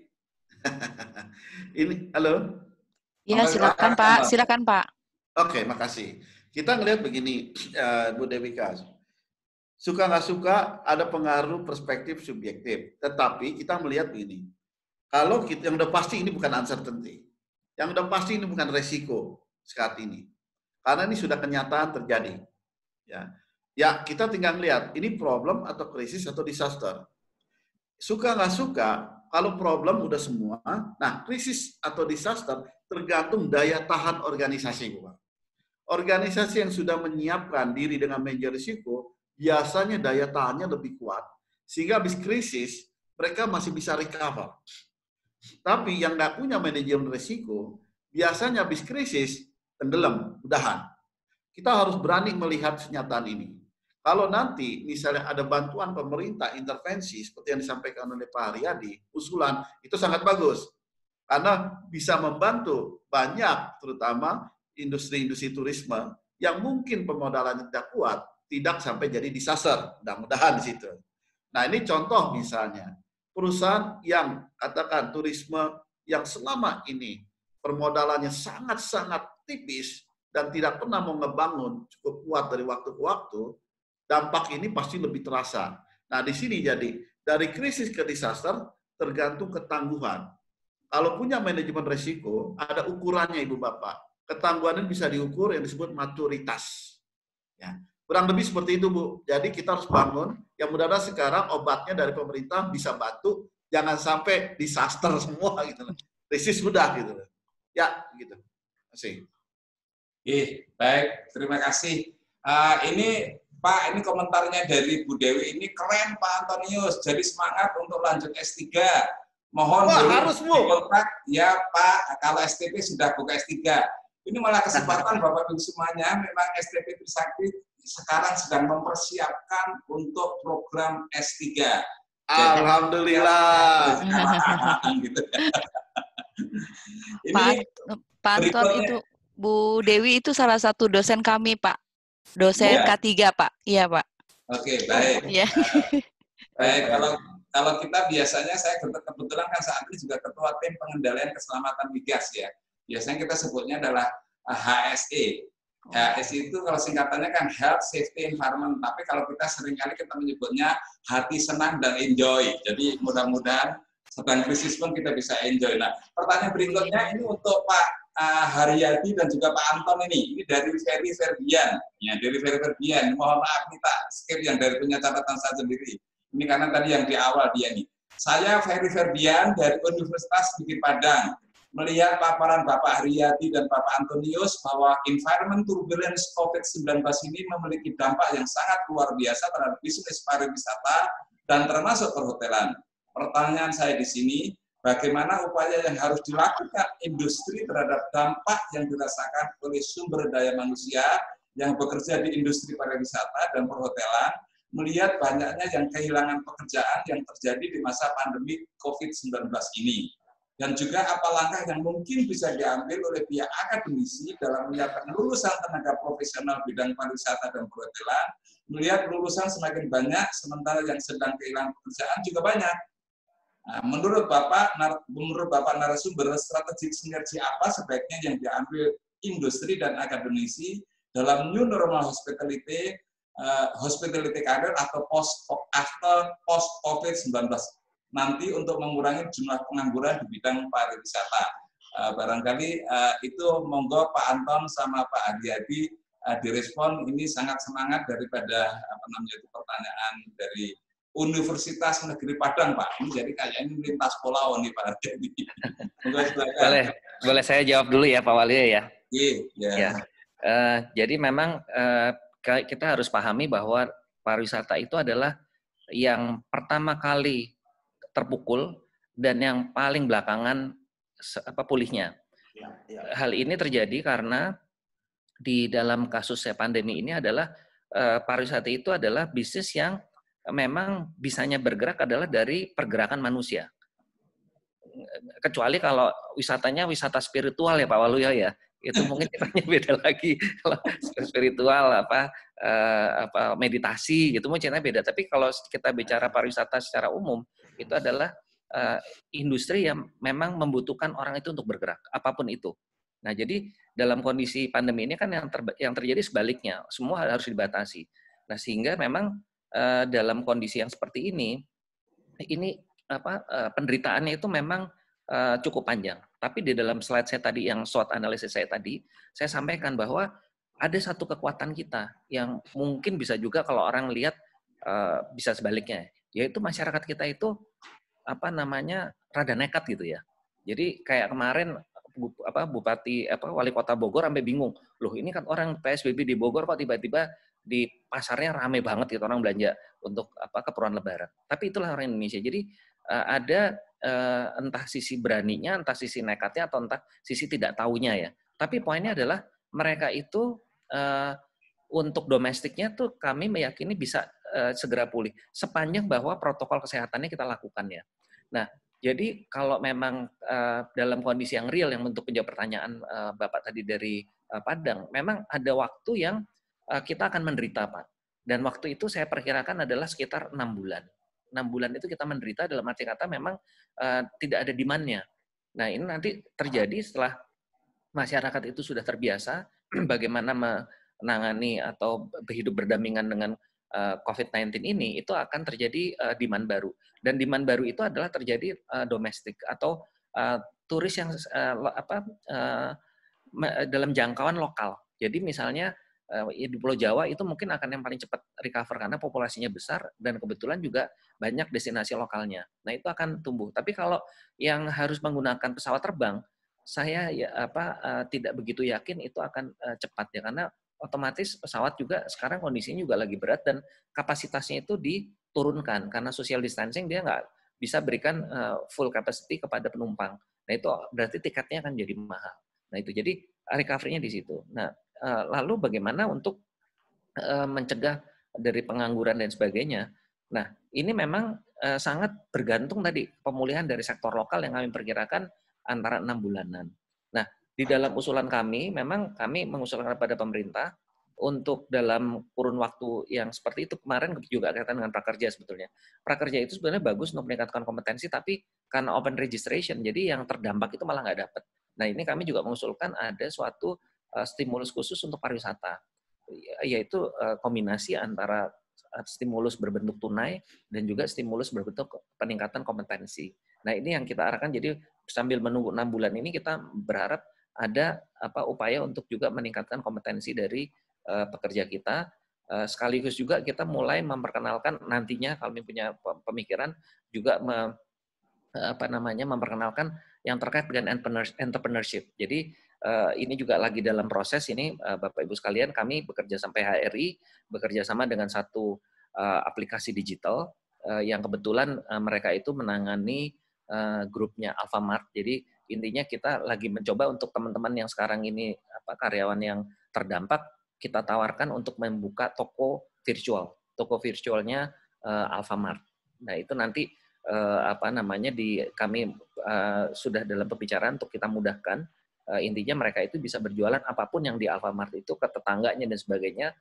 Ini halo. Iya, silakan Pak. Silakan Pak. Oke, makasih. Kita ngelihat begini, Bu Dewi Kah. Suka nggak suka ada pengaruh perspektif subjektif. Tetapi kita melihat begini. Kalau kita yang udah pasti ini bukan uncertainty. Yang udah pasti ini bukan resiko saat ini. Karena ini sudah kenyataan terjadi. Ya. Ya, kita tinggal lihat, ini problem atau krisis atau disaster. Suka nggak suka, kalau problem udah semua, nah krisis atau disaster tergantung daya tahan organisasi. Organisasi yang sudah menyiapkan diri dengan manajer risiko, biasanya daya tahannya lebih kuat, sehingga habis krisis, mereka masih bisa recover. Tapi yang nggak punya manajemen risiko, biasanya habis krisis, tenggelam, udahan. Kita harus berani melihat kenyataan ini. Kalau nanti misalnya ada bantuan pemerintah intervensi seperti yang disampaikan oleh Pak Haryadi, usulan itu sangat bagus. Karena bisa membantu banyak terutama industri-industri turisme yang mungkin pemodalannya tidak kuat, tidak sampai jadi disaster, mudah-mudahan di situ. Nah, ini contoh misalnya. perusahaan yang katakan turisme yang selama ini permodalannya sangat-sangat tipis dan tidak pernah mau ngebangun cukup kuat dari waktu ke waktu, dampak ini pasti lebih terasa. Nah, di sini jadi dari krisis ke disaster tergantung ketangguhan. Kalau punya manajemen risiko, ada ukurannya Ibu Bapak. Ketangguhan ini bisa diukur yang disebut maturitas. Ya. Kurang lebih seperti itu, Bu. Jadi kita harus bangun. Yang mudah-mudahan sekarang obatnya dari pemerintah bisa bantu, jangan sampai disaster semua gitu. Krisis sudah gitu. Ya, gitu. Masih. Baik, terima kasih. Ini Pak, ini komentarnya dari Bu Dewi ini keren Pak Antonius. Jadi semangat untuk lanjut S3. Mohon kontak ya Pak, kalau STP sudah buka S3. Ini malah kesempatan Bapak Ibu semuanya, memang STP Trisakti sekarang sedang mempersiapkan untuk program S3. Alhamdulillah. Gitu. Ini Pak Anton itu, Bu Dewi itu salah satu dosen kami Pak. Dosen ya. K3 Pak, iya Pak. Oke, baik. Ya. Baik, kalau kita biasanya saya kebetulan kan saat ini juga ketua tim pengendalian keselamatan migas ya. Biasanya kita sebutnya adalah HSE. HSE itu kalau singkatannya kan Health, Safety, Environment. Tapi kalau kita seringkali kita menyebutnya hati senang dan enjoy. Jadi mudah-mudahan sedang krisis pun kita bisa enjoy. Nah, pertanyaan berikutnya ini untuk Pak Haryati dan juga Pak Anton ini dari Ferry Ferdian, ya dari Ferry Ferdian. Mohon maaf nih Pak, skip yang dari punya catatan saya sendiri. Ini karena tadi yang di awal dia nih. Saya Ferry Ferdian dari Universitas Negeri Padang melihat paparan Bapak Haryati dan Bapak Antonius bahwa environment turbulence COVID-19 ini memiliki dampak yang sangat luar biasa terhadap bisnis pariwisata dan termasuk perhotelan. Pertanyaan saya di sini, bagaimana upaya yang harus dilakukan industri terhadap dampak yang dirasakan oleh sumber daya manusia yang bekerja di industri pariwisata dan perhotelan melihat banyaknya yang kehilangan pekerjaan yang terjadi di masa pandemi COVID-19 ini? Dan juga apa langkah yang mungkin bisa diambil oleh pihak akademisi dalam menyiapkan lulusan tenaga profesional bidang pariwisata dan perhotelan melihat lulusan semakin banyak sementara yang sedang kehilangan pekerjaan juga banyak? Nah, menurut Bapak narasumber, strategi sinergi apa sebaiknya yang diambil industri dan akademisi dalam new normal hospitality, career atau post-COVID-19 nanti untuk mengurangi jumlah pengangguran di bidang pariwisata? Barangkali itu monggo Pak Anton sama Pak Haryati direspon. Ini sangat semangat daripada pertanyaan dari Universitas Negeri Padang, Pak. Ini jadi kayaknya lintas pulau nih, Pak. Jadi, boleh saya jawab dulu ya, Pak Walia ya. Jadi memang kita harus pahami bahwa pariwisata itu adalah yang pertama kali terpukul dan yang paling belakangan pulihnya. Hal ini terjadi karena di dalam kasus pandemi ini adalah pariwisata itu adalah bisnis yang memang bisanya bergerak adalah dari pergerakan manusia. Kecuali kalau wisatanya wisata spiritual ya Pak Waluyo ya, itu mungkin ceritanya beda lagi. Kalau spiritual meditasi gitu mungkin ceritanya beda. Tapi kalau kita bicara pariwisata secara umum itu adalah industri yang memang membutuhkan orang itu untuk bergerak apapun itu. Nah, jadi dalam kondisi pandemi ini kan yang terjadi sebaliknya, semua harus dibatasi. Nah, sehingga memang dalam kondisi yang seperti ini penderitaannya itu memang cukup panjang. Tapi di dalam slide saya tadi, yang SWOT analisis saya tadi, saya sampaikan bahwa ada satu kekuatan kita yang mungkin bisa juga kalau orang lihat bisa sebaliknya, yaitu masyarakat kita itu rada nekat gitu ya. Jadi kayak kemarin Bupati Wali Kota Bogor sampai bingung, loh ini kan orang PSBB di Bogor kok tiba-tiba di pasarnya ramai banget gitu orang belanja untuk keperluan lebaran. Tapi itulah orang Indonesia. Jadi ada entah sisi beraninya, entah sisi nekatnya, atau entah sisi tidak taunya ya. Tapi poinnya adalah mereka itu untuk domestiknya tuh kami meyakini bisa segera pulih sepanjang bahwa protokol kesehatannya kita lakukan ya. Nah, jadi kalau memang dalam kondisi yang real yang bentuk penjawab pertanyaan Bapak tadi dari Padang, memang ada waktu yang kita akan menderita Pak. Dan waktu itu saya perkirakan adalah sekitar 6 bulan. 6 bulan itu kita menderita dalam arti kata memang tidak ada demand-nya. Nah, ini nanti terjadi setelah masyarakat itu sudah terbiasa bagaimana menangani atau hidup berdampingan dengan COVID-19 ini, itu akan terjadi demand baru. Dan demand baru itu adalah terjadi domestik atau turis yang dalam jangkauan lokal. Jadi misalnya di Pulau Jawa itu mungkin akan yang paling cepat recover karena populasinya besar dan kebetulan juga banyak destinasi lokalnya. Nah, itu akan tumbuh. Tapi kalau yang harus menggunakan pesawat terbang, saya tidak begitu yakin itu akan cepat ya, karena otomatis pesawat juga sekarang kondisinya juga lagi berat dan kapasitasnya itu diturunkan karena social distancing dia nggak bisa berikan full capacity kepada penumpang. Nah itu berarti tiketnya akan jadi mahal. Nah itu jadi recovery-nya di situ. Nah lalu bagaimana untuk mencegah dari pengangguran dan sebagainya? Nah ini memang sangat bergantung tadi pemulihan dari sektor lokal yang kami perkirakan antara 6 bulanan. Nah di dalam usulan kami, memang kami mengusulkan kepada pemerintah untuk dalam kurun waktu yang seperti itu, kemarin juga kaitan dengan prakerja sebetulnya. Prakerja itu sebenarnya bagus untuk meningkatkan kompetensi, tapi karena open registration, jadi yang terdampak itu malah nggak dapat. Nah ini kami juga mengusulkan ada suatu stimulus khusus untuk pariwisata, yaitu kombinasi antara stimulus berbentuk tunai dan juga stimulus berbentuk peningkatan kompetensi. Nah ini yang kita arahkan, jadi sambil menunggu 6 bulan ini kita berharap ada upaya untuk juga meningkatkan kompetensi dari pekerja kita, sekaligus juga kita mulai memperkenalkan nantinya kalau punya pemikiran juga memperkenalkan yang terkait dengan entrepreneurship. Jadi ini juga lagi dalam proses ini, Bapak Ibu sekalian, kami bekerja sama PHRI, bekerja sama dengan satu aplikasi digital yang kebetulan mereka itu menangani grupnya Alfamart. Jadi intinya kita lagi mencoba untuk teman-teman yang sekarang ini karyawan yang terdampak, kita tawarkan untuk membuka toko virtualnya Alfamart. Nah itu nanti kami sudah dalam pembicaraan untuk kita mudahkan. Intinya mereka itu bisa berjualan apapun yang di Alfamart itu ke tetangganya dan sebagainya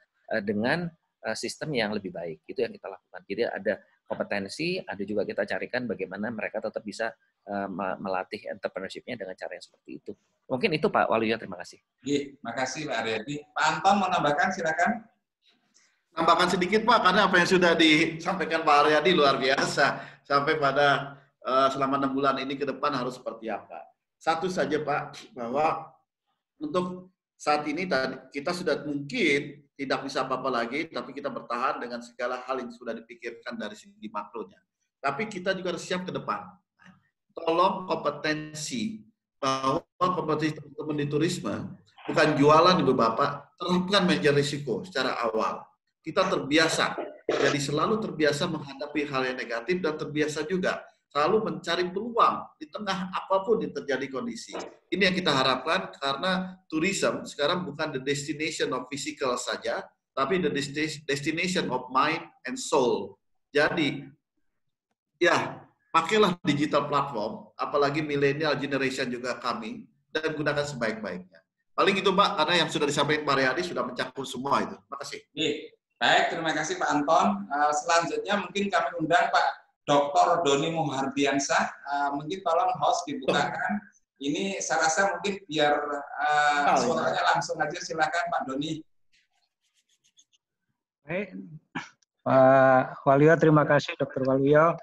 dengan sistem yang lebih baik. Itu yang kita lakukan. Jadi ada kompetensi, ada juga kita carikan bagaimana mereka tetap bisa melatih entrepreneurship-nya dengan cara yang seperti itu. Mungkin itu Pak Waluyo, terima kasih. Terima kasih Pak Aryadi. Pak Anton mau nambahkan, silakan. Nambahkan sedikit Pak, karena apa yang sudah disampaikan Pak Aryadi luar biasa. Sampai pada selama 6 bulan ini ke depan harus seperti apa. Satu saja Pak, bahwa untuk saat ini kita sudah mungkin tidak bisa apa-apa lagi, tapi kita bertahan dengan segala hal yang sudah dipikirkan dari segi makronya. Tapi kita juga harus siap ke depan. Tolong kompetensi, bahwa kompetensi teman-teman di turisme, bukan jualan di beberapa, terapkan manajer risiko secara awal. Kita terbiasa, jadi selalu terbiasa menghadapi hal yang negatif dan terbiasa juga selalu mencari peluang di tengah apapun yang terjadi kondisi. Ini yang kita harapkan karena tourism sekarang bukan the destination of physical saja, tapi the destination of mind and soul. Jadi, ya, pakailah digital platform, apalagi millennial generation juga kami, dan gunakan sebaik-baiknya. Paling itu, Pak, karena yang sudah disampaikan Pak Aryadi sudah mencakup semua itu. Terima kasih. Baik, terima kasih Pak Anton. Selanjutnya mungkin kami undang Pak Dr. Doni Muhardiansyah, mungkin tolong host dibukakan. Ini saya rasa mungkin biar suaranya langsung aja, silakan Pak Doni. Baik, Pak Waluyo, terima kasih Dr. Waluyo.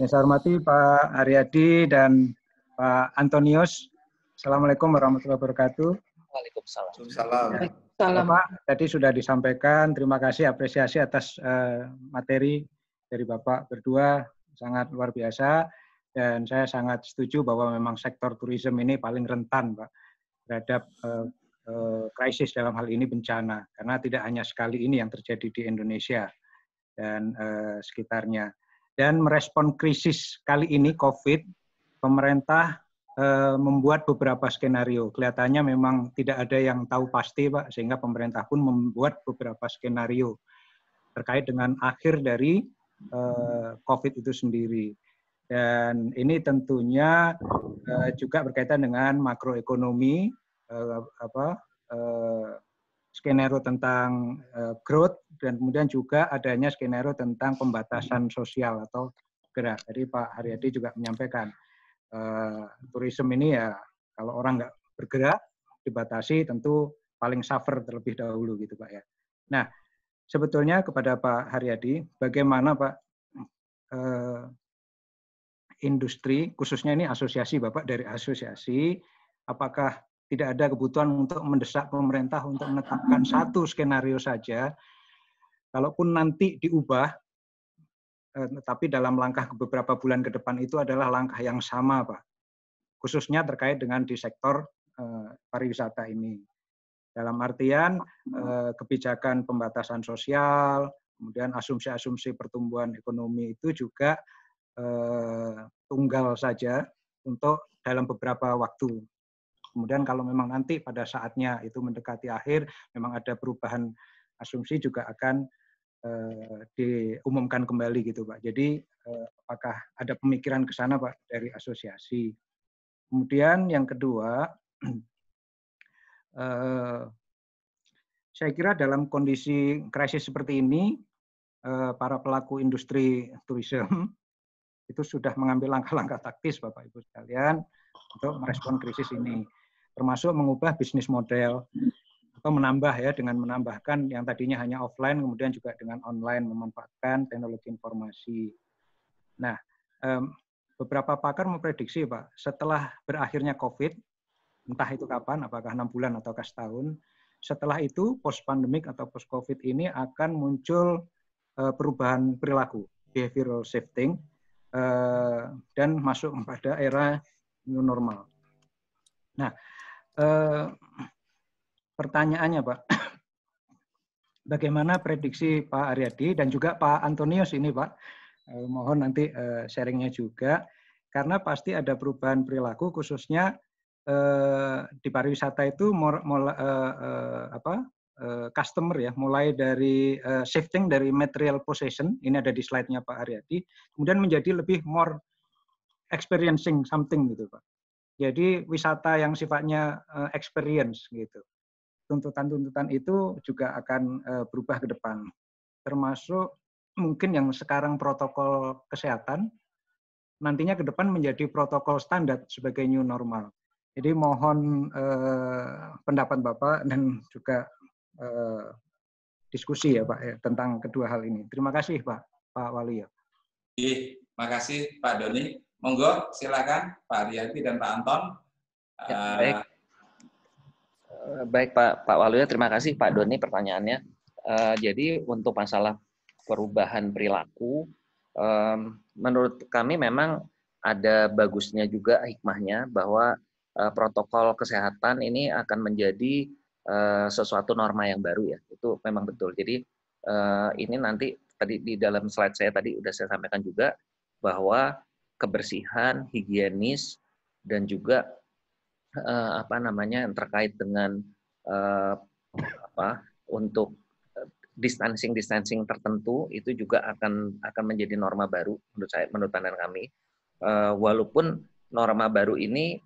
Yang saya hormati Pak Aryadi dan Pak Antonius. Assalamualaikum warahmatullahi wabarakatuh. Waalaikumsalam. Waalaikumsalam. Pak, tadi sudah disampaikan, terima kasih apresiasi atas materi dari Bapak berdua, sangat luar biasa, dan saya sangat setuju bahwa memang sektor turisme ini paling rentan, Pak, terhadap krisis dalam hal ini bencana, karena tidak hanya sekali ini yang terjadi di Indonesia dan sekitarnya. Dan merespon krisis kali ini COVID, pemerintah membuat beberapa skenario. Kelihatannya memang tidak ada yang tahu pasti, Pak, sehingga pemerintah pun membuat beberapa skenario terkait dengan akhir dari COVID itu sendiri. Dan ini tentunya juga berkaitan dengan makroekonomi, skenario tentang growth, dan kemudian juga adanya skenario tentang pembatasan sosial atau gerak. Jadi Pak Haryadi juga menyampaikan turisme ini ya kalau orang nggak bergerak, dibatasi tentu paling suffer terlebih dahulu gitu Pak ya. Nah sebetulnya kepada Pak Haryadi, bagaimana Pak industri, khususnya ini asosiasi Bapak dari asosiasi, apakah tidak ada kebutuhan untuk mendesak pemerintah untuk menetapkan satu skenario saja, kalaupun nanti diubah, tapi dalam langkah beberapa bulan ke depan itu adalah langkah yang sama, Pak. Khususnya terkait dengan di sektor pariwisata ini. Dalam artian kebijakan pembatasan sosial, kemudian asumsi-asumsi pertumbuhan ekonomi itu juga tunggal saja untuk dalam beberapa waktu. Kemudian kalau memang nanti pada saatnya itu mendekati akhir, memang ada perubahan asumsi juga akan diumumkan kembali gitu Pak. Jadi apakah ada pemikiran ke sana Pak dari asosiasi. Kemudian yang kedua, saya kira dalam kondisi krisis seperti ini, para pelaku industri turisme itu sudah mengambil langkah-langkah taktis Bapak-Ibu sekalian, untuk merespon krisis ini, termasuk mengubah bisnis model atau menambah ya dengan menambahkan yang tadinya hanya offline kemudian juga dengan online memanfaatkan teknologi informasi. Nah, beberapa pakar memprediksi Pak, setelah berakhirnya COVID, entah itu kapan, apakah 6 bulan atau setahun, setelah itu post pandemic atau post COVID ini akan muncul perubahan perilaku, behavioral shifting, dan masuk pada era new normal. Nah, pertanyaannya Pak, bagaimana prediksi Pak Haryadi dan juga Pak Antonius ini Pak, mohon nanti sharingnya juga, karena pasti ada perubahan perilaku khususnya di pariwisata itu customer ya, mulai dari shifting dari material possession, ini ada di slide-nya Pak Haryadi, kemudian menjadi lebih more experiencing something gitu Pak. Jadi wisata yang sifatnya experience gitu. Tuntutan-tuntutan itu juga akan berubah ke depan. Termasuk mungkin yang sekarang protokol kesehatan nantinya ke depan menjadi protokol standar sebagai new normal. Jadi mohon pendapat Bapak dan juga diskusi ya Pak ya, tentang kedua hal ini. Terima kasih Pak Wali ya. Terima kasih Pak Doni. Monggo, silakan Pak Haryadi dan Pak Anton. Ya, baik Pak Waluyo, terima kasih Pak Doni pertanyaannya. Jadi untuk masalah perubahan perilaku, menurut kami memang ada bagusnya juga hikmahnya bahwa protokol kesehatan ini akan menjadi sesuatu norma yang baru ya. Itu memang betul. Jadi ini nanti tadi di dalam slide saya tadi sudah saya sampaikan juga bahwa kebersihan, higienis, dan juga yang terkait dengan untuk distancing tertentu itu juga akan menjadi norma baru menurut saya, menurut pandangan kami, walaupun norma baru ini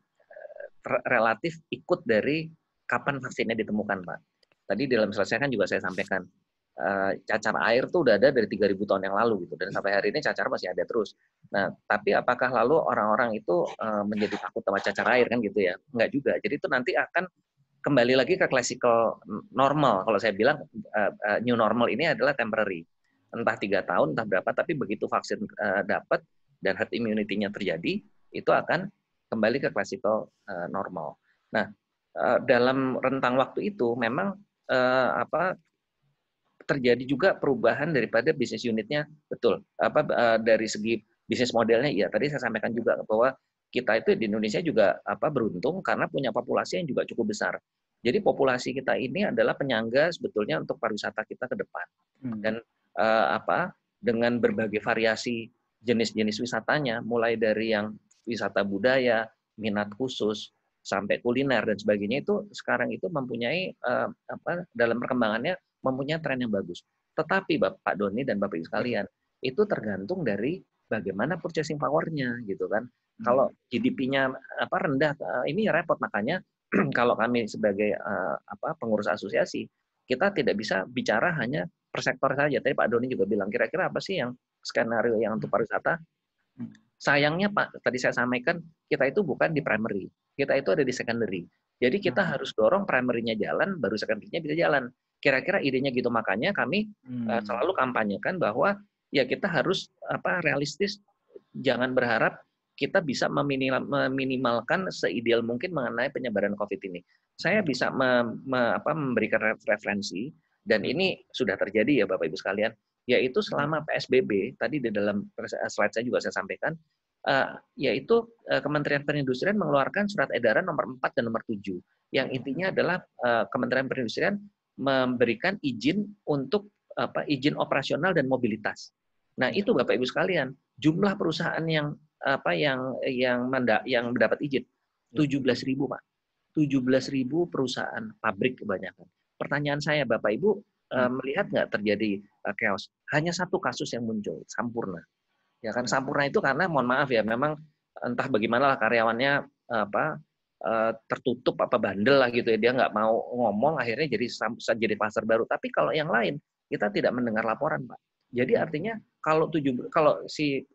relatif ikut dari kapan vaksinnya ditemukan Pak. Tadi dalam slide saya kan juga saya sampaikan cacar air tuh udah ada dari 3.000 tahun yang lalu gitu, dan sampai hari ini cacar masih ada terus. Nah, tapi apakah lalu orang-orang itu menjadi takut sama cacar air kan gitu ya? Enggak juga. Jadi itu nanti akan kembali lagi ke classical normal. Kalau saya bilang new normal ini adalah temporary. Entah 3 tahun, entah berapa, tapi begitu vaksin dapat dan herd immunity-nya terjadi, itu akan kembali ke classical normal. Nah, dalam rentang waktu itu memang terjadi juga perubahan daripada bisnis unitnya, betul. Dari segi bisnis modelnya, ya tadi saya sampaikan juga bahwa kita itu di Indonesia juga beruntung karena punya populasi yang juga cukup besar. Jadi populasi kita ini adalah penyangga sebetulnya untuk pariwisata kita ke depan. Dan dengan berbagai variasi jenis-jenis wisatanya, mulai dari yang wisata budaya, minat khusus, sampai kuliner dan sebagainya, itu sekarang itu mempunyai dalam perkembangannya mempunyai tren yang bagus. Tetapi Pak Doni dan Bapak Ibu sekalian, itu tergantung dari bagaimana purchasing power-nya gitu kan. Kalau GDP-nya rendah, ini repot. Makanya kalau kami sebagai pengurus asosiasi kita tidak bisa bicara hanya per sektor saja. Tadi Pak Doni juga bilang, kira-kira apa sih yang skenario yang untuk pariwisata? Sayangnya Pak, tadi saya sampaikan, kita itu bukan di primary, kita itu ada di secondary. Jadi kita harus dorong primernya jalan, baru secondary-nya bisa jalan. Kira-kira idenya gitu, makanya kami selalu kampanyekan bahwa ya kita harus realistis, jangan berharap kita bisa meminimalkan seideal mungkin mengenai penyebaran COVID ini. Saya bisa memberikan referensi, dan ini sudah terjadi ya Bapak-Ibu sekalian, yaitu selama PSBB, tadi di dalam slide saya juga saya sampaikan, yaitu Kementerian Perindustrian mengeluarkan surat edaran nomor 4 dan nomor 7, yang intinya adalah Kementerian Perindustrian memberikan izin untuk izin operasional dan mobilitas. Nah, itu Bapak Ibu sekalian, jumlah perusahaan yang mendapat izin 17.000, Pak. 17.000 perusahaan, pabrik kebanyakan. Pertanyaan saya, Bapak Ibu, melihat nggak terjadi chaos? Hanya satu kasus yang muncul, Sampurna. Ya kan, Sampurna itu karena mohon maaf ya, memang entah bagaimana lah karyawannya tertutup bandel lah gitu ya, dia nggak mau ngomong, akhirnya jadi pasar baru. Tapi kalau yang lain kita tidak mendengar laporan, Pak. Jadi artinya kalau si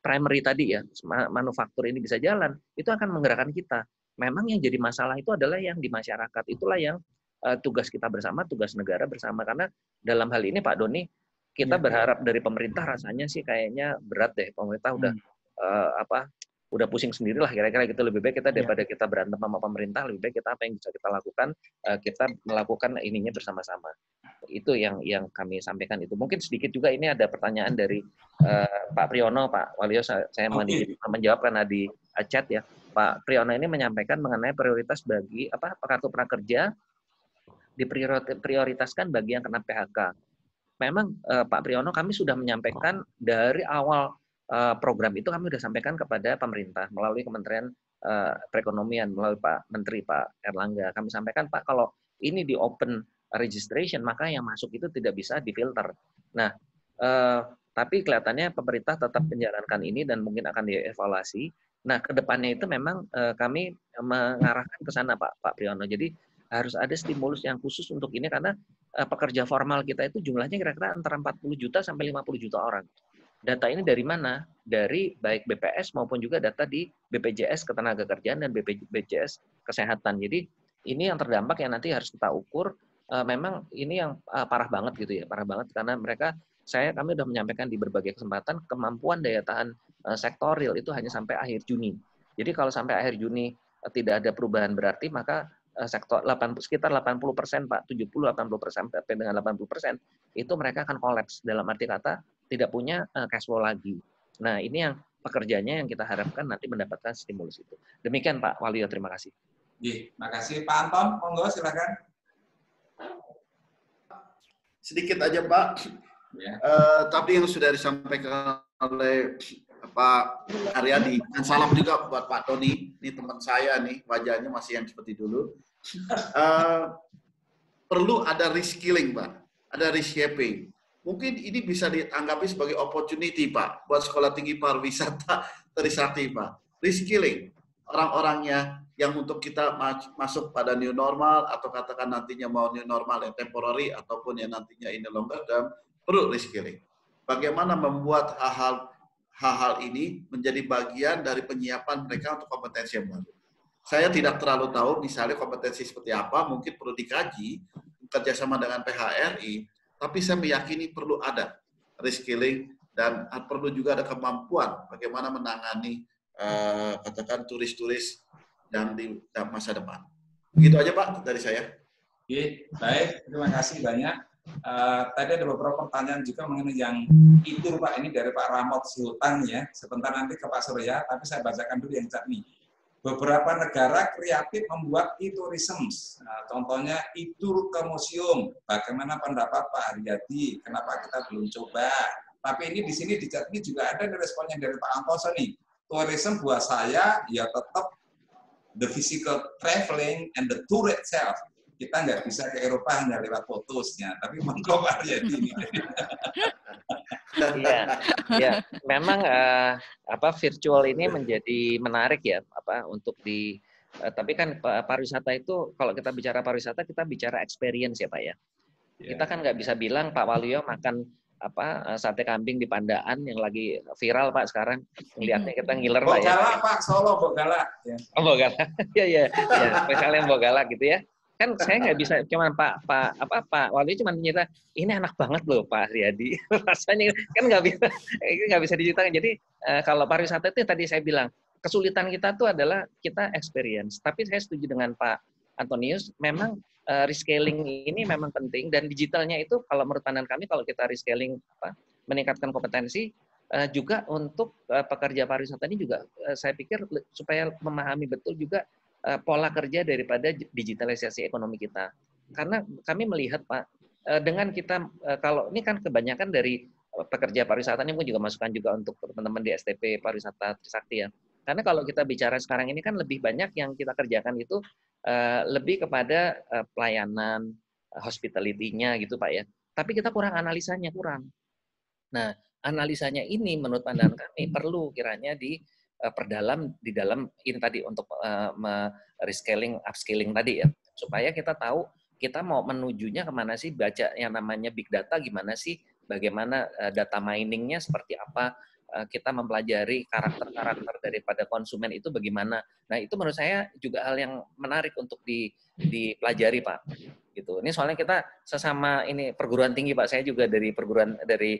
primary tadi ya, manufaktur ini bisa jalan, itu akan menggerakkan kita. Memang yang jadi masalah itu adalah yang di masyarakat, itulah yang tugas kita bersama, tugas negara bersama, karena dalam hal ini Pak Doni kita berharap dari pemerintah, rasanya sih kayaknya berat deh, pemerintah udah pusing sendirilah kira-kira gitu. Lebih baik kita daripada kita berantem sama pemerintah, lebih baik kita apa yang bisa kita lakukan, kita melakukan ininya bersama-sama. Itu yang kami sampaikan itu. Mungkin sedikit juga ini ada pertanyaan dari Pak Priyono, Pak Waluyo, saya menjawab karena di chat ya. Pak Priyono ini menyampaikan mengenai prioritas bagi kartu prakerja diprioritaskan bagi yang kena PHK. Memang Pak Priyono, kami sudah menyampaikan dari awal program itu, kami sudah sampaikan kepada pemerintah melalui Kementerian Perekonomian, melalui Pak Menteri Pak Erlangga. Kami sampaikan, Pak, kalau ini di open registration, maka yang masuk itu tidak bisa difilter. Nah, tapi kelihatannya pemerintah tetap menjalankan ini dan mungkin akan dievaluasi. Nah, kedepannya itu memang kami mengarahkan ke sana, Pak Priyono. Jadi harus ada stimulus yang khusus untuk ini, karena pekerja formal kita itu jumlahnya kira-kira antara 40 juta sampai 50 juta orang. Data ini dari mana? Dari baik BPS maupun juga data di BPJS Ketenagakerjaan dan BPJS Kesehatan. Jadi ini yang terdampak yang nanti harus kita ukur. Memang ini yang parah banget gitu ya, parah banget, karena kami sudah menyampaikan di berbagai kesempatan, kemampuan daya tahan sektoril itu hanya sampai akhir Juni. Jadi kalau sampai akhir Juni tidak ada perubahan berarti, maka sekitar 80%, Pak, 70-80% sampai dengan 80% itu mereka akan kolaps, dalam arti kata tidak punya cash flow lagi. Nah, ini yang pekerjanya yang kita harapkan nanti mendapatkan stimulus itu. Demikian Pak Waluyo, terima kasih. Terima kasih Pak Anton, monggo silakan. Sedikit aja Pak, tapi yang sudah disampaikan oleh Pak Aryadi, dan salam juga buat Pak Doni, ini teman saya nih, wajahnya masih yang seperti dulu. Perlu ada reskilling, Pak, ada reshaping. Mungkin ini bisa ditanggapi sebagai opportunity, Pak, buat Sekolah Tinggi Pariwisata Trisakti, Pak. Reskilling orang-orangnya yang untuk kita masuk pada new normal, atau katakan nantinya mau new normal yang temporary, ataupun yang nantinya ini longer term, perlu reskilling. Bagaimana membuat hal-hal ini menjadi bagian dari penyiapan mereka untuk kompetensi yang baru. Saya tidak terlalu tahu misalnya kompetensi seperti apa, mungkin perlu dikaji kerjasama dengan PHRI, tapi saya meyakini perlu ada reskilling dan perlu juga ada kemampuan bagaimana menangani katakan turis-turis yang di masa depan. Begitu aja Pak dari saya. Oke, baik, terima kasih banyak. Tadi ada beberapa pertanyaan juga mengenai yang itu Pak, ini dari Pak Ramot Sultan ya, sebentar nanti ke Pak Surya, tapi saya bacakan dulu yang chat nih. Beberapa negara kreatif membuat e-tourism, contohnya e-tour ke museum. Bagaimana pendapat Pak Aryadi, kenapa kita belum coba? Tapi ini di sini di chat ini juga ada responnya dari Pak Antoso nih, tourism buat saya ya tetap the physical traveling and the tour itself. Kita nggak bisa ke Eropa hanya lewat fotonya, tapi mengkobar ya ini. Iya, memang virtual ini menjadi menarik ya, untuk tapi kan pariwisata itu, kalau kita bicara pariwisata, kita bicara experience ya Pak ya. Kita kan nggak bisa bilang Pak Waluyo makan apa sate kambing di Pandaan yang lagi viral Pak sekarang. Ngeliatnya kita ngiler Pak. Bogala Pak, Solo Bogala. Oh Bogala, ya misalnya Bogala gitu ya. Kan saya nggak bisa, cuman Pak Waluyo cuman cerita ini enak banget loh Pak Riyadi. Rasanya kan nggak bisa diceritain. Jadi kalau pariwisata itu tadi saya bilang kesulitan kita tuh adalah kita experience. Tapi saya setuju dengan Pak Antonius, memang rescaling ini memang penting, dan digitalnya itu kalau menurut pandangan kami kalau kita rescaling meningkatkan kompetensi juga untuk pekerja pariwisata ini juga saya pikir supaya memahami betul juga pola kerja daripada digitalisasi ekonomi kita. Karena kami melihat Pak, dengan kita kalau ini kan kebanyakan dari pekerja pariwisata ini pun juga masukan juga untuk teman-teman di STP Pariwisata Trisakti ya. Karena kalau kita bicara sekarang ini kan lebih banyak yang kita kerjakan itu lebih kepada pelayanan, hospitality-nya gitu Pak ya. Tapi kita kurang analisanya, kurang. Nah, analisanya ini menurut pandangan kami perlu kiranya diperdalam di dalam ini tadi untuk rescaling, upscaling tadi ya. Supaya kita tahu kita mau menujunya kemana sih, baca yang namanya big data gimana sih, bagaimana data mining-nya seperti apa, kita mempelajari karakter-karakter daripada konsumen itu bagaimana. Nah, itu menurut saya juga hal yang menarik untuk dipelajari, Pak. Gitu. Ini soalnya kita sesama ini perguruan tinggi, Pak. Saya juga dari perguruan dari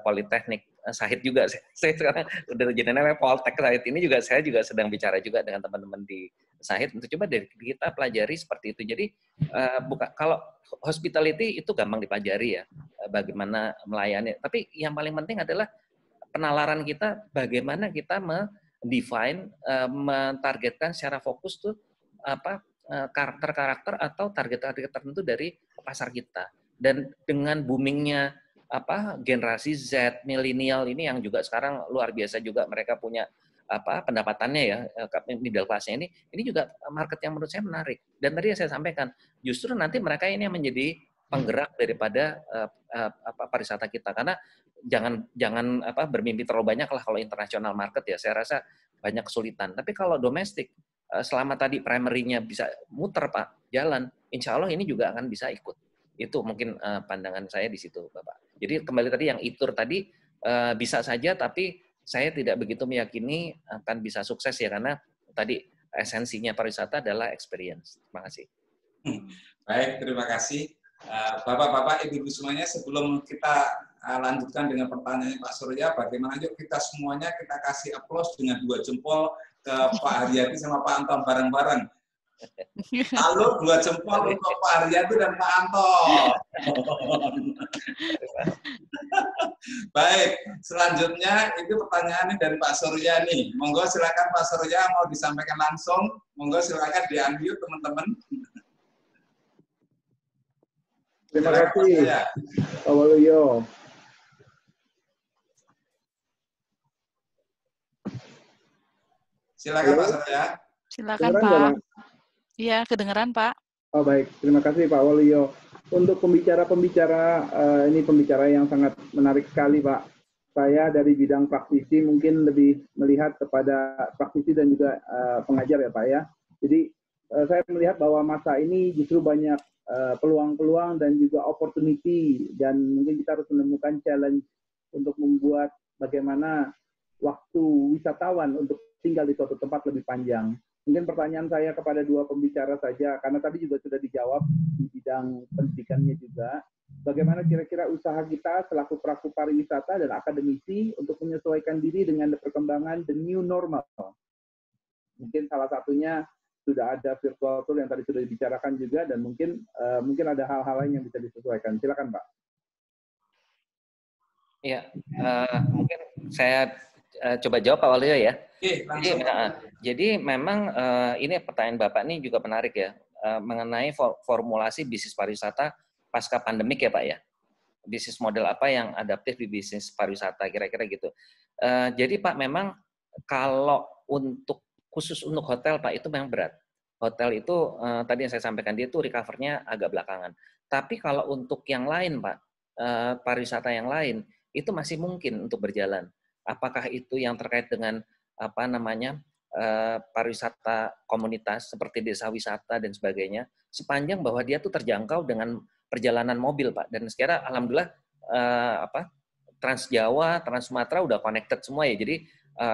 Politeknik Sahid juga. Saya sekarang udah jadi namanya Poltek Sahid. Ini juga saya juga sedang bicara juga dengan teman-teman di Sahid untuk coba dari kita pelajari seperti itu. Jadi kalau hospitality itu gampang dipelajari ya, bagaimana melayani. Tapi yang paling penting adalah penalaran kita, bagaimana kita mendefine, mentargetkan secara fokus tuh apa karakter-karakter atau target-target tertentu dari pasar kita. Dan dengan boomingnya apa generasi Z, milenial ini yang juga sekarang luar biasa juga mereka punya apa pendapatannya ya middle class-nya ini juga market yang menurut saya menarik. Dan tadi yang saya sampaikan, justru nanti mereka ini yang menjadi penggerak daripada pariwisata kita, karena jangan bermimpi terlalu banyak lah kalau internasional market ya, saya rasa banyak kesulitan. Tapi kalau domestik, selama tadi primary-nya bisa muter Pak, jalan, insya Allah ini juga akan bisa ikut. Itu mungkin pandangan saya di situ Bapak. Jadi kembali tadi yang itur tadi, bisa saja tapi saya tidak begitu meyakini akan bisa sukses ya, karena tadi esensinya pariwisata adalah experience. Terima kasih. Baik, terima kasih. Bapak-bapak, ibu-ibu semuanya, sebelum kita lanjutkan dengan pertanyaan Pak Surya, bagaimana yuk kita semuanya kita kasih aplaus dengan 2 jempol ke Pak Haryadi sama Pak Anton bareng-bareng. Lalu 2 jempol untuk Pak Haryadi dan Pak Anton. Baik, selanjutnya itu pertanyaannya dari Pak Surya nih. Monggo silakan Pak Surya, mau disampaikan langsung. Monggo silakan di-unmute teman-teman. Terima kasih Pak Waluyo. Silakan Pak Surya. Silakan Pak. Iya, kedengeran Pak. Oh baik, terima kasih Pak Waluyo. Untuk pembicara-pembicara ini pembicara yang sangat menarik sekali Pak. Saya dari bidang praktisi mungkin lebih melihat kepada praktisi dan juga pengajar ya Pak ya. Jadi saya melihat bahwa masa ini justru banyak peluang-peluang dan juga opportunity, dan mungkin kita harus menemukan challenge untuk membuat bagaimana waktu wisatawan untuk tinggal di suatu tempat lebih panjang. Mungkin pertanyaan saya kepada 2 pembicara saja, karena tadi juga sudah dijawab di bidang pendidikannya juga. Bagaimana kira-kira usaha kita selaku pelaku pariwisata dan akademisi untuk menyesuaikan diri dengan perkembangan the new normal? Mungkin salah satunya sudah ada virtual tour yang tadi sudah dibicarakan juga, dan mungkin ada hal-hal lain yang bisa disesuaikan. Silakan Pak. Ya, mungkin saya coba jawab Pak Waluyo ya. Jadi memang ini pertanyaan Bapak ini juga menarik ya, mengenai formulasi bisnis pariwisata pasca pandemik ya Pak ya. Bisnis model apa yang adaptif di bisnis pariwisata, kira-kira gitu. Jadi Pak, memang kalau untuk khusus untuk hotel Pak itu memang berat. Hotel itu tadi yang saya sampaikan dia itu recover-nya agak belakangan. Tapi kalau untuk yang lain Pak, pariwisata yang lain itu masih mungkin untuk berjalan. Apakah itu yang terkait dengan apa namanya pariwisata komunitas seperti desa wisata dan sebagainya, sepanjang bahwa dia tuh terjangkau dengan perjalanan mobil, Pak. Dan sekarang alhamdulillah Trans Jawa, Trans Sumatera udah connected semua ya. Jadi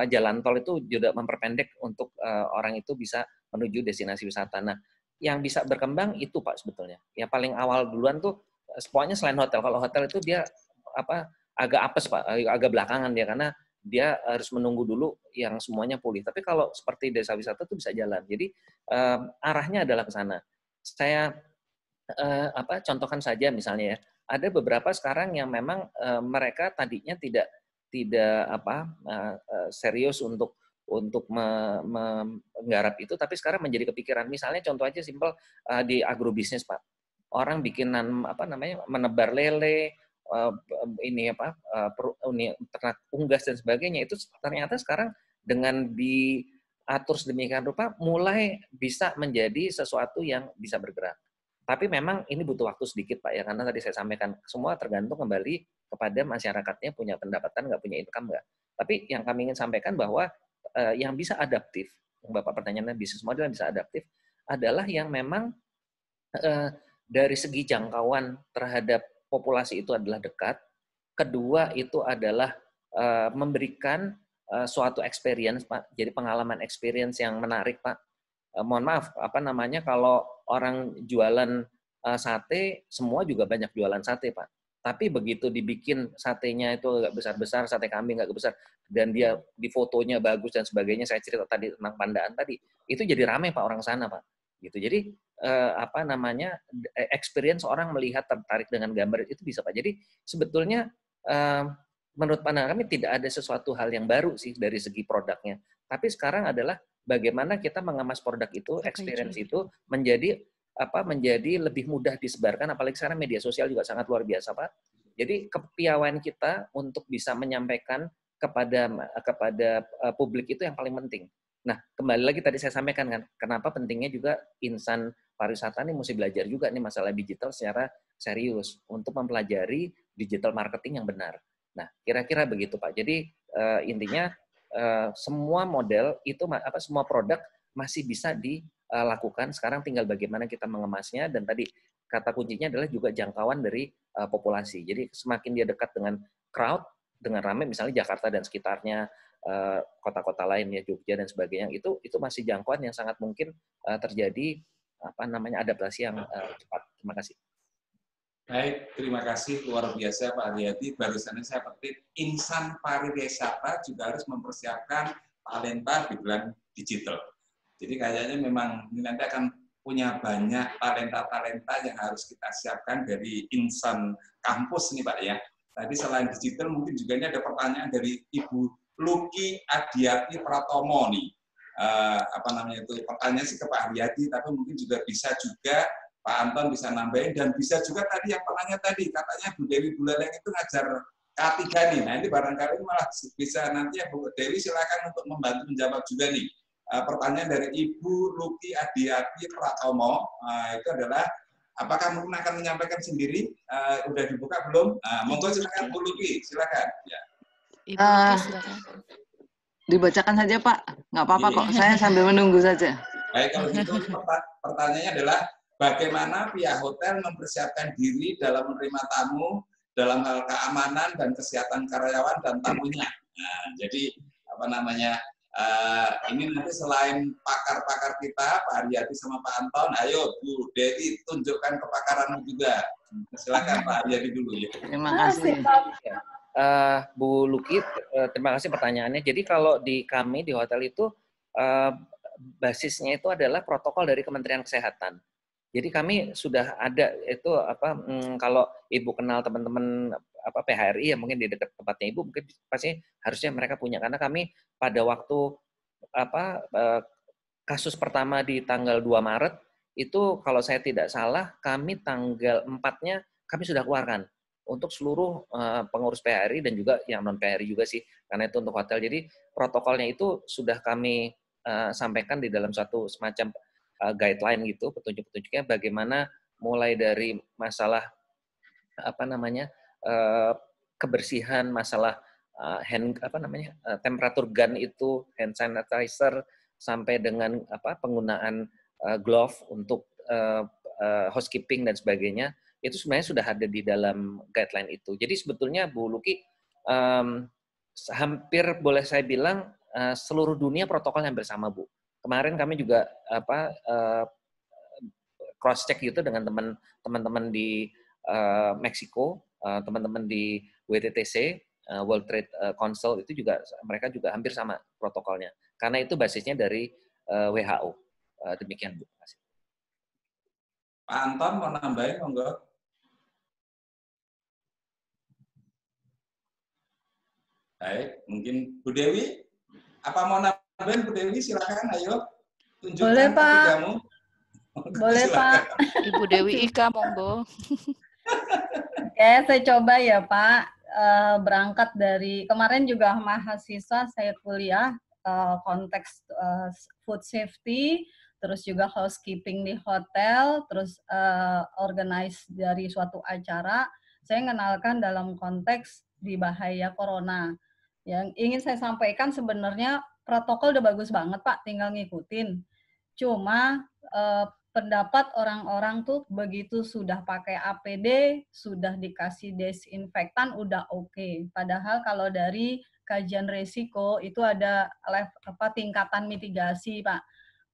jalan tol itu juga memperpendek untuk orang itu bisa menuju destinasi wisata. Nah, yang bisa berkembang itu Pak sebetulnya. Ya paling awal duluan tuh spotnya selain hotel. Kalau hotel itu dia agak apes Pak, agak belakangan dia karena dia harus menunggu dulu yang semuanya pulih. Tapi kalau seperti desa wisata itu bisa jalan. Jadi arahnya adalah ke sana. Saya contohkan saja misalnya ya. Ada beberapa sekarang yang memang mereka tadinya tidak serius untuk menggarap itu, tapi sekarang menjadi kepikiran. Misalnya contoh aja simpel di agrobisnis Pak. Orang bikinan menebar lele, ternak unggas dan sebagainya itu ternyata sekarang dengan diatur sedemikian rupa mulai bisa menjadi sesuatu yang bisa bergerak. Tapi memang ini butuh waktu sedikit Pak ya, karena tadi saya sampaikan semua tergantung kembali kepada masyarakatnya, punya pendapatan nggak, punya income nggak. Tapi yang kami ingin sampaikan bahwa yang bisa adaptif, Bapak pertanyaannya bisnis model yang bisa adaptif adalah yang memang dari segi jangkauan terhadap populasi itu adalah dekat. Kedua itu adalah memberikan suatu experience Pak. Jadi pengalaman experience yang menarik Pak. Mohon maaf kalau orang jualan sate semua juga banyak jualan sate Pak. Tapi begitu dibikin satenya itu agak besar-besar, sate kambing agak besar dan dia di fotonya bagus dan sebagainya. Saya cerita tadi tentang Pandaan tadi. Itu jadi ramai Pak orang sana Pak. Gitu. Jadi experience orang melihat tertarik dengan gambar itu bisa Pak. Jadi sebetulnya menurut pandangan kami tidak ada sesuatu hal yang baru sih dari segi produknya. Tapi sekarang adalah bagaimana kita mengemas produk itu, experience itu menjadi lebih mudah disebarkan. Apalagi sekarang media sosial juga sangat luar biasa Pak. Jadi kepiawaian kita untuk bisa menyampaikan kepada publik itu yang paling penting. Nah, kembali lagi tadi saya sampaikan kan, kenapa pentingnya juga insan pariwisata ini mesti belajar juga nih masalah digital secara serius untuk mempelajari digital marketing yang benar. Nah, kira-kira begitu Pak. Jadi intinya semua model itu semua produk masih bisa dilakukan. Sekarang tinggal bagaimana kita mengemasnya dan tadi kata kuncinya adalah juga jangkauan dari populasi. Jadi semakin dia dekat dengan crowd, dengan ramai misalnya Jakarta dan sekitarnya, kota-kota lain ya Jogja dan sebagainya, itu masih jangkauan yang sangat mungkin terjadi adaptasi yang cepat. Terima kasih. Baik, terima kasih luar biasa Pak Haryadi. Barusan saya petik insan pariwisata juga harus mempersiapkan talenta di bidang digital. Jadi kayaknya memang nanti akan punya banyak talenta-talenta yang harus kita siapkan dari insan kampus nih Pak ya. Tadi selain digital mungkin juga ini ada pertanyaan dari Ibu Luki Adiati Pratomo nih. Pertanyaan sih ke Pak Haryadi, tapi mungkin bisa juga Pak Anton bisa nambahin, dan bisa juga tadi yang pertanyaan tadi, katanya Bu Dewi Bulaleng itu ngajar K3 nih. Nah, ini barangkali malah bisa nanti ya Bu Dewi silakan untuk membantu menjawab juga nih. Pertanyaan dari Ibu Luki Adiati Pratomo, itu adalah apakah mungkin akan menyampaikan sendiri? Udah dibuka belum? Monggo silakan Bu Luki, silakan. Ya. Ibu, dibacakan saja Pak, nggak apa-apa kok, saya sambil menunggu saja. Baik, kalau gitu pertanyaannya adalah bagaimana pihak hotel mempersiapkan diri dalam menerima tamu dalam hal keamanan dan kesehatan karyawan dan tamunya. Nah, jadi ini nanti selain pakar-pakar kita Pak Haryadi sama Pak Anton, ayo Bu Dewi tunjukkan kepakaranmu juga. Silakan Pak Haryadi dulu ya. Terima kasih. Bu Luki, terima kasih pertanyaannya. Jadi kalau di kami di hotel itu basisnya itu adalah protokol dari Kementerian Kesehatan. Jadi kami sudah ada itu kalau Ibu kenal teman-teman PHRI ya mungkin di dekat tempatnya Ibu mungkin pasti harusnya mereka punya, karena kami pada waktu kasus pertama di tanggal 2 Maret itu kalau saya tidak salah kami tanggal 4-nya kami sudah keluarkan untuk seluruh pengurus PHRI dan juga yang non-PHRI juga sih, karena itu untuk hotel. Jadi protokolnya itu sudah kami sampaikan di dalam suatu semacam guideline gitu, petunjuk-petunjuknya bagaimana mulai dari masalah kebersihan, masalah temperatur gun itu, hand sanitizer, sampai dengan penggunaan glove untuk housekeeping dan sebagainya. itu sebenarnya sudah ada di dalam guideline itu. Jadi sebetulnya Bu Lucky, hampir boleh saya bilang seluruh dunia protokolnya hampir sama, Bu. Kemarin kami juga cross-check gitu dengan teman-teman di Meksiko, teman-teman di WTTC, World Trade Council, itu juga mereka juga hampir sama protokolnya. Karena itu basisnya dari WHO. Demikian, Bu. Pak Anton mau nambahin enggak? Baik, mungkin Bu Dewi, apa mau nambahin Bu Dewi? Silakan, ayo tunjukkan. Boleh, Pak. Kamu. Boleh, silakan. Pak. Ibu Dewi Ika, monggo. Oke, saya coba ya, Pak. Berangkat dari kemarin juga mahasiswa saya kuliah konteks food safety, terus juga housekeeping di hotel, terus organize dari suatu acara. Saya mengenalkan dalam konteks dibahaya corona. Yang ingin saya sampaikan sebenarnya protokol udah bagus banget, Pak, tinggal ngikutin. Cuma pendapat orang-orang tuh begitu sudah pakai APD, sudah dikasih desinfektan, udah oke. Padahal kalau dari kajian resiko itu ada tingkatan mitigasi, Pak.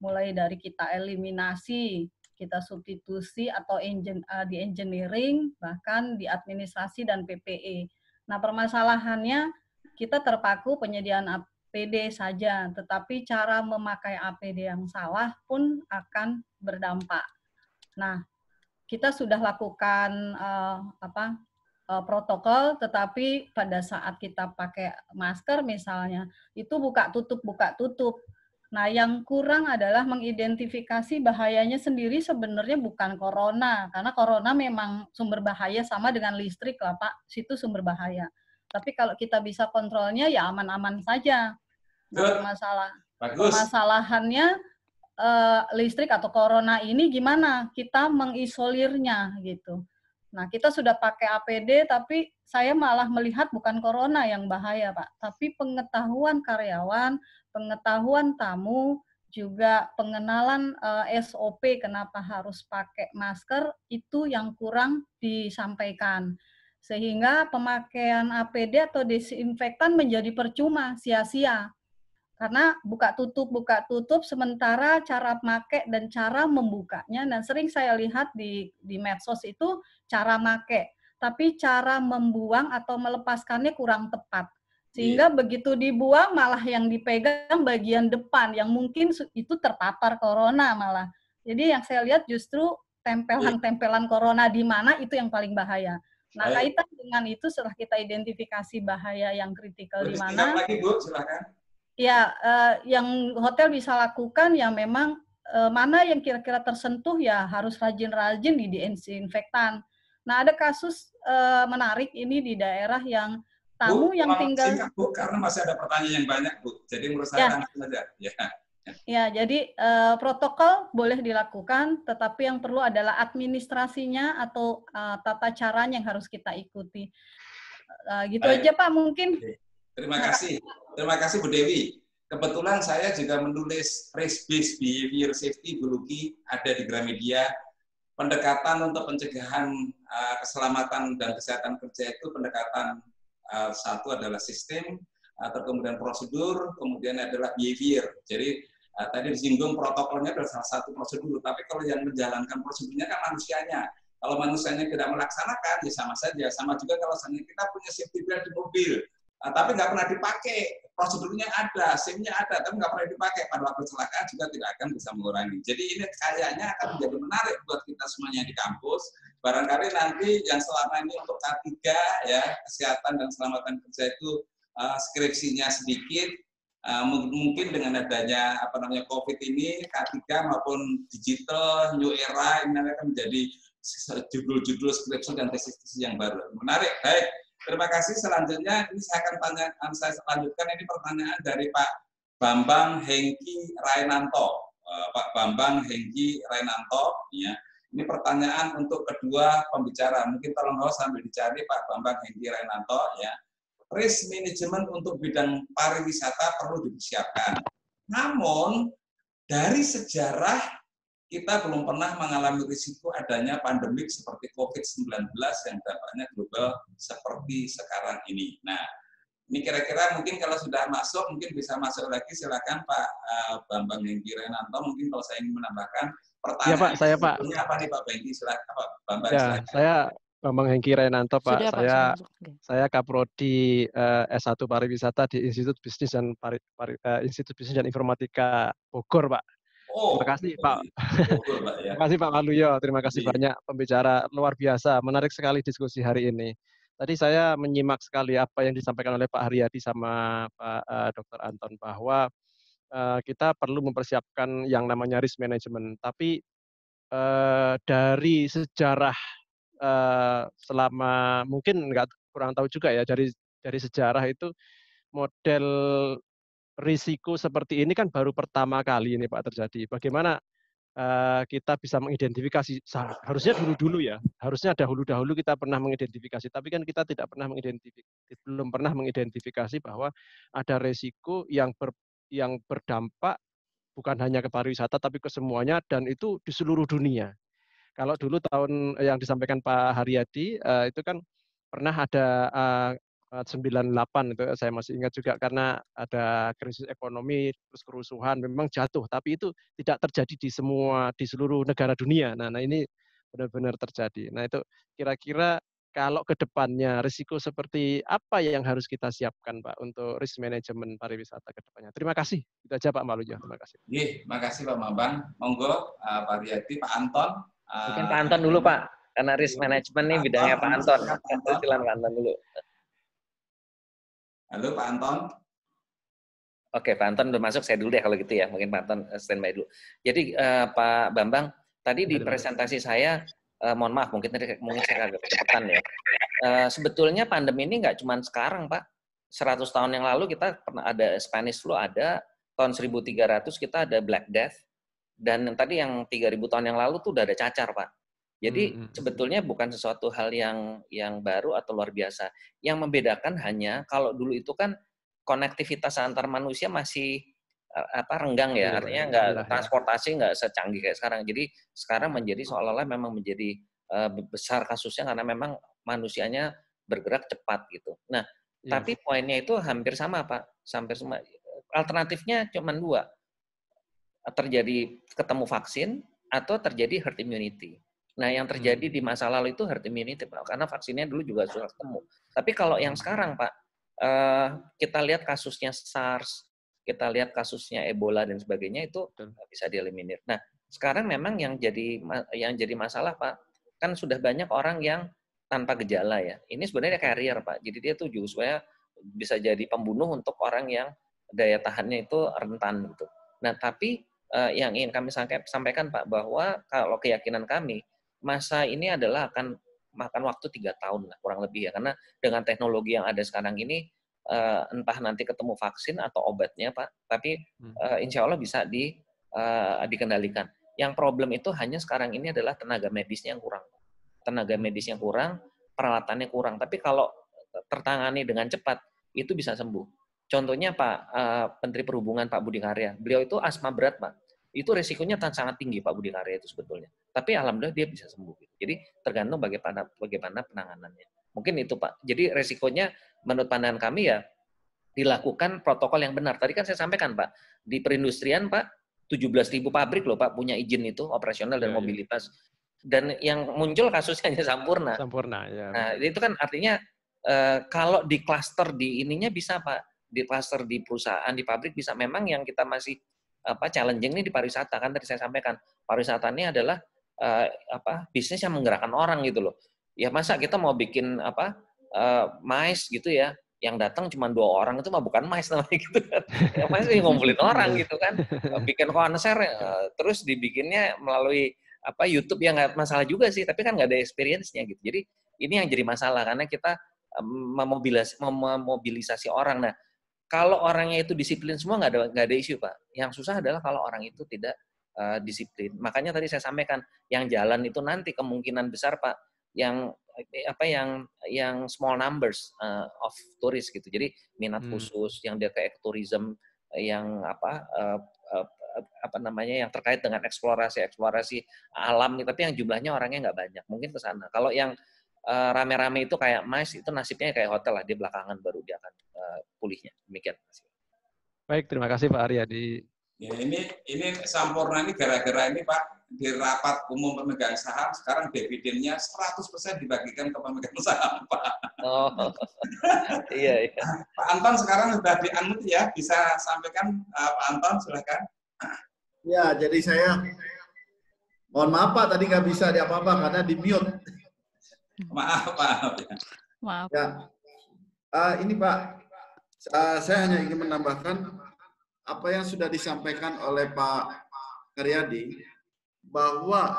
Mulai dari kita eliminasi, kita substitusi atau di engineering, bahkan di administrasi dan PPE. Nah, permasalahannya kita terpaku penyediaan APD saja, tetapi cara memakai APD yang salah pun akan berdampak. Nah, kita sudah lakukan protokol, tetapi pada saat kita pakai masker misalnya, itu buka tutup. Nah, yang kurang adalah mengidentifikasi bahayanya sendiri sebenarnya bukan corona, karena corona memang sumber bahaya sama dengan listrik lah, Pak, situ sumber bahaya. Tapi kalau kita bisa kontrolnya ya aman-aman saja. Permasalahannya listrik atau corona ini gimana kita mengisolirnya gitu. Nah, kita sudah pakai APD, tapi saya malah melihat bukan corona yang bahaya, Pak, tapi pengetahuan karyawan, pengetahuan tamu, juga pengenalan SOP kenapa harus pakai masker itu yang kurang disampaikan. Sehingga pemakaian APD atau desinfektan menjadi percuma, sia-sia. Karena buka tutup sementara cara make dan cara membukanya, dan sering saya lihat di medsos itu cara make, tapi cara membuang atau melepaskannya kurang tepat. Sehingga begitu dibuang malah yang dipegang bagian depan yang mungkin itu terpapar corona malah. Jadi yang saya lihat justru tempelan-tempelan corona di mana itu yang paling bahaya. Nah, kaitan dengan itu setelah kita identifikasi bahaya yang kritikal di mana. Lagi, Bu, silakan. Ya, yang hotel bisa lakukan ya memang mana yang kira-kira tersentuh ya harus rajin-rajin di disinfektan. Nah, ada kasus menarik ini di daerah yang tamu, Bu, yang tinggal... Singkat, Bu, karena masih ada pertanyaan yang banyak, Bu. Jadi menurut saya langsung saja. Ya, jadi protokol boleh dilakukan, tetapi yang perlu adalah administrasinya atau tata caranya yang harus kita ikuti. Gitu. Baik. Aja, Pak, mungkin... Oke. Terima kasih Bu Dewi. Kebetulan saya juga menulis Risk-Based Behavior Safety Bu Lucky ada di Gramedia. Pendekatan untuk pencegahan keselamatan dan kesehatan kerja itu pendekatan satu adalah sistem, atau kemudian prosedur, kemudian adalah behavior. Jadi tadi disinggung protokolnya adalah salah satu prosedur, tapi kalau yang menjalankan prosedurnya kan manusianya. Kalau manusianya tidak melaksanakan, ya sama saja. Sama juga kalau kita punya safety belt di mobil. Nah, tapi nggak pernah dipakai, prosedurnya ada, SIM-nya ada, tapi nggak pernah dipakai. Pada waktu kecelakaan juga tidak akan bisa mengurangi. Jadi ini kayaknya akan menjadi menarik buat kita semuanya di kampus. Barangkali nanti yang selama ini untuk K3, ya, kesehatan dan keselamatan kerja itu skripsinya sedikit. Mungkin dengan adanya COVID ini, K3 maupun digital, new era, ini akan menjadi judul-judul skripsi dan tesis-tesis yang baru. Menarik, baik. Terima kasih. Selanjutnya ini saya lanjutkan ini pertanyaan dari Pak Bambang Hengki Rainanto. Pak Bambang Hengki Rainanto, ya. Ini pertanyaan untuk kedua pembicara. Mungkin tolong sambil dicari Pak Bambang Hengki Rainanto, ya. Risk management untuk bidang pariwisata perlu dipersiapkan. Namun dari sejarah kita belum pernah mengalami risiko adanya pandemik seperti COVID-19 yang dampaknya global seperti sekarang ini. Nah, ini kira-kira mungkin kalau sudah masuk, mungkin bisa masuk lagi, silakan Pak Bambang Hengki Renanto, mungkin kalau saya ingin menambahkan pertanyaan. Ya Pak, saya Pak. Apa nih Pak Hengki, silakan Pak Bambang. Ya, silakan. Saya Bambang Hengki Renanto Pak, sudah, Pak. Saya Kaprodi S1 Pariwisata di Institut Bisnis dan Informatika Bogor Pak. Oh, terima kasih Pak. Bogor, Pak ya. Terima kasih Pak Waluyo, terima kasih banyak pembicara luar biasa, menarik sekali diskusi hari ini. Tadi saya menyimak sekali apa yang disampaikan oleh Pak Haryadi sama Pak Dr. Anton bahwa kita perlu mempersiapkan yang namanya risk management. Tapi dari sejarah selama mungkin kurang tahu juga ya, dari sejarah itu model risiko seperti ini kan baru pertama kali ini Pak terjadi. Bagaimana kita bisa mengidentifikasi, harusnya dulu-dulu ya, harusnya dahulu-dahulu kita pernah mengidentifikasi, tapi kan kita belum pernah mengidentifikasi bahwa ada resiko yang berdampak bukan hanya ke pariwisata tapi ke semuanya, dan itu di seluruh dunia. Kalau dulu tahun yang disampaikan Pak Haryadi itu kan pernah ada 98 itu saya masih ingat juga, karena ada krisis ekonomi terus kerusuhan, memang jatuh, tapi itu tidak terjadi di seluruh negara dunia. Nah ini benar-benar terjadi. Nah itu kira-kira kalau ke depannya risiko seperti apa yang harus kita siapkan Pak untuk risk management pariwisata ke depannya. Terima kasih. Itu aja Pak Malujo. Terima kasih. Terima kasih Pak Bambang. Monggo Pak Haryadi, Pak Anton. Mungkin Pak Anton dulu Pak, karena risk management ini bidangnya Pak Anton. Silakan Pak Anton dulu. Halo Pak Anton. Oke, Pak Anton udah masuk, saya dulu deh kalau gitu ya. Mungkin Pak Anton standby dulu. Jadi Pak Bambang, tadi di presentasi saya, mohon maaf, mungkin saya agak kecepatan ya. Sebetulnya pandemi ini nggak cuma sekarang, Pak. 100 tahun yang lalu kita pernah ada Spanish Flu, ada tahun 1300 kita ada Black Death, dan yang tadi yang 3000 tahun yang lalu tuh udah ada cacar, Pak. Jadi sebetulnya bukan sesuatu hal yang baru atau luar biasa. Yang membedakan hanya kalau dulu itu kan konektivitas antar manusia masih renggang ya, artinya nggak transportasi nggak secanggih kayak sekarang. Jadi sekarang menjadi seolah-olah memang menjadi besar kasusnya karena memang manusianya bergerak cepat gitu. Nah, tapi poinnya itu hampir sama Pak, hampir sama. Alternatifnya cuma dua, terjadi ketemu vaksin atau terjadi herd immunity. Nah, yang terjadi di masa lalu itu herd immunity, Pak, karena vaksinnya dulu juga sudah ketemu. Tapi kalau yang sekarang, Pak, kita lihat kasusnya SARS, kita lihat kasusnya Ebola dan sebagainya itu bisa dieliminir. Nah, sekarang memang yang jadi masalah, Pak, kan sudah banyak orang yang tanpa gejala ya. Ini sebenarnya carrier, Pak. Jadi dia tuh justru bisa jadi pembunuh untuk orang yang daya tahannya itu rentan gitu. Nah, tapi yang ingin kami sampaikan, Pak, bahwa kalau keyakinan kami masa ini adalah akan makan waktu 3 tahun lah, kurang lebih ya, karena dengan teknologi yang ada sekarang ini entah nanti ketemu vaksin atau obatnya Pak, tapi insya Allah bisa dikendalikan. Yang problem itu hanya sekarang ini adalah tenaga medisnya kurang, peralatannya kurang. Tapi kalau tertangani dengan cepat itu bisa sembuh. Contohnya Pak Menteri Perhubungan Pak Budi Karya, beliau itu asma berat Pak. Itu resikonya sangat tinggi Pak Budi Karya itu sebetulnya. Tapi alhamdulillah dia bisa sembuh. Jadi tergantung bagaimana penanganannya. Mungkin itu Pak. Jadi resikonya menurut pandangan kami ya dilakukan protokol yang benar. Tadi kan saya sampaikan Pak, di perindustrian Pak 17.000 pabrik loh Pak punya izin itu operasional dan mobilitas. Dan yang muncul kasusnya hanya Sampurna. Sampurna ya. Nah, itu kan artinya kalau di klaster di ininya bisa Pak, di klaster di perusahaan, di pabrik bisa. Memang yang kita masih challenging ini di pariwisata kan tadi saya sampaikan, pariwisata ini adalah bisnis yang menggerakkan orang gitu loh. Ya masa kita mau bikin mais gitu ya, yang datang cuma 2 orang itu mah bukan mais namanya gitu kan. Ya mais ngumpulin orang gitu kan. Bikin konser terus dibikinnya melalui YouTube ya nggak masalah juga sih, tapi kan nggak ada experience-nya gitu. Jadi ini yang jadi masalah karena kita memobilisasi orang. Nah, kalau orangnya itu disiplin semua nggak ada isu Pak. Yang susah adalah kalau orang itu tidak disiplin. Makanya tadi saya sampaikan yang jalan itu nanti kemungkinan besar Pak yang small numbers of tourists gitu. Jadi minat khusus yang dia ke ecotourism yang apa namanya yang terkait dengan eksplorasi alam nih, tapi yang jumlahnya orangnya nggak banyak, mungkin ke sana. Kalau yang rame-rame itu kayak MICE, itu nasibnya kayak hotel lah, di belakangan baru dia akan pulihnya. Demikian. Baik, terima kasih Pak Aryadi. Ya, ini Sampurna ini gara-gara ini Pak, di rapat umum pemegang saham sekarang dividennya 100% dibagikan ke pemegang saham Pak. Oh, iya. Pak Anton sekarang sudah di-unmute ya, bisa sampaikan Pak Anton, silakan. Ya, jadi saya mohon maaf Pak, tadi nggak bisa diapa-apa karena di-mute. Maaf. Ya. Ini Pak, saya hanya ingin menambahkan apa yang sudah disampaikan oleh Pak Aryadi, bahwa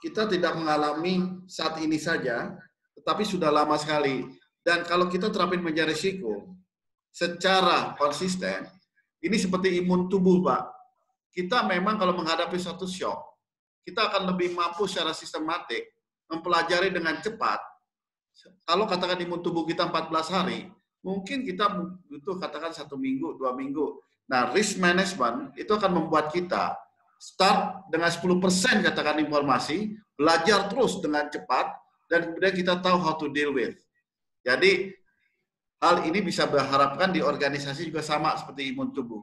kita tidak mengalami saat ini saja, tetapi sudah lama sekali. Dan kalau kita terapin meja risiko secara konsisten, ini seperti imun tubuh Pak. Kita memang kalau menghadapi suatu shock, kita akan lebih mampu secara sistematik mempelajari dengan cepat. Kalau katakan imun tubuh kita 14 hari, mungkin kita butuh katakan 1 minggu, 2 minggu. Nah, risk management itu akan membuat kita start dengan 10% katakan informasi, belajar terus dengan cepat, dan kemudian kita tahu how to deal with. Jadi, hal ini bisa berharapkan di organisasi juga sama seperti imun tubuh.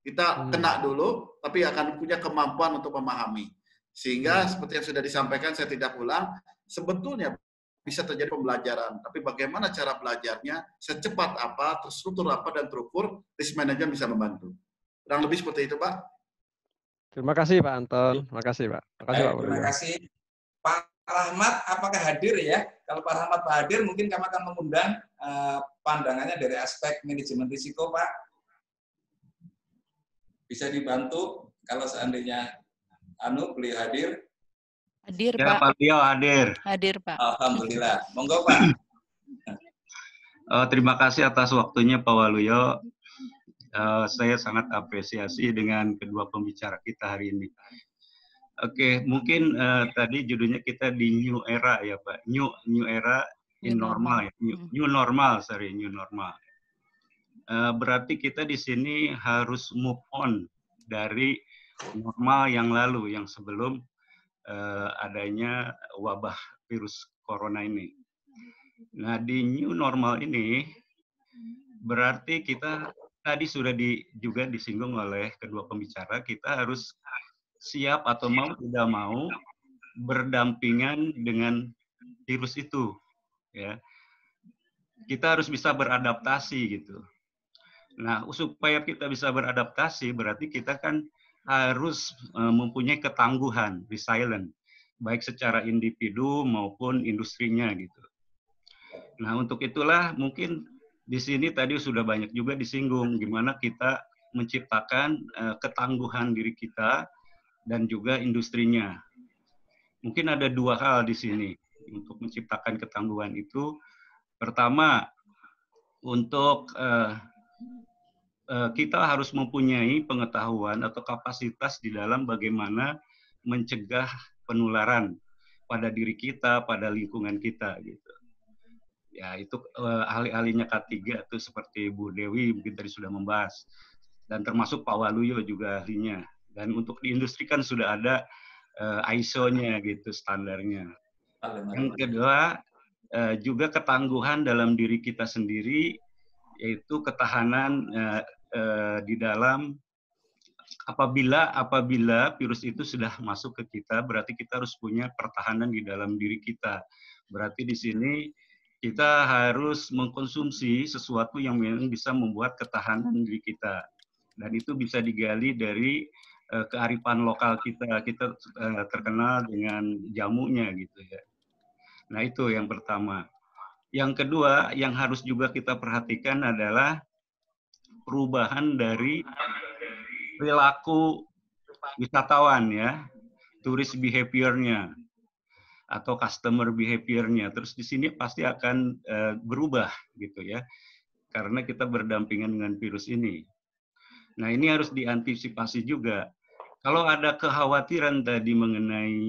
Kita kena dulu, tapi akan punya kemampuan untuk memahami. Sehingga seperti yang sudah disampaikan, saya tidak ulang, sebetulnya bisa terjadi pembelajaran. Tapi bagaimana cara belajarnya, secepat apa, terstruktur apa, dan terukur, risk manager bisa membantu. Kurang lebih seperti itu, Pak. Terima kasih, Pak Anton. Terima kasih, Pak. Terima kasih. Pak Rahmat, apakah hadir ya? Kalau Pak Rahmat hadir, mungkin kami akan mengundang pandangannya dari aspek manajemen risiko, Pak. Bisa dibantu kalau seandainya beliau hadir. Hadir, ya, Pak. Beliau hadir. Hadir, Pak. Alhamdulillah. Monggo, Pak. Terima kasih atas waktunya, Pak Waluyo. Saya sangat apresiasi dengan kedua pembicara kita hari ini. Oke, mungkin tadi judulnya kita di new era ya, Pak. New normal. Berarti kita di sini harus move on dari normal yang lalu, yang sebelum adanya wabah virus corona ini. Nah, di new normal ini berarti kita tadi sudah juga disinggung oleh kedua pembicara, kita harus siap atau mau tidak mau berdampingan dengan virus itu, ya. Kita harus bisa beradaptasi gitu. Nah, supaya kita bisa beradaptasi berarti kita kan harus mempunyai ketangguhan, resilient, baik secara individu maupun industrinya gitu. Nah, untuk itulah mungkin di sini tadi sudah banyak juga disinggung gimana kita menciptakan ketangguhan diri kita dan juga industrinya. Mungkin ada dua hal di sini untuk menciptakan ketangguhan itu. Pertama, untuk kita harus mempunyai pengetahuan atau kapasitas di dalam bagaimana mencegah penularan pada diri kita, pada lingkungan kita gitu. Ya, itu ahli-ahlinya K3 itu seperti Bu Dewi mungkin tadi sudah membahas, dan termasuk Pak Waluyo juga ahlinya. Dan untuk di industri kan sudah ada ISO-nya gitu, standarnya. Yang kedua juga ketangguhan dalam diri kita sendiri, yaitu ketahanan di dalam apabila virus itu sudah masuk ke kita, berarti kita harus punya pertahanan di dalam diri kita. Berarti di sini kita harus mengkonsumsi sesuatu yang memang bisa membuat ketahanan diri kita. Dan itu bisa digali dari kearifan lokal kita. Kita terkenal dengan jamunya gitu ya. Nah, itu yang pertama. Yang kedua, yang harus juga kita perhatikan adalah perubahan dari perilaku wisatawan ya, turis behavior-nya atau customer behavior-nya. Terus di sini pasti akan berubah gitu ya, karena kita berdampingan dengan virus ini. Nah, ini harus diantisipasi juga. Kalau ada kekhawatiran tadi mengenai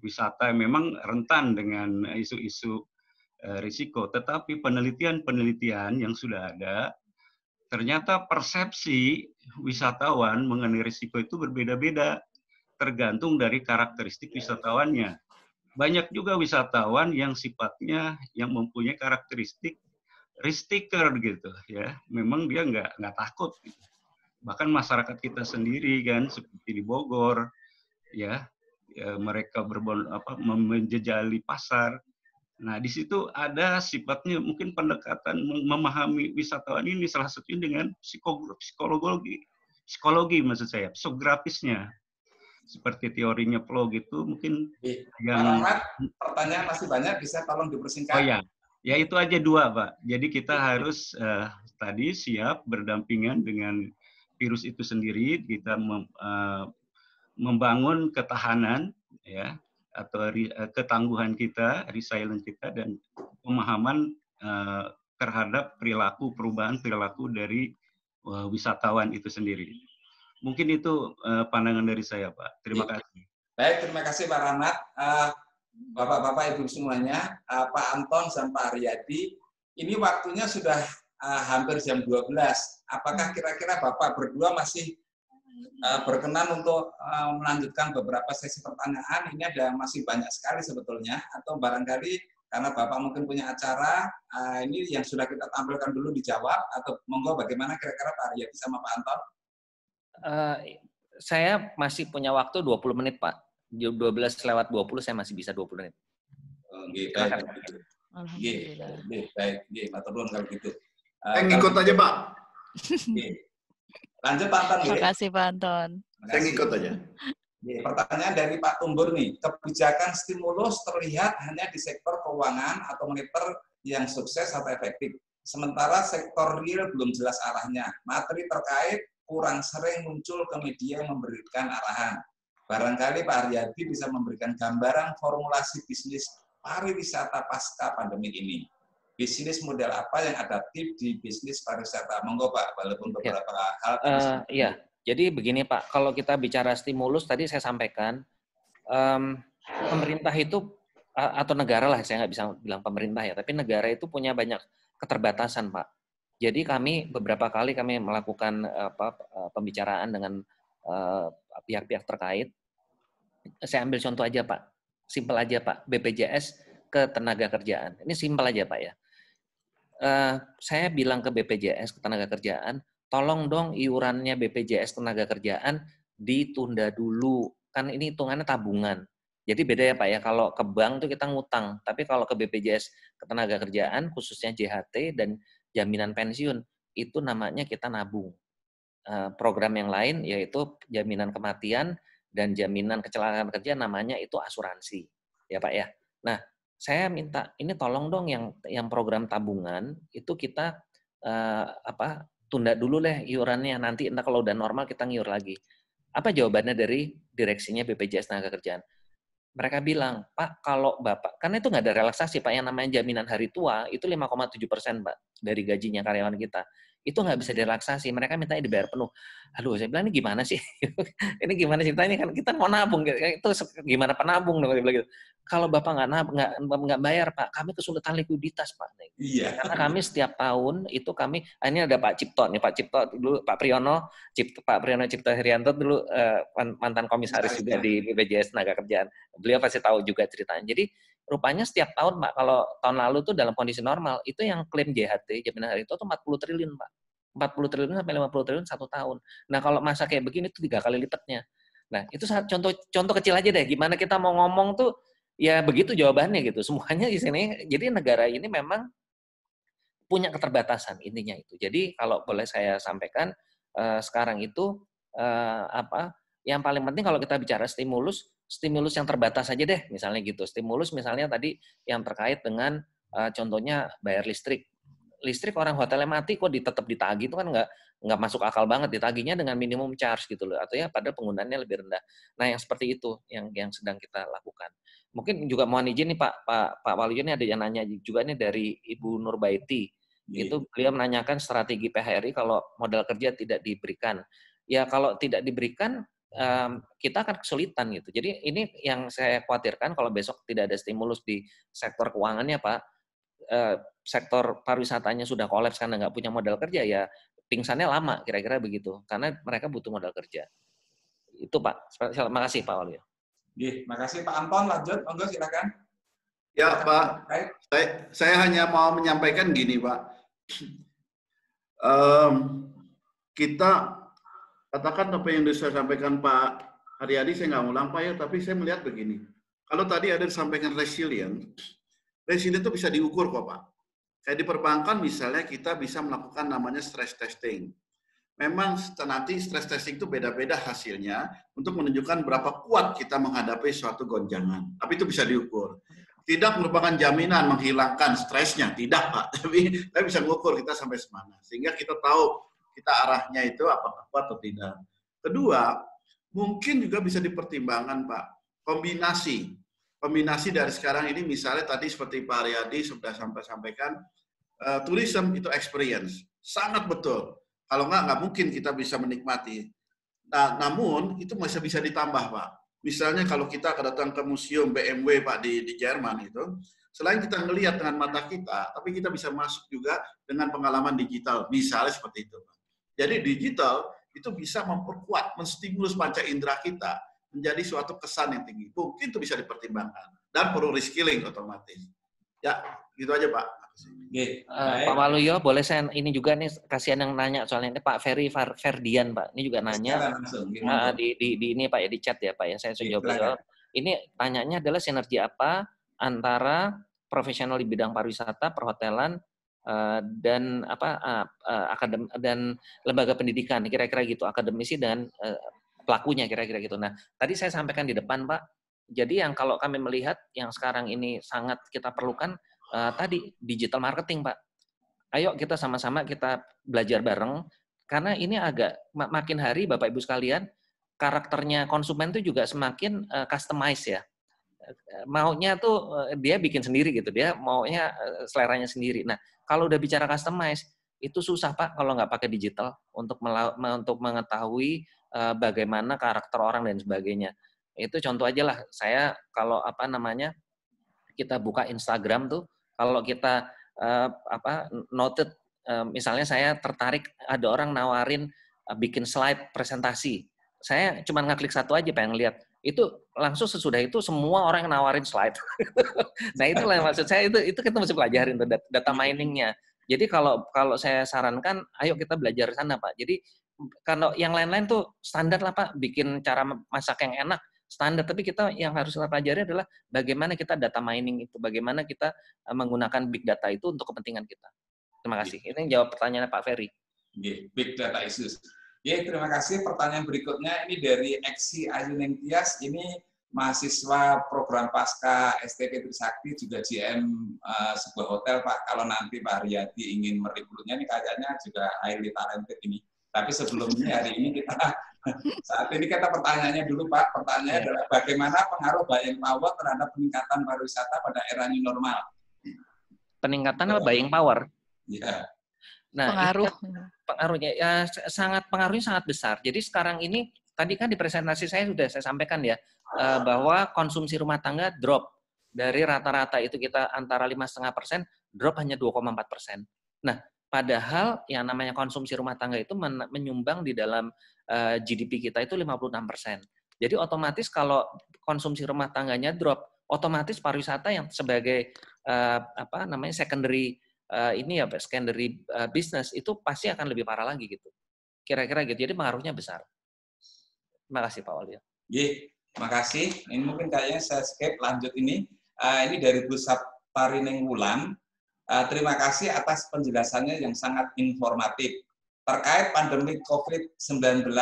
wisata, memang rentan dengan isu-isu risiko, tetapi penelitian-penelitian yang sudah ada Ternyata persepsi wisatawan mengenai risiko itu berbeda-beda, tergantung dari karakteristik wisatawannya. Banyak juga wisatawan yang sifatnya yang mempunyai karakteristik risk taker gitu ya. Memang dia nggak takut. Gitu. Bahkan masyarakat kita sendiri kan seperti di Bogor ya, mereka menjejali pasar. Nah, di situ ada sifatnya mungkin pendekatan memahami wisatawan ini salah satunya dengan psikologi maksud saya, psikografisnya. Seperti teorinya Plow gitu mungkin yang pertanyaan masih banyak, bisa tolong dipersingkat. Oh ya. Ya itu aja dua, Pak. Jadi kita harus tadi siap berdampingan dengan virus itu sendiri, kita membangun ketahanan ya, atau ketangguhan kita, resilience kita, dan pemahaman terhadap perilaku perubahan perilaku dari wisatawan itu sendiri. Mungkin itu pandangan dari saya, Pak. Terima kasih. Baik, terima kasih Pak Rahmat. Bapak-bapak, Ibu semuanya, Pak Anton dan Pak Aryadi, ini waktunya sudah hampir jam 12. Apakah kira-kira Bapak berdua masih berkenan untuk melanjutkan beberapa sesi pertanyaan? Ini ada masih banyak sekali sebetulnya, atau barangkali karena Bapak mungkin punya acara, ini yang sudah kita tampilkan dulu dijawab, atau monggo bagaimana kira-kira Pak Aryadi sama Pak Anton? Saya masih punya waktu 20 menit, Pak. 12:20 saya masih bisa 20 menit. Gitu. Baik, matur nuwun kalau gitu. Ngikut aja, Pak. Lanjut Pak Anton. Terima kasih Pak Anton. Saya ngikut aja. Pertanyaan dari Pak Tumbur nih, kebijakan stimulus terlihat hanya di sektor keuangan atau moneter yang sukses atau efektif. Sementara sektor real belum jelas arahnya. Materi terkait kurang sering muncul ke media yang memberikan arahan. Barangkali Pak Aryadi bisa memberikan gambaran formulasi bisnis pariwisata pasca pandemi ini. Bisnis model apa yang adaptif di bisnis pariwisata? Monggo Pak, walaupun beberapa hal. Iya, jadi begini Pak, kalau kita bicara stimulus tadi saya sampaikan, pemerintah itu atau negara lah, saya nggak bisa bilang pemerintah ya, tapi negara itu punya banyak keterbatasan Pak. Jadi kami beberapa kali kami melakukan pembicaraan dengan pihak-pihak terkait. Saya ambil contoh aja Pak, simpel aja Pak, BPJS Ketenagakerjaan. Ini simpel aja Pak ya. Saya bilang ke BPJS Ketenagakerjaan, tolong dong iurannya BPJS Ketenagakerjaan ditunda dulu. Kan ini hitungannya tabungan. Jadi beda ya Pak ya, kalau ke bank tuh kita ngutang. Tapi kalau ke BPJS Ketenagakerjaan, khususnya JHT dan jaminan pensiun, itu namanya kita nabung. Program yang lain yaitu jaminan kematian dan jaminan kecelakaan kerja namanya itu asuransi. Ya Pak ya. Nah, saya minta ini tolong dong yang program tabungan itu kita tunda dulu deh iurannya, nanti entah kalau udah normal kita ngiur lagi. Apa jawabannya dari direksinya BPJS Ketenagakerjaan? Mereka bilang, Pak, kalau Bapak, karena itu nggak ada relaksasi Pak, yang namanya jaminan hari tua itu 5,7% Pak dari gajinya karyawan kita. Itu nggak bisa direlaksasi, mereka minta dibayar penuh. Aduh, saya bilang ini gimana sih? Ini gimana ceritanya? Kan kita mau nabung, itu gimana penabung? Gitu. Kalau Bapak nggak bayar Pak, kami kesulitan likuiditas Pak. Iya. Karena kami setiap tahun itu kami, ini ada Pak Cipto nih, Pak Cipto dulu, Pak Priyono Cipto Herianto dulu mantan komisaris juga di BPJS Ketenagakerjaan. Beliau pasti tahu juga ceritanya. Jadi rupanya setiap tahun, Pak, kalau tahun lalu tuh dalam kondisi normal, itu yang klaim JHT, jaminan hari itu 40 triliun, Pak. 40 triliun sampai 50 triliun satu tahun. Nah, kalau masa kayak begini itu 3 kali lipatnya. Nah, itu contoh kecil aja deh, gimana kita mau ngomong tuh, ya begitu jawabannya gitu. Semuanya di sini, jadi negara ini memang punya keterbatasan, intinya itu. Jadi, kalau boleh saya sampaikan, sekarang itu, yang paling penting kalau kita bicara stimulus yang terbatas aja deh, misalnya gitu. Stimulus misalnya tadi yang terkait dengan contohnya bayar listrik. Listrik orang hotelnya mati kok tetap ditagih, itu kan nggak masuk akal banget, ditagihnya dengan minimum charge gitu loh, atau ya padahal penggunaannya lebih rendah. Nah yang seperti itu yang sedang kita lakukan. Mungkin juga mohon izin nih Pak Waluyo, ini ada yang nanya juga nih dari Ibu Nurbaiti. Yeah. Itu beliau menanyakan strategi PHRI kalau modal kerja tidak diberikan. Ya kalau tidak diberikan, kita akan kesulitan gitu. Jadi ini yang saya khawatirkan kalau besok tidak ada stimulus di sektor keuangannya Pak, sektor pariwisatanya sudah kolaps karena nggak punya modal kerja ya pingsannya lama, kira-kira begitu. Karena mereka butuh modal kerja. Itu Pak. Makasih Pak Waluyo. Makasih Pak Anton. Lanjut, monggo silakan. Ya Pak, saya hanya mau menyampaikan gini Pak. Kita katakan apa yang sudah sampaikan Pak Haryadi, saya nggak ulang Pak ya, tapi saya melihat begini. Kalau tadi ada disampaikan resilient itu bisa diukur kok Pak. Kayak di perbankan misalnya kita bisa melakukan namanya stress testing. Memang nanti stress testing itu beda-beda hasilnya untuk menunjukkan berapa kuat kita menghadapi suatu goncangan. Tapi itu bisa diukur. Tidak merupakan jaminan menghilangkan stresnya, tidak Pak. Tapi bisa mengukur kita sampai semana. Sehingga kita tahu kita arahnya itu apakah kuat atau tidak. Kedua, mungkin juga bisa dipertimbangkan Pak, kombinasi. Kombinasi dari sekarang ini misalnya tadi seperti Pak Haryadi sudah sampaikan, tourism itu experience. Sangat betul. Kalau nggak mungkin kita bisa menikmati. Nah, namun itu masih bisa ditambah Pak. Misalnya kalau kita datang ke museum BMW Pak di Jerman itu, selain kita ngelihat dengan mata kita, tapi kita bisa masuk juga dengan pengalaman digital, misalnya seperti itu Pak. Jadi digital itu bisa memperkuat, menstimulus panca indera kita menjadi suatu kesan yang tinggi. Mungkin itu bisa dipertimbangkan dan perlu reskilling otomatis. Ya, gitu aja Pak. Pak Waluyo, boleh saya ini juga nih, kasihan yang nanya soalnya ini Pak Ferdian Pak, ini juga nanya di ini Pak ya, di chat ya Pak ya, saya sudah jawab. Ini tanyanya adalah sinergi apa antara profesional di bidang pariwisata, perhotelan dan akademik dan lembaga pendidikan, kira-kira gitu, akademisi dan pelakunya kira-kira gitu. Nah, tadi saya sampaikan di depan Pak. Jadi yang kalau kami melihat yang sekarang ini sangat kita perlukan tadi digital marketing Pak. Ayo kita sama-sama kita belajar bareng karena ini agak makin hari Bapak Ibu sekalian karakternya konsumen itu juga semakin customized ya. Maunya tuh dia bikin sendiri gitu, dia maunya seleranya sendiri. Nah, kalau udah bicara customized itu susah Pak kalau nggak pakai digital untuk mengetahui bagaimana karakter orang dan sebagainya. Itu contoh aja lah, saya kalau kita buka Instagram tuh, kalau kita noted, misalnya saya tertarik ada orang nawarin bikin slide presentasi, saya cuma ngeklik satu aja pengen lihat, itu langsung sesudah itu semua orang yang nawarin slide. Nah itulah maksud saya, itu kita mesti pelajarin tuh data miningnya. Jadi kalau saya sarankan, ayo kita belajar sana Pak. Jadi kalau yang lain-lain tuh standar lah Pak, bikin cara masak yang enak, standar, tapi kita yang harus kita pelajari adalah bagaimana kita data mining itu, bagaimana kita menggunakan big data itu untuk kepentingan kita. Terima kasih. Ini yang jawab pertanyaan Pak Ferry. Big data issues. Terima kasih. Pertanyaan berikutnya ini dari Eksi Ayuneng Tias, ini mahasiswa program pasca STP Trisakti juga GM sebuah hotel Pak. Kalau nanti Pak Haryadi ingin merekrutnya, ini kayaknya juga highly talented ini. Tapi sebelumnya hari ini kita pertanyaannya dulu Pak. Pertanyaannya adalah bagaimana pengaruh buying power terhadap peningkatan pariwisata pada era new normal? Peningkatan apa buying power? Iya. Nah, pengaruhnya ya, pengaruhnya sangat besar. Jadi sekarang ini tadi kan di presentasi saya sudah saya sampaikan ya bahwa konsumsi rumah tangga drop dari rata-rata itu kita antara 5,5% drop hanya 2,4%. Nah, padahal yang namanya konsumsi rumah tangga itu menyumbang di dalam GDP kita itu 56%. Jadi otomatis kalau konsumsi rumah tangganya drop, otomatis pariwisata yang sebagai secondary business itu pasti akan lebih parah lagi gitu. Kira-kira gitu. Jadi pengaruhnya besar. Terima kasih Pak Waluyo. Terima kasih. Ini mungkin kayaknya saya skip lanjut ini. Ini dari Bu Saptarineng Wulan. Terima kasih atas penjelasannya yang sangat informatif. Terkait pandemi COVID-19,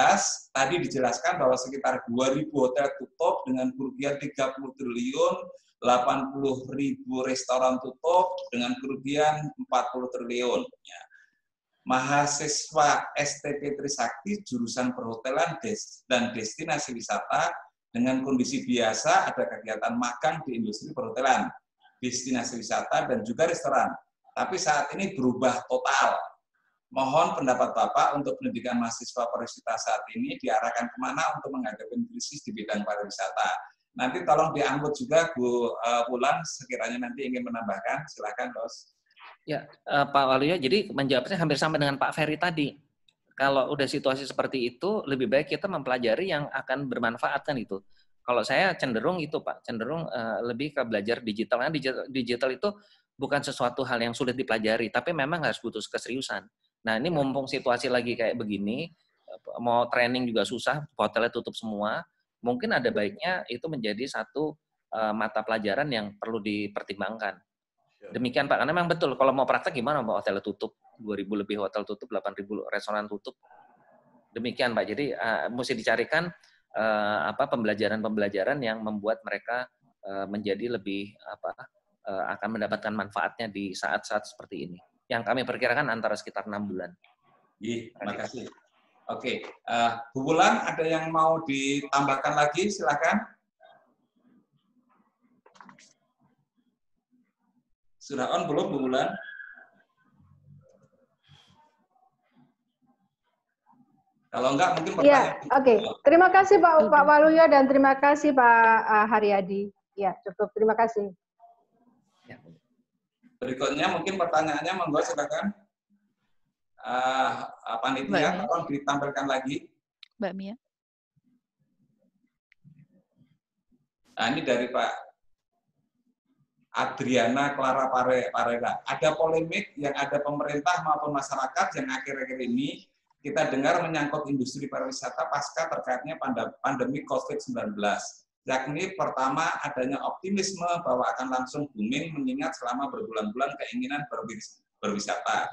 tadi dijelaskan bahwa sekitar 2.000 hotel tutup dengan kerugian 30 triliun, 80.000 restoran tutup dengan kerugian 40 triliun. Mahasiswa STP Trisakti, jurusan perhotelan dan destinasi wisata, dengan kondisi biasa ada kegiatan magang di industri perhotelan, destinasi wisata, dan juga restoran. Tapi saat ini berubah total. Mohon pendapat Bapak untuk pendidikan mahasiswa pariwisata saat ini diarahkan kemana untuk menghadapi krisis di bidang pariwisata. Nanti tolong diangkut juga Bu Wulan sekiranya nanti ingin menambahkan. Silakan, Bos. Ya, Pak Waluyo, jadi menjawabnya hampir sama dengan Pak Ferry tadi. kalau udah situasi seperti itu, lebih baik kita mempelajari yang akan bermanfaat kan itu. Kalau saya cenderung itu Pak, cenderung lebih ke belajar digital. Karena digital itu bukan sesuatu hal yang sulit dipelajari, tapi memang harus butuh keseriusan. Nah ini mumpung situasi lagi kayak begini, mau training juga susah, hotelnya tutup semua, mungkin ada baiknya itu menjadi satu mata pelajaran yang perlu dipertimbangkan. Demikian Pak, karena memang betul, kalau mau praktek gimana Pak, hotelnya tutup, 2.000 lebih hotel tutup, 8.000 restoran tutup. Demikian Pak, jadi mesti dicarikan pembelajaran-pembelajaran yang membuat mereka menjadi lebih akan mendapatkan manfaatnya di saat-saat seperti ini. Yang kami perkirakan antara sekitar 6 bulan. Terima kasih. Oke, Bu Wulan, ada yang mau ditambahkan lagi? Silakan. Sudah on belum Bu Wulan? Kalau enggak, mungkin pertanyaan. Ya, oke. Terima kasih Pak Waluyo dan terima kasih Pak Haryadi. Ya, cukup. Terima kasih. Berikutnya mungkin pertanyaannya monggo silakan. Panitia, tolong ditampilkan lagi. Mbak Mia. Nah, ini dari Pak Adriana Clara Parera. Ada polemik yang ada pemerintah maupun masyarakat yang akhir-akhir ini kita dengar menyangkut industri pariwisata pasca terkaitnya pandemi COVID-19. Yakni pertama adanya optimisme bahwa akan langsung booming mengingat selama berbulan-bulan keinginan berwisata.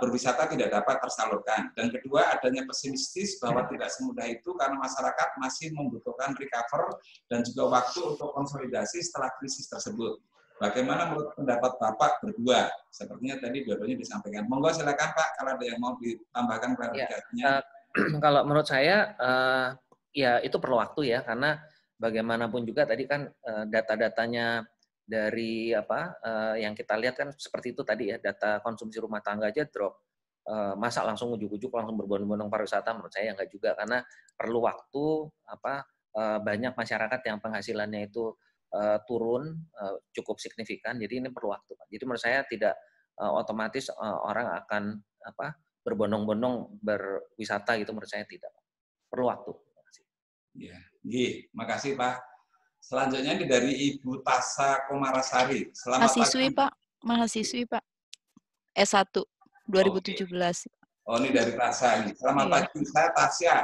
Berwisata tidak dapat tersalurkan. Dan kedua adanya pesimistis bahwa tidak semudah itu karena masyarakat masih membutuhkan recover dan juga waktu untuk konsolidasi setelah krisis tersebut. Bagaimana menurut pendapat Bapak berdua? Sepertinya tadi dua-duanya disampaikan. Monggo silakan Pak, kalau ada yang mau ditambahkan klarifikasinya. Ya, kalau menurut saya, ya itu perlu waktu ya, karena bagaimanapun juga tadi kan data-datanya dari yang kita lihat kan seperti itu tadi ya, data konsumsi rumah tangga aja drop. Masa langsung ujuk-ujuk langsung berbondong-bondong pariwisata, menurut saya enggak juga, karena perlu waktu, banyak masyarakat yang penghasilannya itu turun cukup signifikan, jadi ini perlu waktu Pak. Jadi menurut saya tidak otomatis orang akan berbondong-bondong berwisata gitu, menurut saya tidak, Pak. Perlu waktu. Ya, terima kasih Pak. Selanjutnya ini dari Ibu Tasa Komarasari. Selamat mahasiswi Pak, mahasiswi Pak. S1 2017. Okay. Oh ini dari Tasa nih. Selamat pagi, saya Tasya.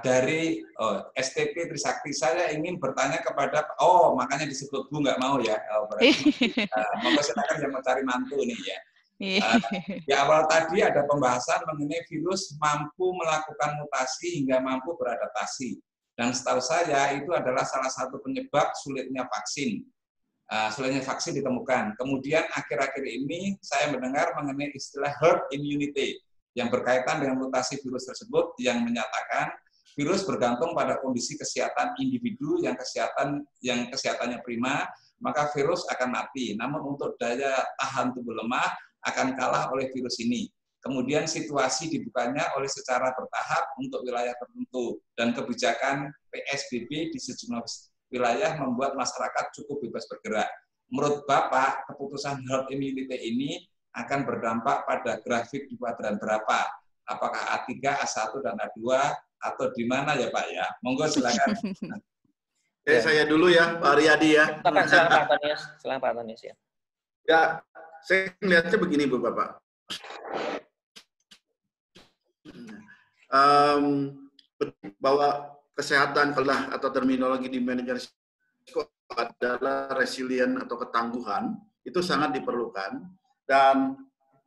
Dari STP Trisakti, saya ingin bertanya kepada makanya disebut Bu nggak mau ya, mau silakan yang mencari mantu nih ya. Di awal tadi ada pembahasan mengenai virus mampu melakukan mutasi hingga mampu beradaptasi, dan setahu saya itu adalah salah satu penyebab sulitnya vaksin. Ditemukan. Kemudian akhir-akhir ini saya mendengar mengenai istilah herd immunity yang berkaitan dengan mutasi virus tersebut, yang menyatakan virus bergantung pada kondisi kesehatan individu yang kesehatannya prima, maka virus akan mati. Namun untuk daya tahan tubuh lemah akan kalah oleh virus ini. Kemudian situasi dibukanya oleh secara bertahap untuk wilayah tertentu, dan kebijakan PSBB di sejumlah wilayah membuat masyarakat cukup bebas bergerak. Menurut Bapak, keputusan herd immunity ini akan berdampak pada grafik di kuadran berapa? Apakah A3, A1, dan A2, atau di mana ya Pak ya? Monggo silakan. Oke, saya dulu ya, Pak Haryadi ya. Silakan Pak Antonius ya. Ya, saya melihatnya begini Bu Bapak. Bahwa kesehatan atau terminologi di manajer risiko adalah resilient atau ketangguhan, itu sangat diperlukan. Dan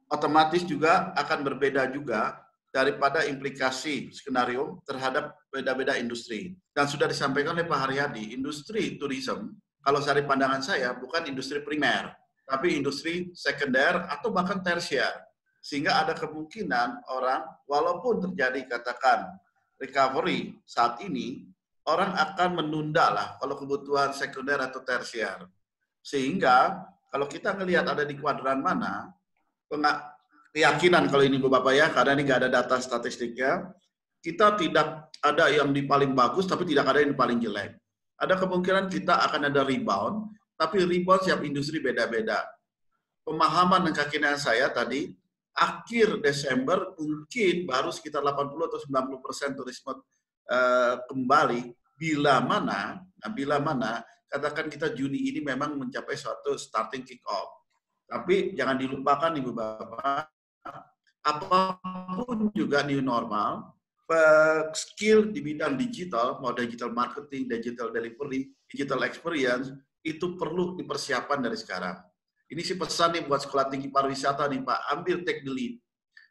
otomatis juga akan berbeda juga daripada implikasi skenario terhadap beda-beda industri. Dan sudah disampaikan oleh Pak Haryadi, industri tourism, kalau dari pandangan saya, bukan industri primer, tapi industri sekunder atau bahkan tersier. Sehingga ada kemungkinan orang, walaupun terjadi katakan recovery saat ini, orang akan menunda lah kalau kebutuhan sekunder atau tersier. Sehingga kalau kita ngelihat ada di kuadran mana, keyakinan kalau ini Bapak ya, karena ini nggak ada data statistiknya, kita tidak ada yang di paling bagus, tapi tidak ada yang paling jelek. Ada kemungkinan kita akan ada rebound, tapi rebound siap industri beda-beda. Pemahaman dan keyakinan saya tadi, akhir Desember mungkin baru sekitar 80 atau 90% turisme kembali, bila mana katakan kita Juni ini memang mencapai suatu starting kick off. Tapi jangan dilupakan Ibu Bapak, apapun juga new normal, skill di bidang digital, mau digital marketing, digital delivery, digital experience, itu perlu dipersiapkan dari sekarang. Ini sih pesan nih buat Sekolah Tinggi Pariwisata nih Pak, ambil take the lead.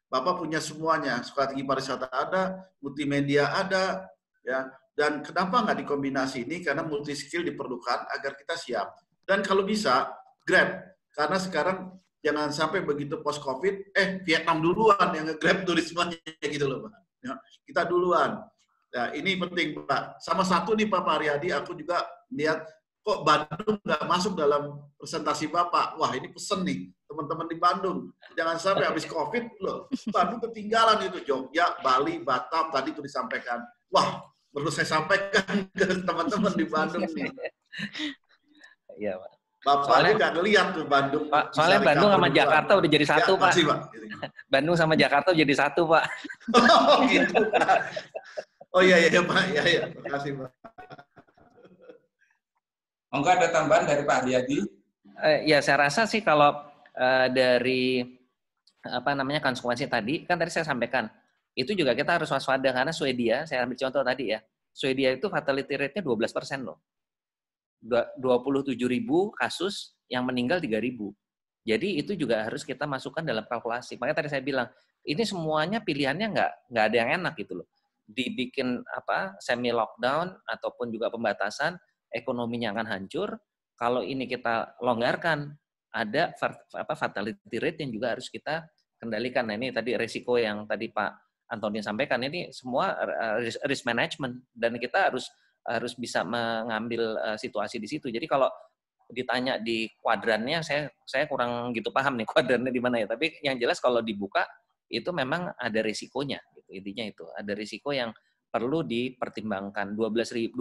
Bapak punya semuanya, Sekolah Tinggi Pariwisata ada, multimedia ada, ya. Dan kenapa nggak dikombinasi ini? Karena multi skill diperlukan agar kita siap. Dan kalau bisa, grab. Karena sekarang jangan sampai begitu post COVID, Vietnam duluan yang nge-grab turismenya gitu loh Pak. Ya, kita duluan. Nah, ini penting Pak. Sama satu nih Pak Haryadi, aku juga lihat kok Bandung nggak masuk dalam presentasi Bapak. Wah, ini pesan nih teman-teman di Bandung. Jangan sampai habis COVID loh. Bandung ketinggalan itu. Jogja, Bali, Batam tadi itu disampaikan. Wah, perlu saya sampaikan ke teman-teman di Bandung nih. Iya, Pak. Bapak nggak ngeliat tuh Bandung. Pak, soalnya Bandung sama Jakarta udah jadi satu, ya, Pak. Masih, Pak. Bandung sama Jakarta jadi satu, Pak. Oh, gitu, Pak. Oh iya, Pak. Iya. Terima kasih, Pak. Enggak ada tambahan dari Pak Haryadi? Ya, saya rasa sih kalau dari konsekuensi tadi, kan tadi saya sampaikan, itu juga kita harus waspada karena Swedia, saya ambil contoh tadi ya, Swedia itu fatality rate-nya 12% loh. 27.000 kasus, yang meninggal 3.000. Jadi itu juga harus kita masukkan dalam kalkulasi. Makanya tadi saya bilang, ini semuanya pilihannya nggak ada yang enak gitu loh. Dibikin semi lockdown ataupun juga pembatasan, ekonominya akan hancur. Kalau ini kita longgarkan, ada fatality rate yang juga harus kita kendalikan. Nah, ini tadi resiko yang tadi Pak Antoni sampaikan, ini semua risk management dan kita harus bisa mengambil situasi di situ. Jadi kalau ditanya di kuadrannya, saya kurang gitu paham nih kuadrannya di mana ya. Tapi yang jelas kalau dibuka itu memang ada risikonya. Gitu. Intinya itu ada risiko yang perlu dipertimbangkan. 12%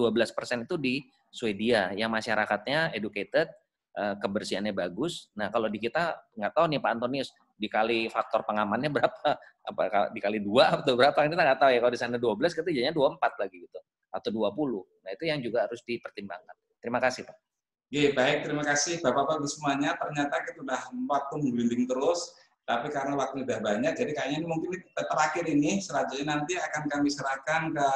itu di Swedia yang masyarakatnya educated, kebersihannya bagus. Nah, kalau di kita nggak tahu nih Pak Antonius, dikali faktor pengamannya berapa? Dikali 2 atau berapa? Kita nggak tahu ya. Kalau di sana 12, kita jadinya 24 lagi gitu atau 20. Nah, itu yang juga harus dipertimbangkan. Terima kasih, Pak. Oke, baik. Terima kasih Bapak-Bapak semuanya. Ternyata kita udah waktu menggelinding terus. Tapi karena waktu sudah banyak, jadi kayaknya mungkin terakhir ini, selanjutnya nanti akan kami serahkan ke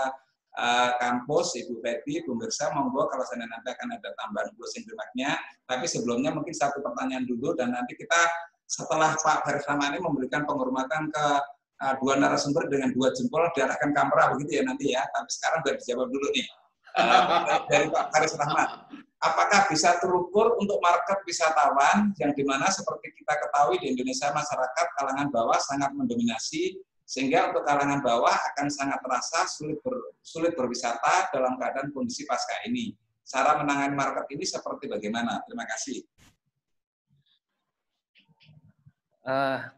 kampus, Ibu Betty, pemirsa, monggo kalau saya nanti akan ada tambahan closing remark-nya. Tapi sebelumnya mungkin satu pertanyaan dulu, dan nanti kita setelah Pak Haris Ramani memberikan penghormatan ke 2 narasumber dengan 2 jempol, diarahkan kamera begitu ya nanti ya. Tapi sekarang biar dijawab dulu nih. Dari Pak Haris Ramani. Apakah bisa terukur untuk market wisatawan yang dimana seperti kita ketahui di Indonesia masyarakat kalangan bawah sangat mendominasi sehingga untuk kalangan bawah akan sangat terasa sulit berwisata dalam keadaan kondisi pasca ini. Cara menangani market ini seperti bagaimana? Terima kasih.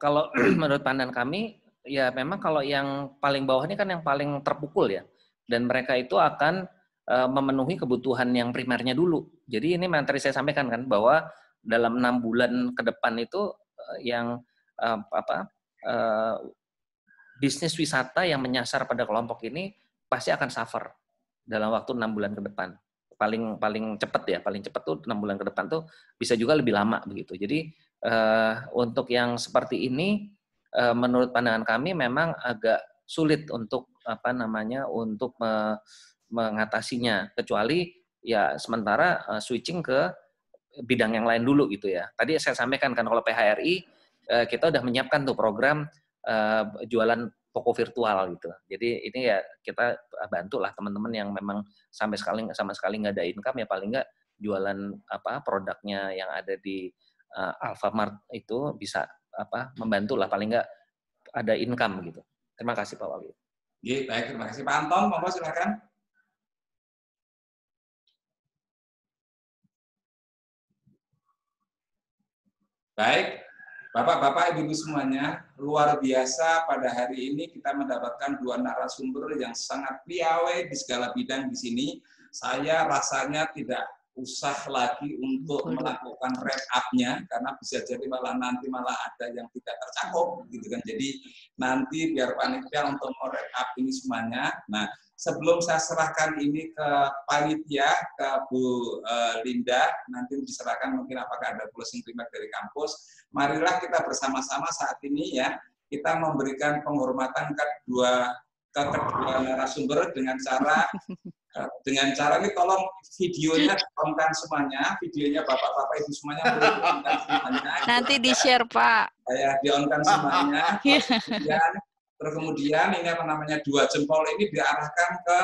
Kalau menurut pandangan kami ya memang kalau yang paling bawah ini kan yang paling terpukul ya dan mereka itu akan memenuhi kebutuhan yang primernya dulu. Jadi ini yang tadi saya sampaikan kan bahwa dalam 6 bulan ke depan itu yang bisnis wisata yang menyasar pada kelompok ini pasti akan suffer dalam waktu 6 bulan ke depan. Paling cepat tuh 6 bulan ke depan tuh bisa juga lebih lama begitu. Jadi untuk yang seperti ini menurut pandangan kami memang agak sulit untuk mengatasinya kecuali ya sementara switching ke bidang yang lain dulu gitu ya. Tadi saya sampaikan kan kalau PHRI kita udah menyiapkan tuh program jualan toko virtual gitu. Jadi ini ya kita bantulah teman-teman yang memang sama sekali nggak ada income ya paling nggak jualan produknya yang ada di Alfamart itu bisa membantulah paling nggak ada income gitu. Terima kasih Pak Wali. Iya, baik, terima kasih Pak Anton, monggo silakan. Baik, Bapak-Bapak, Ibu-Ibu semuanya, luar biasa pada hari ini kita mendapatkan 2 narasumber yang sangat piawai di segala bidang di sini. Saya rasanya tidak usah lagi untuk melakukan wrap up-nya, karena bisa jadi malah nanti malah ada yang tidak tercakup, gitu kan. Jadi nanti biar panitia untuk wrap up ini semuanya. Nah, sebelum saya serahkan ini ke panitia, ke Bu Linda, nanti diserahkan mungkin apakah ada closing remark dari kampus. Marilah kita bersama-sama saat ini ya, kita memberikan penghormatan ke kedua narasumber dengan cara ini tolong videonya tonton semuanya, videonya bapak-bapak ibu semuanya, nanti di share Pak ya, di-onkan semuanya. Terus kemudian ini apa namanya, dua jempol ini diarahkan ke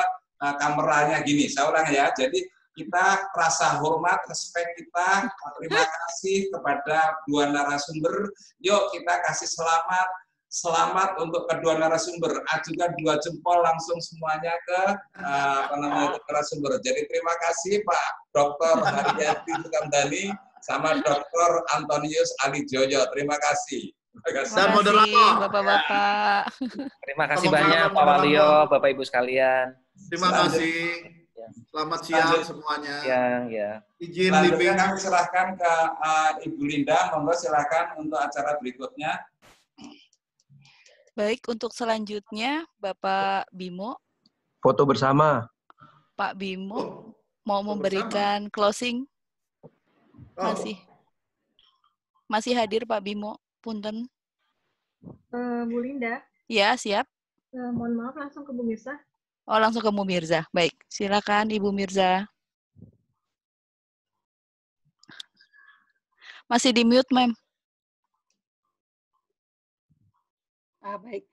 kameranya gini, saya ulang ya, jadi kita rasa hormat, respek kita, terima kasih kepada dua narasumber. Yuk kita kasih selamat. Selamat untuk kedua narasumber. Ajukan dua jempol langsung semuanya ke narasumber. Jadi terima kasih Pak Dr. Haryati Sukamdhani sama Dr. Antonius Ali Joyo. Terima kasih. Terima kasih Bapak-bapak. Terima kasih banyak Pak Waluyo, Bapak Ibu sekalian. Terima kasih. Selamat siang semuanya. Siang ya. Izin lebih kami serahkan ke Ibu Linda. Monggo silakan untuk acara berikutnya. Baik, untuk selanjutnya Bapak Bimo. Foto bersama. Pak Bimo mau memberikan closing. Masih hadir Pak Bimo, punten. Bu Linda. Ya, siap. Mohon maaf, langsung ke Bu Mirza. Oh, langsung ke Bu Mirza. Baik, silakan Ibu Mirza. Masih di mute, Ma'am. Baik,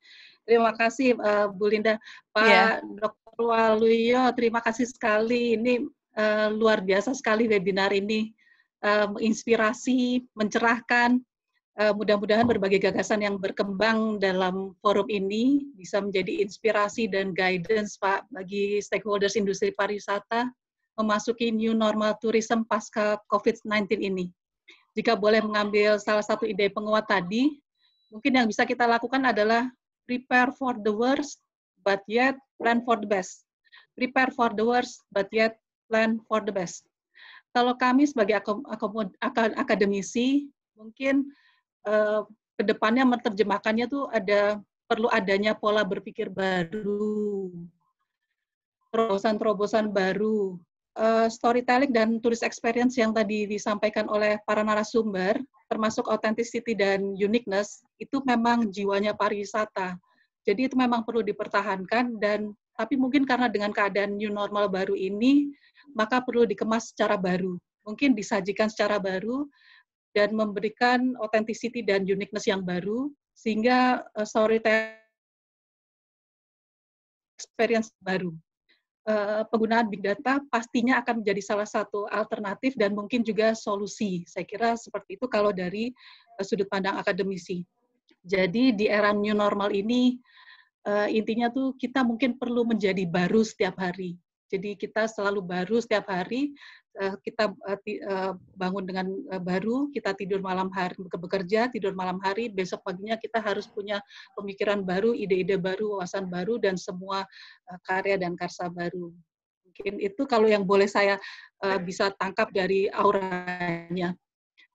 terima kasih Bu Linda, Pak Dr. Waluyo, terima kasih sekali. Ini luar biasa sekali webinar ini, menginspirasi, mencerahkan. Mudah-mudahan berbagai gagasan yang berkembang dalam forum ini bisa menjadi inspirasi dan guidance Pak bagi stakeholders industri pariwisata memasuki new normal tourism pasca COVID-19 ini. Jika boleh mengambil salah satu ide penguat tadi, mungkin yang bisa kita lakukan adalah prepare for the worst, but yet plan for the best. Prepare for the worst, but yet plan for the best. Kalau kami sebagai akademisi, mungkin kedepannya menerjemahkannya tuh perlu adanya pola berpikir baru, terobosan-terobosan baru, storytelling dan tourist experience yang tadi disampaikan oleh para narasumber, termasuk authenticity dan uniqueness, itu memang jiwanya pariwisata. Jadi itu memang perlu dipertahankan, tapi mungkin karena dengan keadaan new normal baru ini, maka perlu dikemas secara baru. Mungkin disajikan secara baru, dan memberikan authenticity dan uniqueness yang baru, sehingga storytelling experience baru. Penggunaan big data pastinya akan menjadi salah satu alternatif dan mungkin juga solusi. Saya kira seperti itu kalau dari sudut pandang akademisi. Jadi di era new normal ini, intinya tuh kita mungkin perlu menjadi baru setiap hari. Jadi kita selalu baru setiap hari, kita bangun dengan baru, kita tidur malam hari, bekerja, tidur malam hari, besok paginya kita harus punya pemikiran baru, ide-ide baru, wawasan baru, dan semua karya dan karsa baru. Mungkin itu kalau yang boleh saya bisa tangkap dari auranya.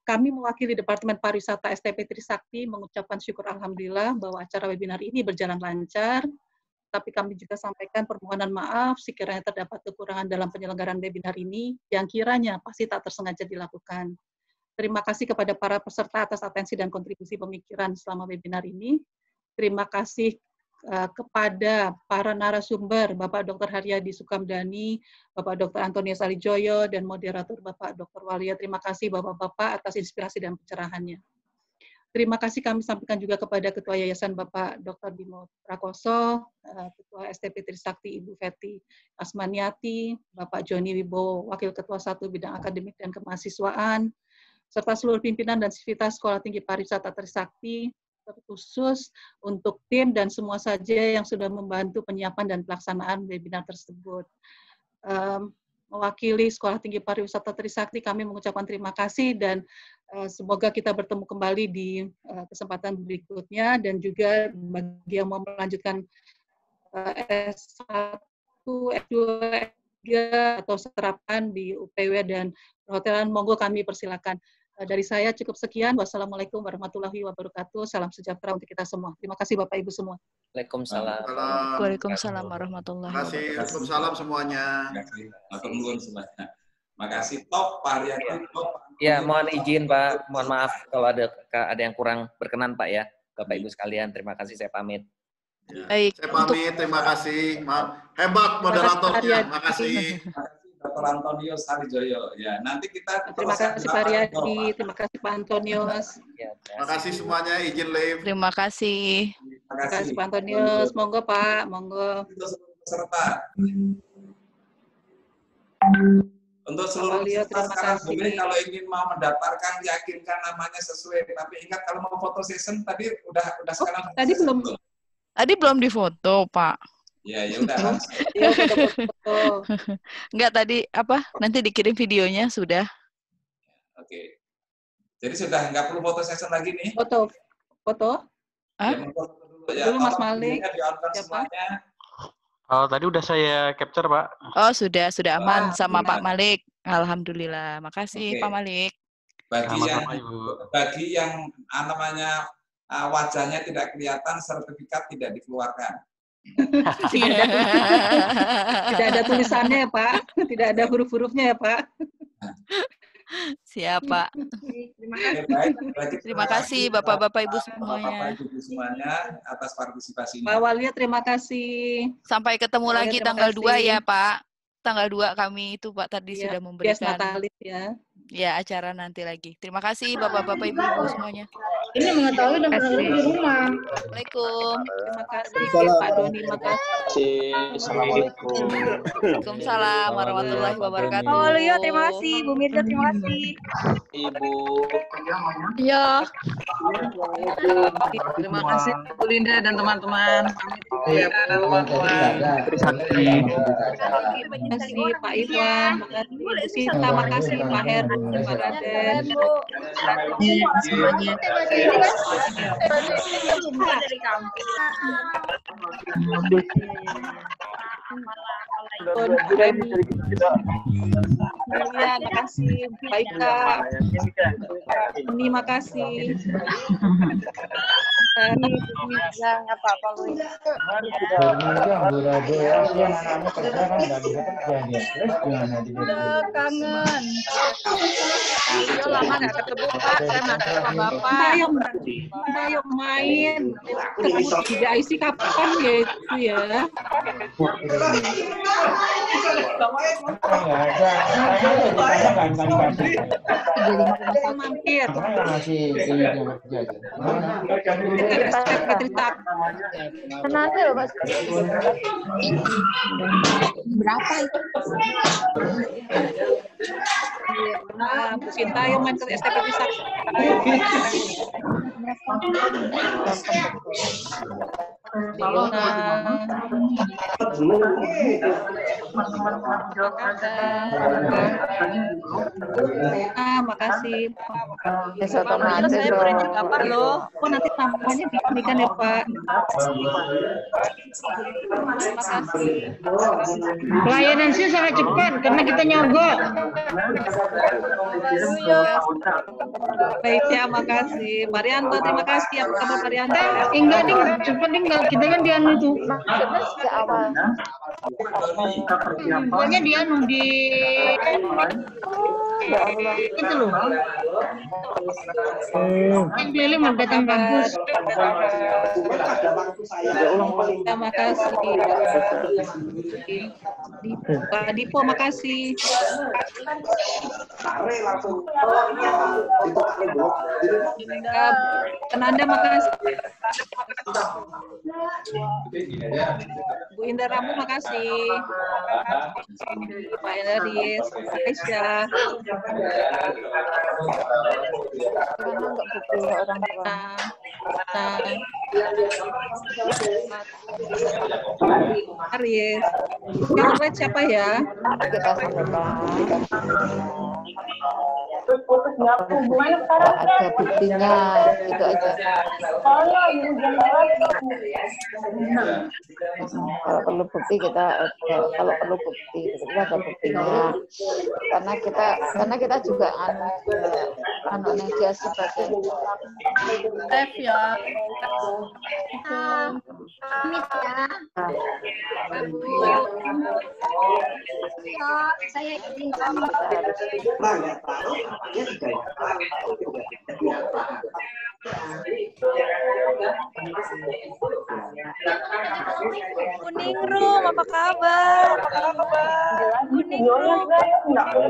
Kami mewakili Departemen Pariwisata STP Trisakti mengucapkan syukur alhamdulillah bahwa acara webinar ini berjalan lancar, tapi kami juga sampaikan permohonan maaf sekiranya terdapat kekurangan dalam penyelenggaraan webinar ini yang kiranya pasti tak tersengaja dilakukan. Terima kasih kepada para peserta atas atensi dan kontribusi pemikiran selama webinar ini. Terima kasih kepada para narasumber, Bapak Dr. Haryadi Sukamdhani, Bapak Dr. Antonius Ali Joyo, dan moderator Bapak Dr. Waluyo. Terima kasih Bapak-Bapak atas inspirasi dan pencerahannya. Terima kasih kami sampaikan juga kepada Ketua Yayasan Bapak Dr. Bimo Prakoso, Ketua STP Trisakti Ibu Feti Asmaniati, Bapak Joni Wibowo, Wakil Ketua 1 Bidang Akademik dan Kemahasiswaan, serta seluruh pimpinan dan sivitas Sekolah Tinggi Pariwisata Trisakti, terkhusus untuk tim dan semua saja yang sudah membantu penyiapan dan pelaksanaan webinar tersebut. Mewakili Sekolah Tinggi Pariwisata Trisakti, kami mengucapkan terima kasih dan semoga kita bertemu kembali di kesempatan berikutnya, dan juga bagi yang mau melanjutkan S1, S2, atau serapan di UPW dan perhotelan, monggo kami persilakan. Dari saya cukup sekian. Wassalamualaikum warahmatullahi wabarakatuh. Salam sejahtera untuk kita semua. Terima kasih Bapak Ibu semua. Waalaikumsalam. Waalaikumsalam warahmatullahi wabarakatuh. Terima kasih. Waalaikumsalam semuanya. Terima kasih. Top Pak Haryadi. Ya, mohon izin Pak, mohon maaf kalau ada yang kurang berkenan Pak ya. Bapak Ibu sekalian, terima kasih, saya pamit. Ya. Baik, saya pamit, terima kasih. Maaf. Hebat moderatornya. Terima kasih. Dr. Antonio Sarijoyo. Ya, nanti kita terima kasih Pak Haryadi, terima kasih Pak Antonio. Terima kasih semuanya, izin live. Terima kasih. Terima kasih Pak Antonio. Monggo Pak, monggo. Untuk seluruh peserta sekarang boleh kalau ingin mau mendaftarkan yakinkan namanya sesuai. Tapi ingat kalau mau foto session tadi udah sekarang. Tadi belum. Tadi belum difoto Pak. Ya udah. Enggak tadi apa? Nanti dikirim videonya sudah. Oke. Jadi sudah nggak perlu foto session lagi nih. Foto? Ah? Dulu Mas Malik. Siapa? Oh, tadi udah saya capture, Pak. Oh, sudah aman sama Pak Malik. Alhamdulillah. Makasih Pak Malik. Bagi yang namanya wajahnya tidak kelihatan, sertifikat tidak dikeluarkan. Tidak ada tulisannya ya, Pak. Tidak ada huruf-hurufnya ya, Pak. Siap, Pak. Terima kasih Bapak-Bapak Ibu semuanya. Bapak-Ibu semuanya atas partisipasinya. Pak Walia, terima kasih. Sampai ketemu lagi tanggal 2 ya, Pak. Tanggal 2 kami itu Pak tadi sudah memberikan ya acara nanti lagi. Terima kasih Bapak-Bapak Ibu semuanya. Ini mengetahui dan berada di rumah. Assalamualaikum. Terima kasih Pak Doni. Terima kasih. Assalamualaikum. Waalaikumsalam warahmatullahi wabarakatuh. Pak Walia, terima kasih. Bu Mirza, terima kasih. Ibu. Ya. Terima kasih Bu Linda dan teman-teman. Terima kasih Pak Iwan. Terima kasih Pak Heru. Terima kasih. Terima kasih Pak Ika. Terima kasih. Kangen. Lama nggak ketemu Pak, saya nggak ketemu Bapak. Ayo main. Ketemu di IC kapan ya itu ya? Mampir. Kenapa ya, Mas? Berapa itu? Nah, Bu Sinta yang main ke STP Trisakti. Lona. Makasih. Saya boleh gambar loh. Kok nanti tampaknya diberikan ya Pak. Makasih. Pelayanan sih sangat cepat karena kita nyogok. Baik ya, makasih. Marianto, terima kasih. Apa kabar Marianto? Enggak ding, cepat tinggal kita kan dianu tuh. Karena sejak awal. Pokoknya dianu di itu loh. Yang keliling mendatang bagus. Terima kasih. Pak Dipo, makasih. Langsung Kenanda, makasih. Bu Indra Rambu, makasih. Pak Enderis, Aisyah. Aries. Yang siapa ya? putus baku. Gimana sekarang? Ada buktinya, gitu aja. Kalau ibu jangan lagi. Kalau perlu bukti kita, kalau perlu bukti kita ada buktinya. Karena kita juga anaknya dia sebagai Steph ya. Amit ya. Saya izin sama kuning room, apa kabar? Kuning room.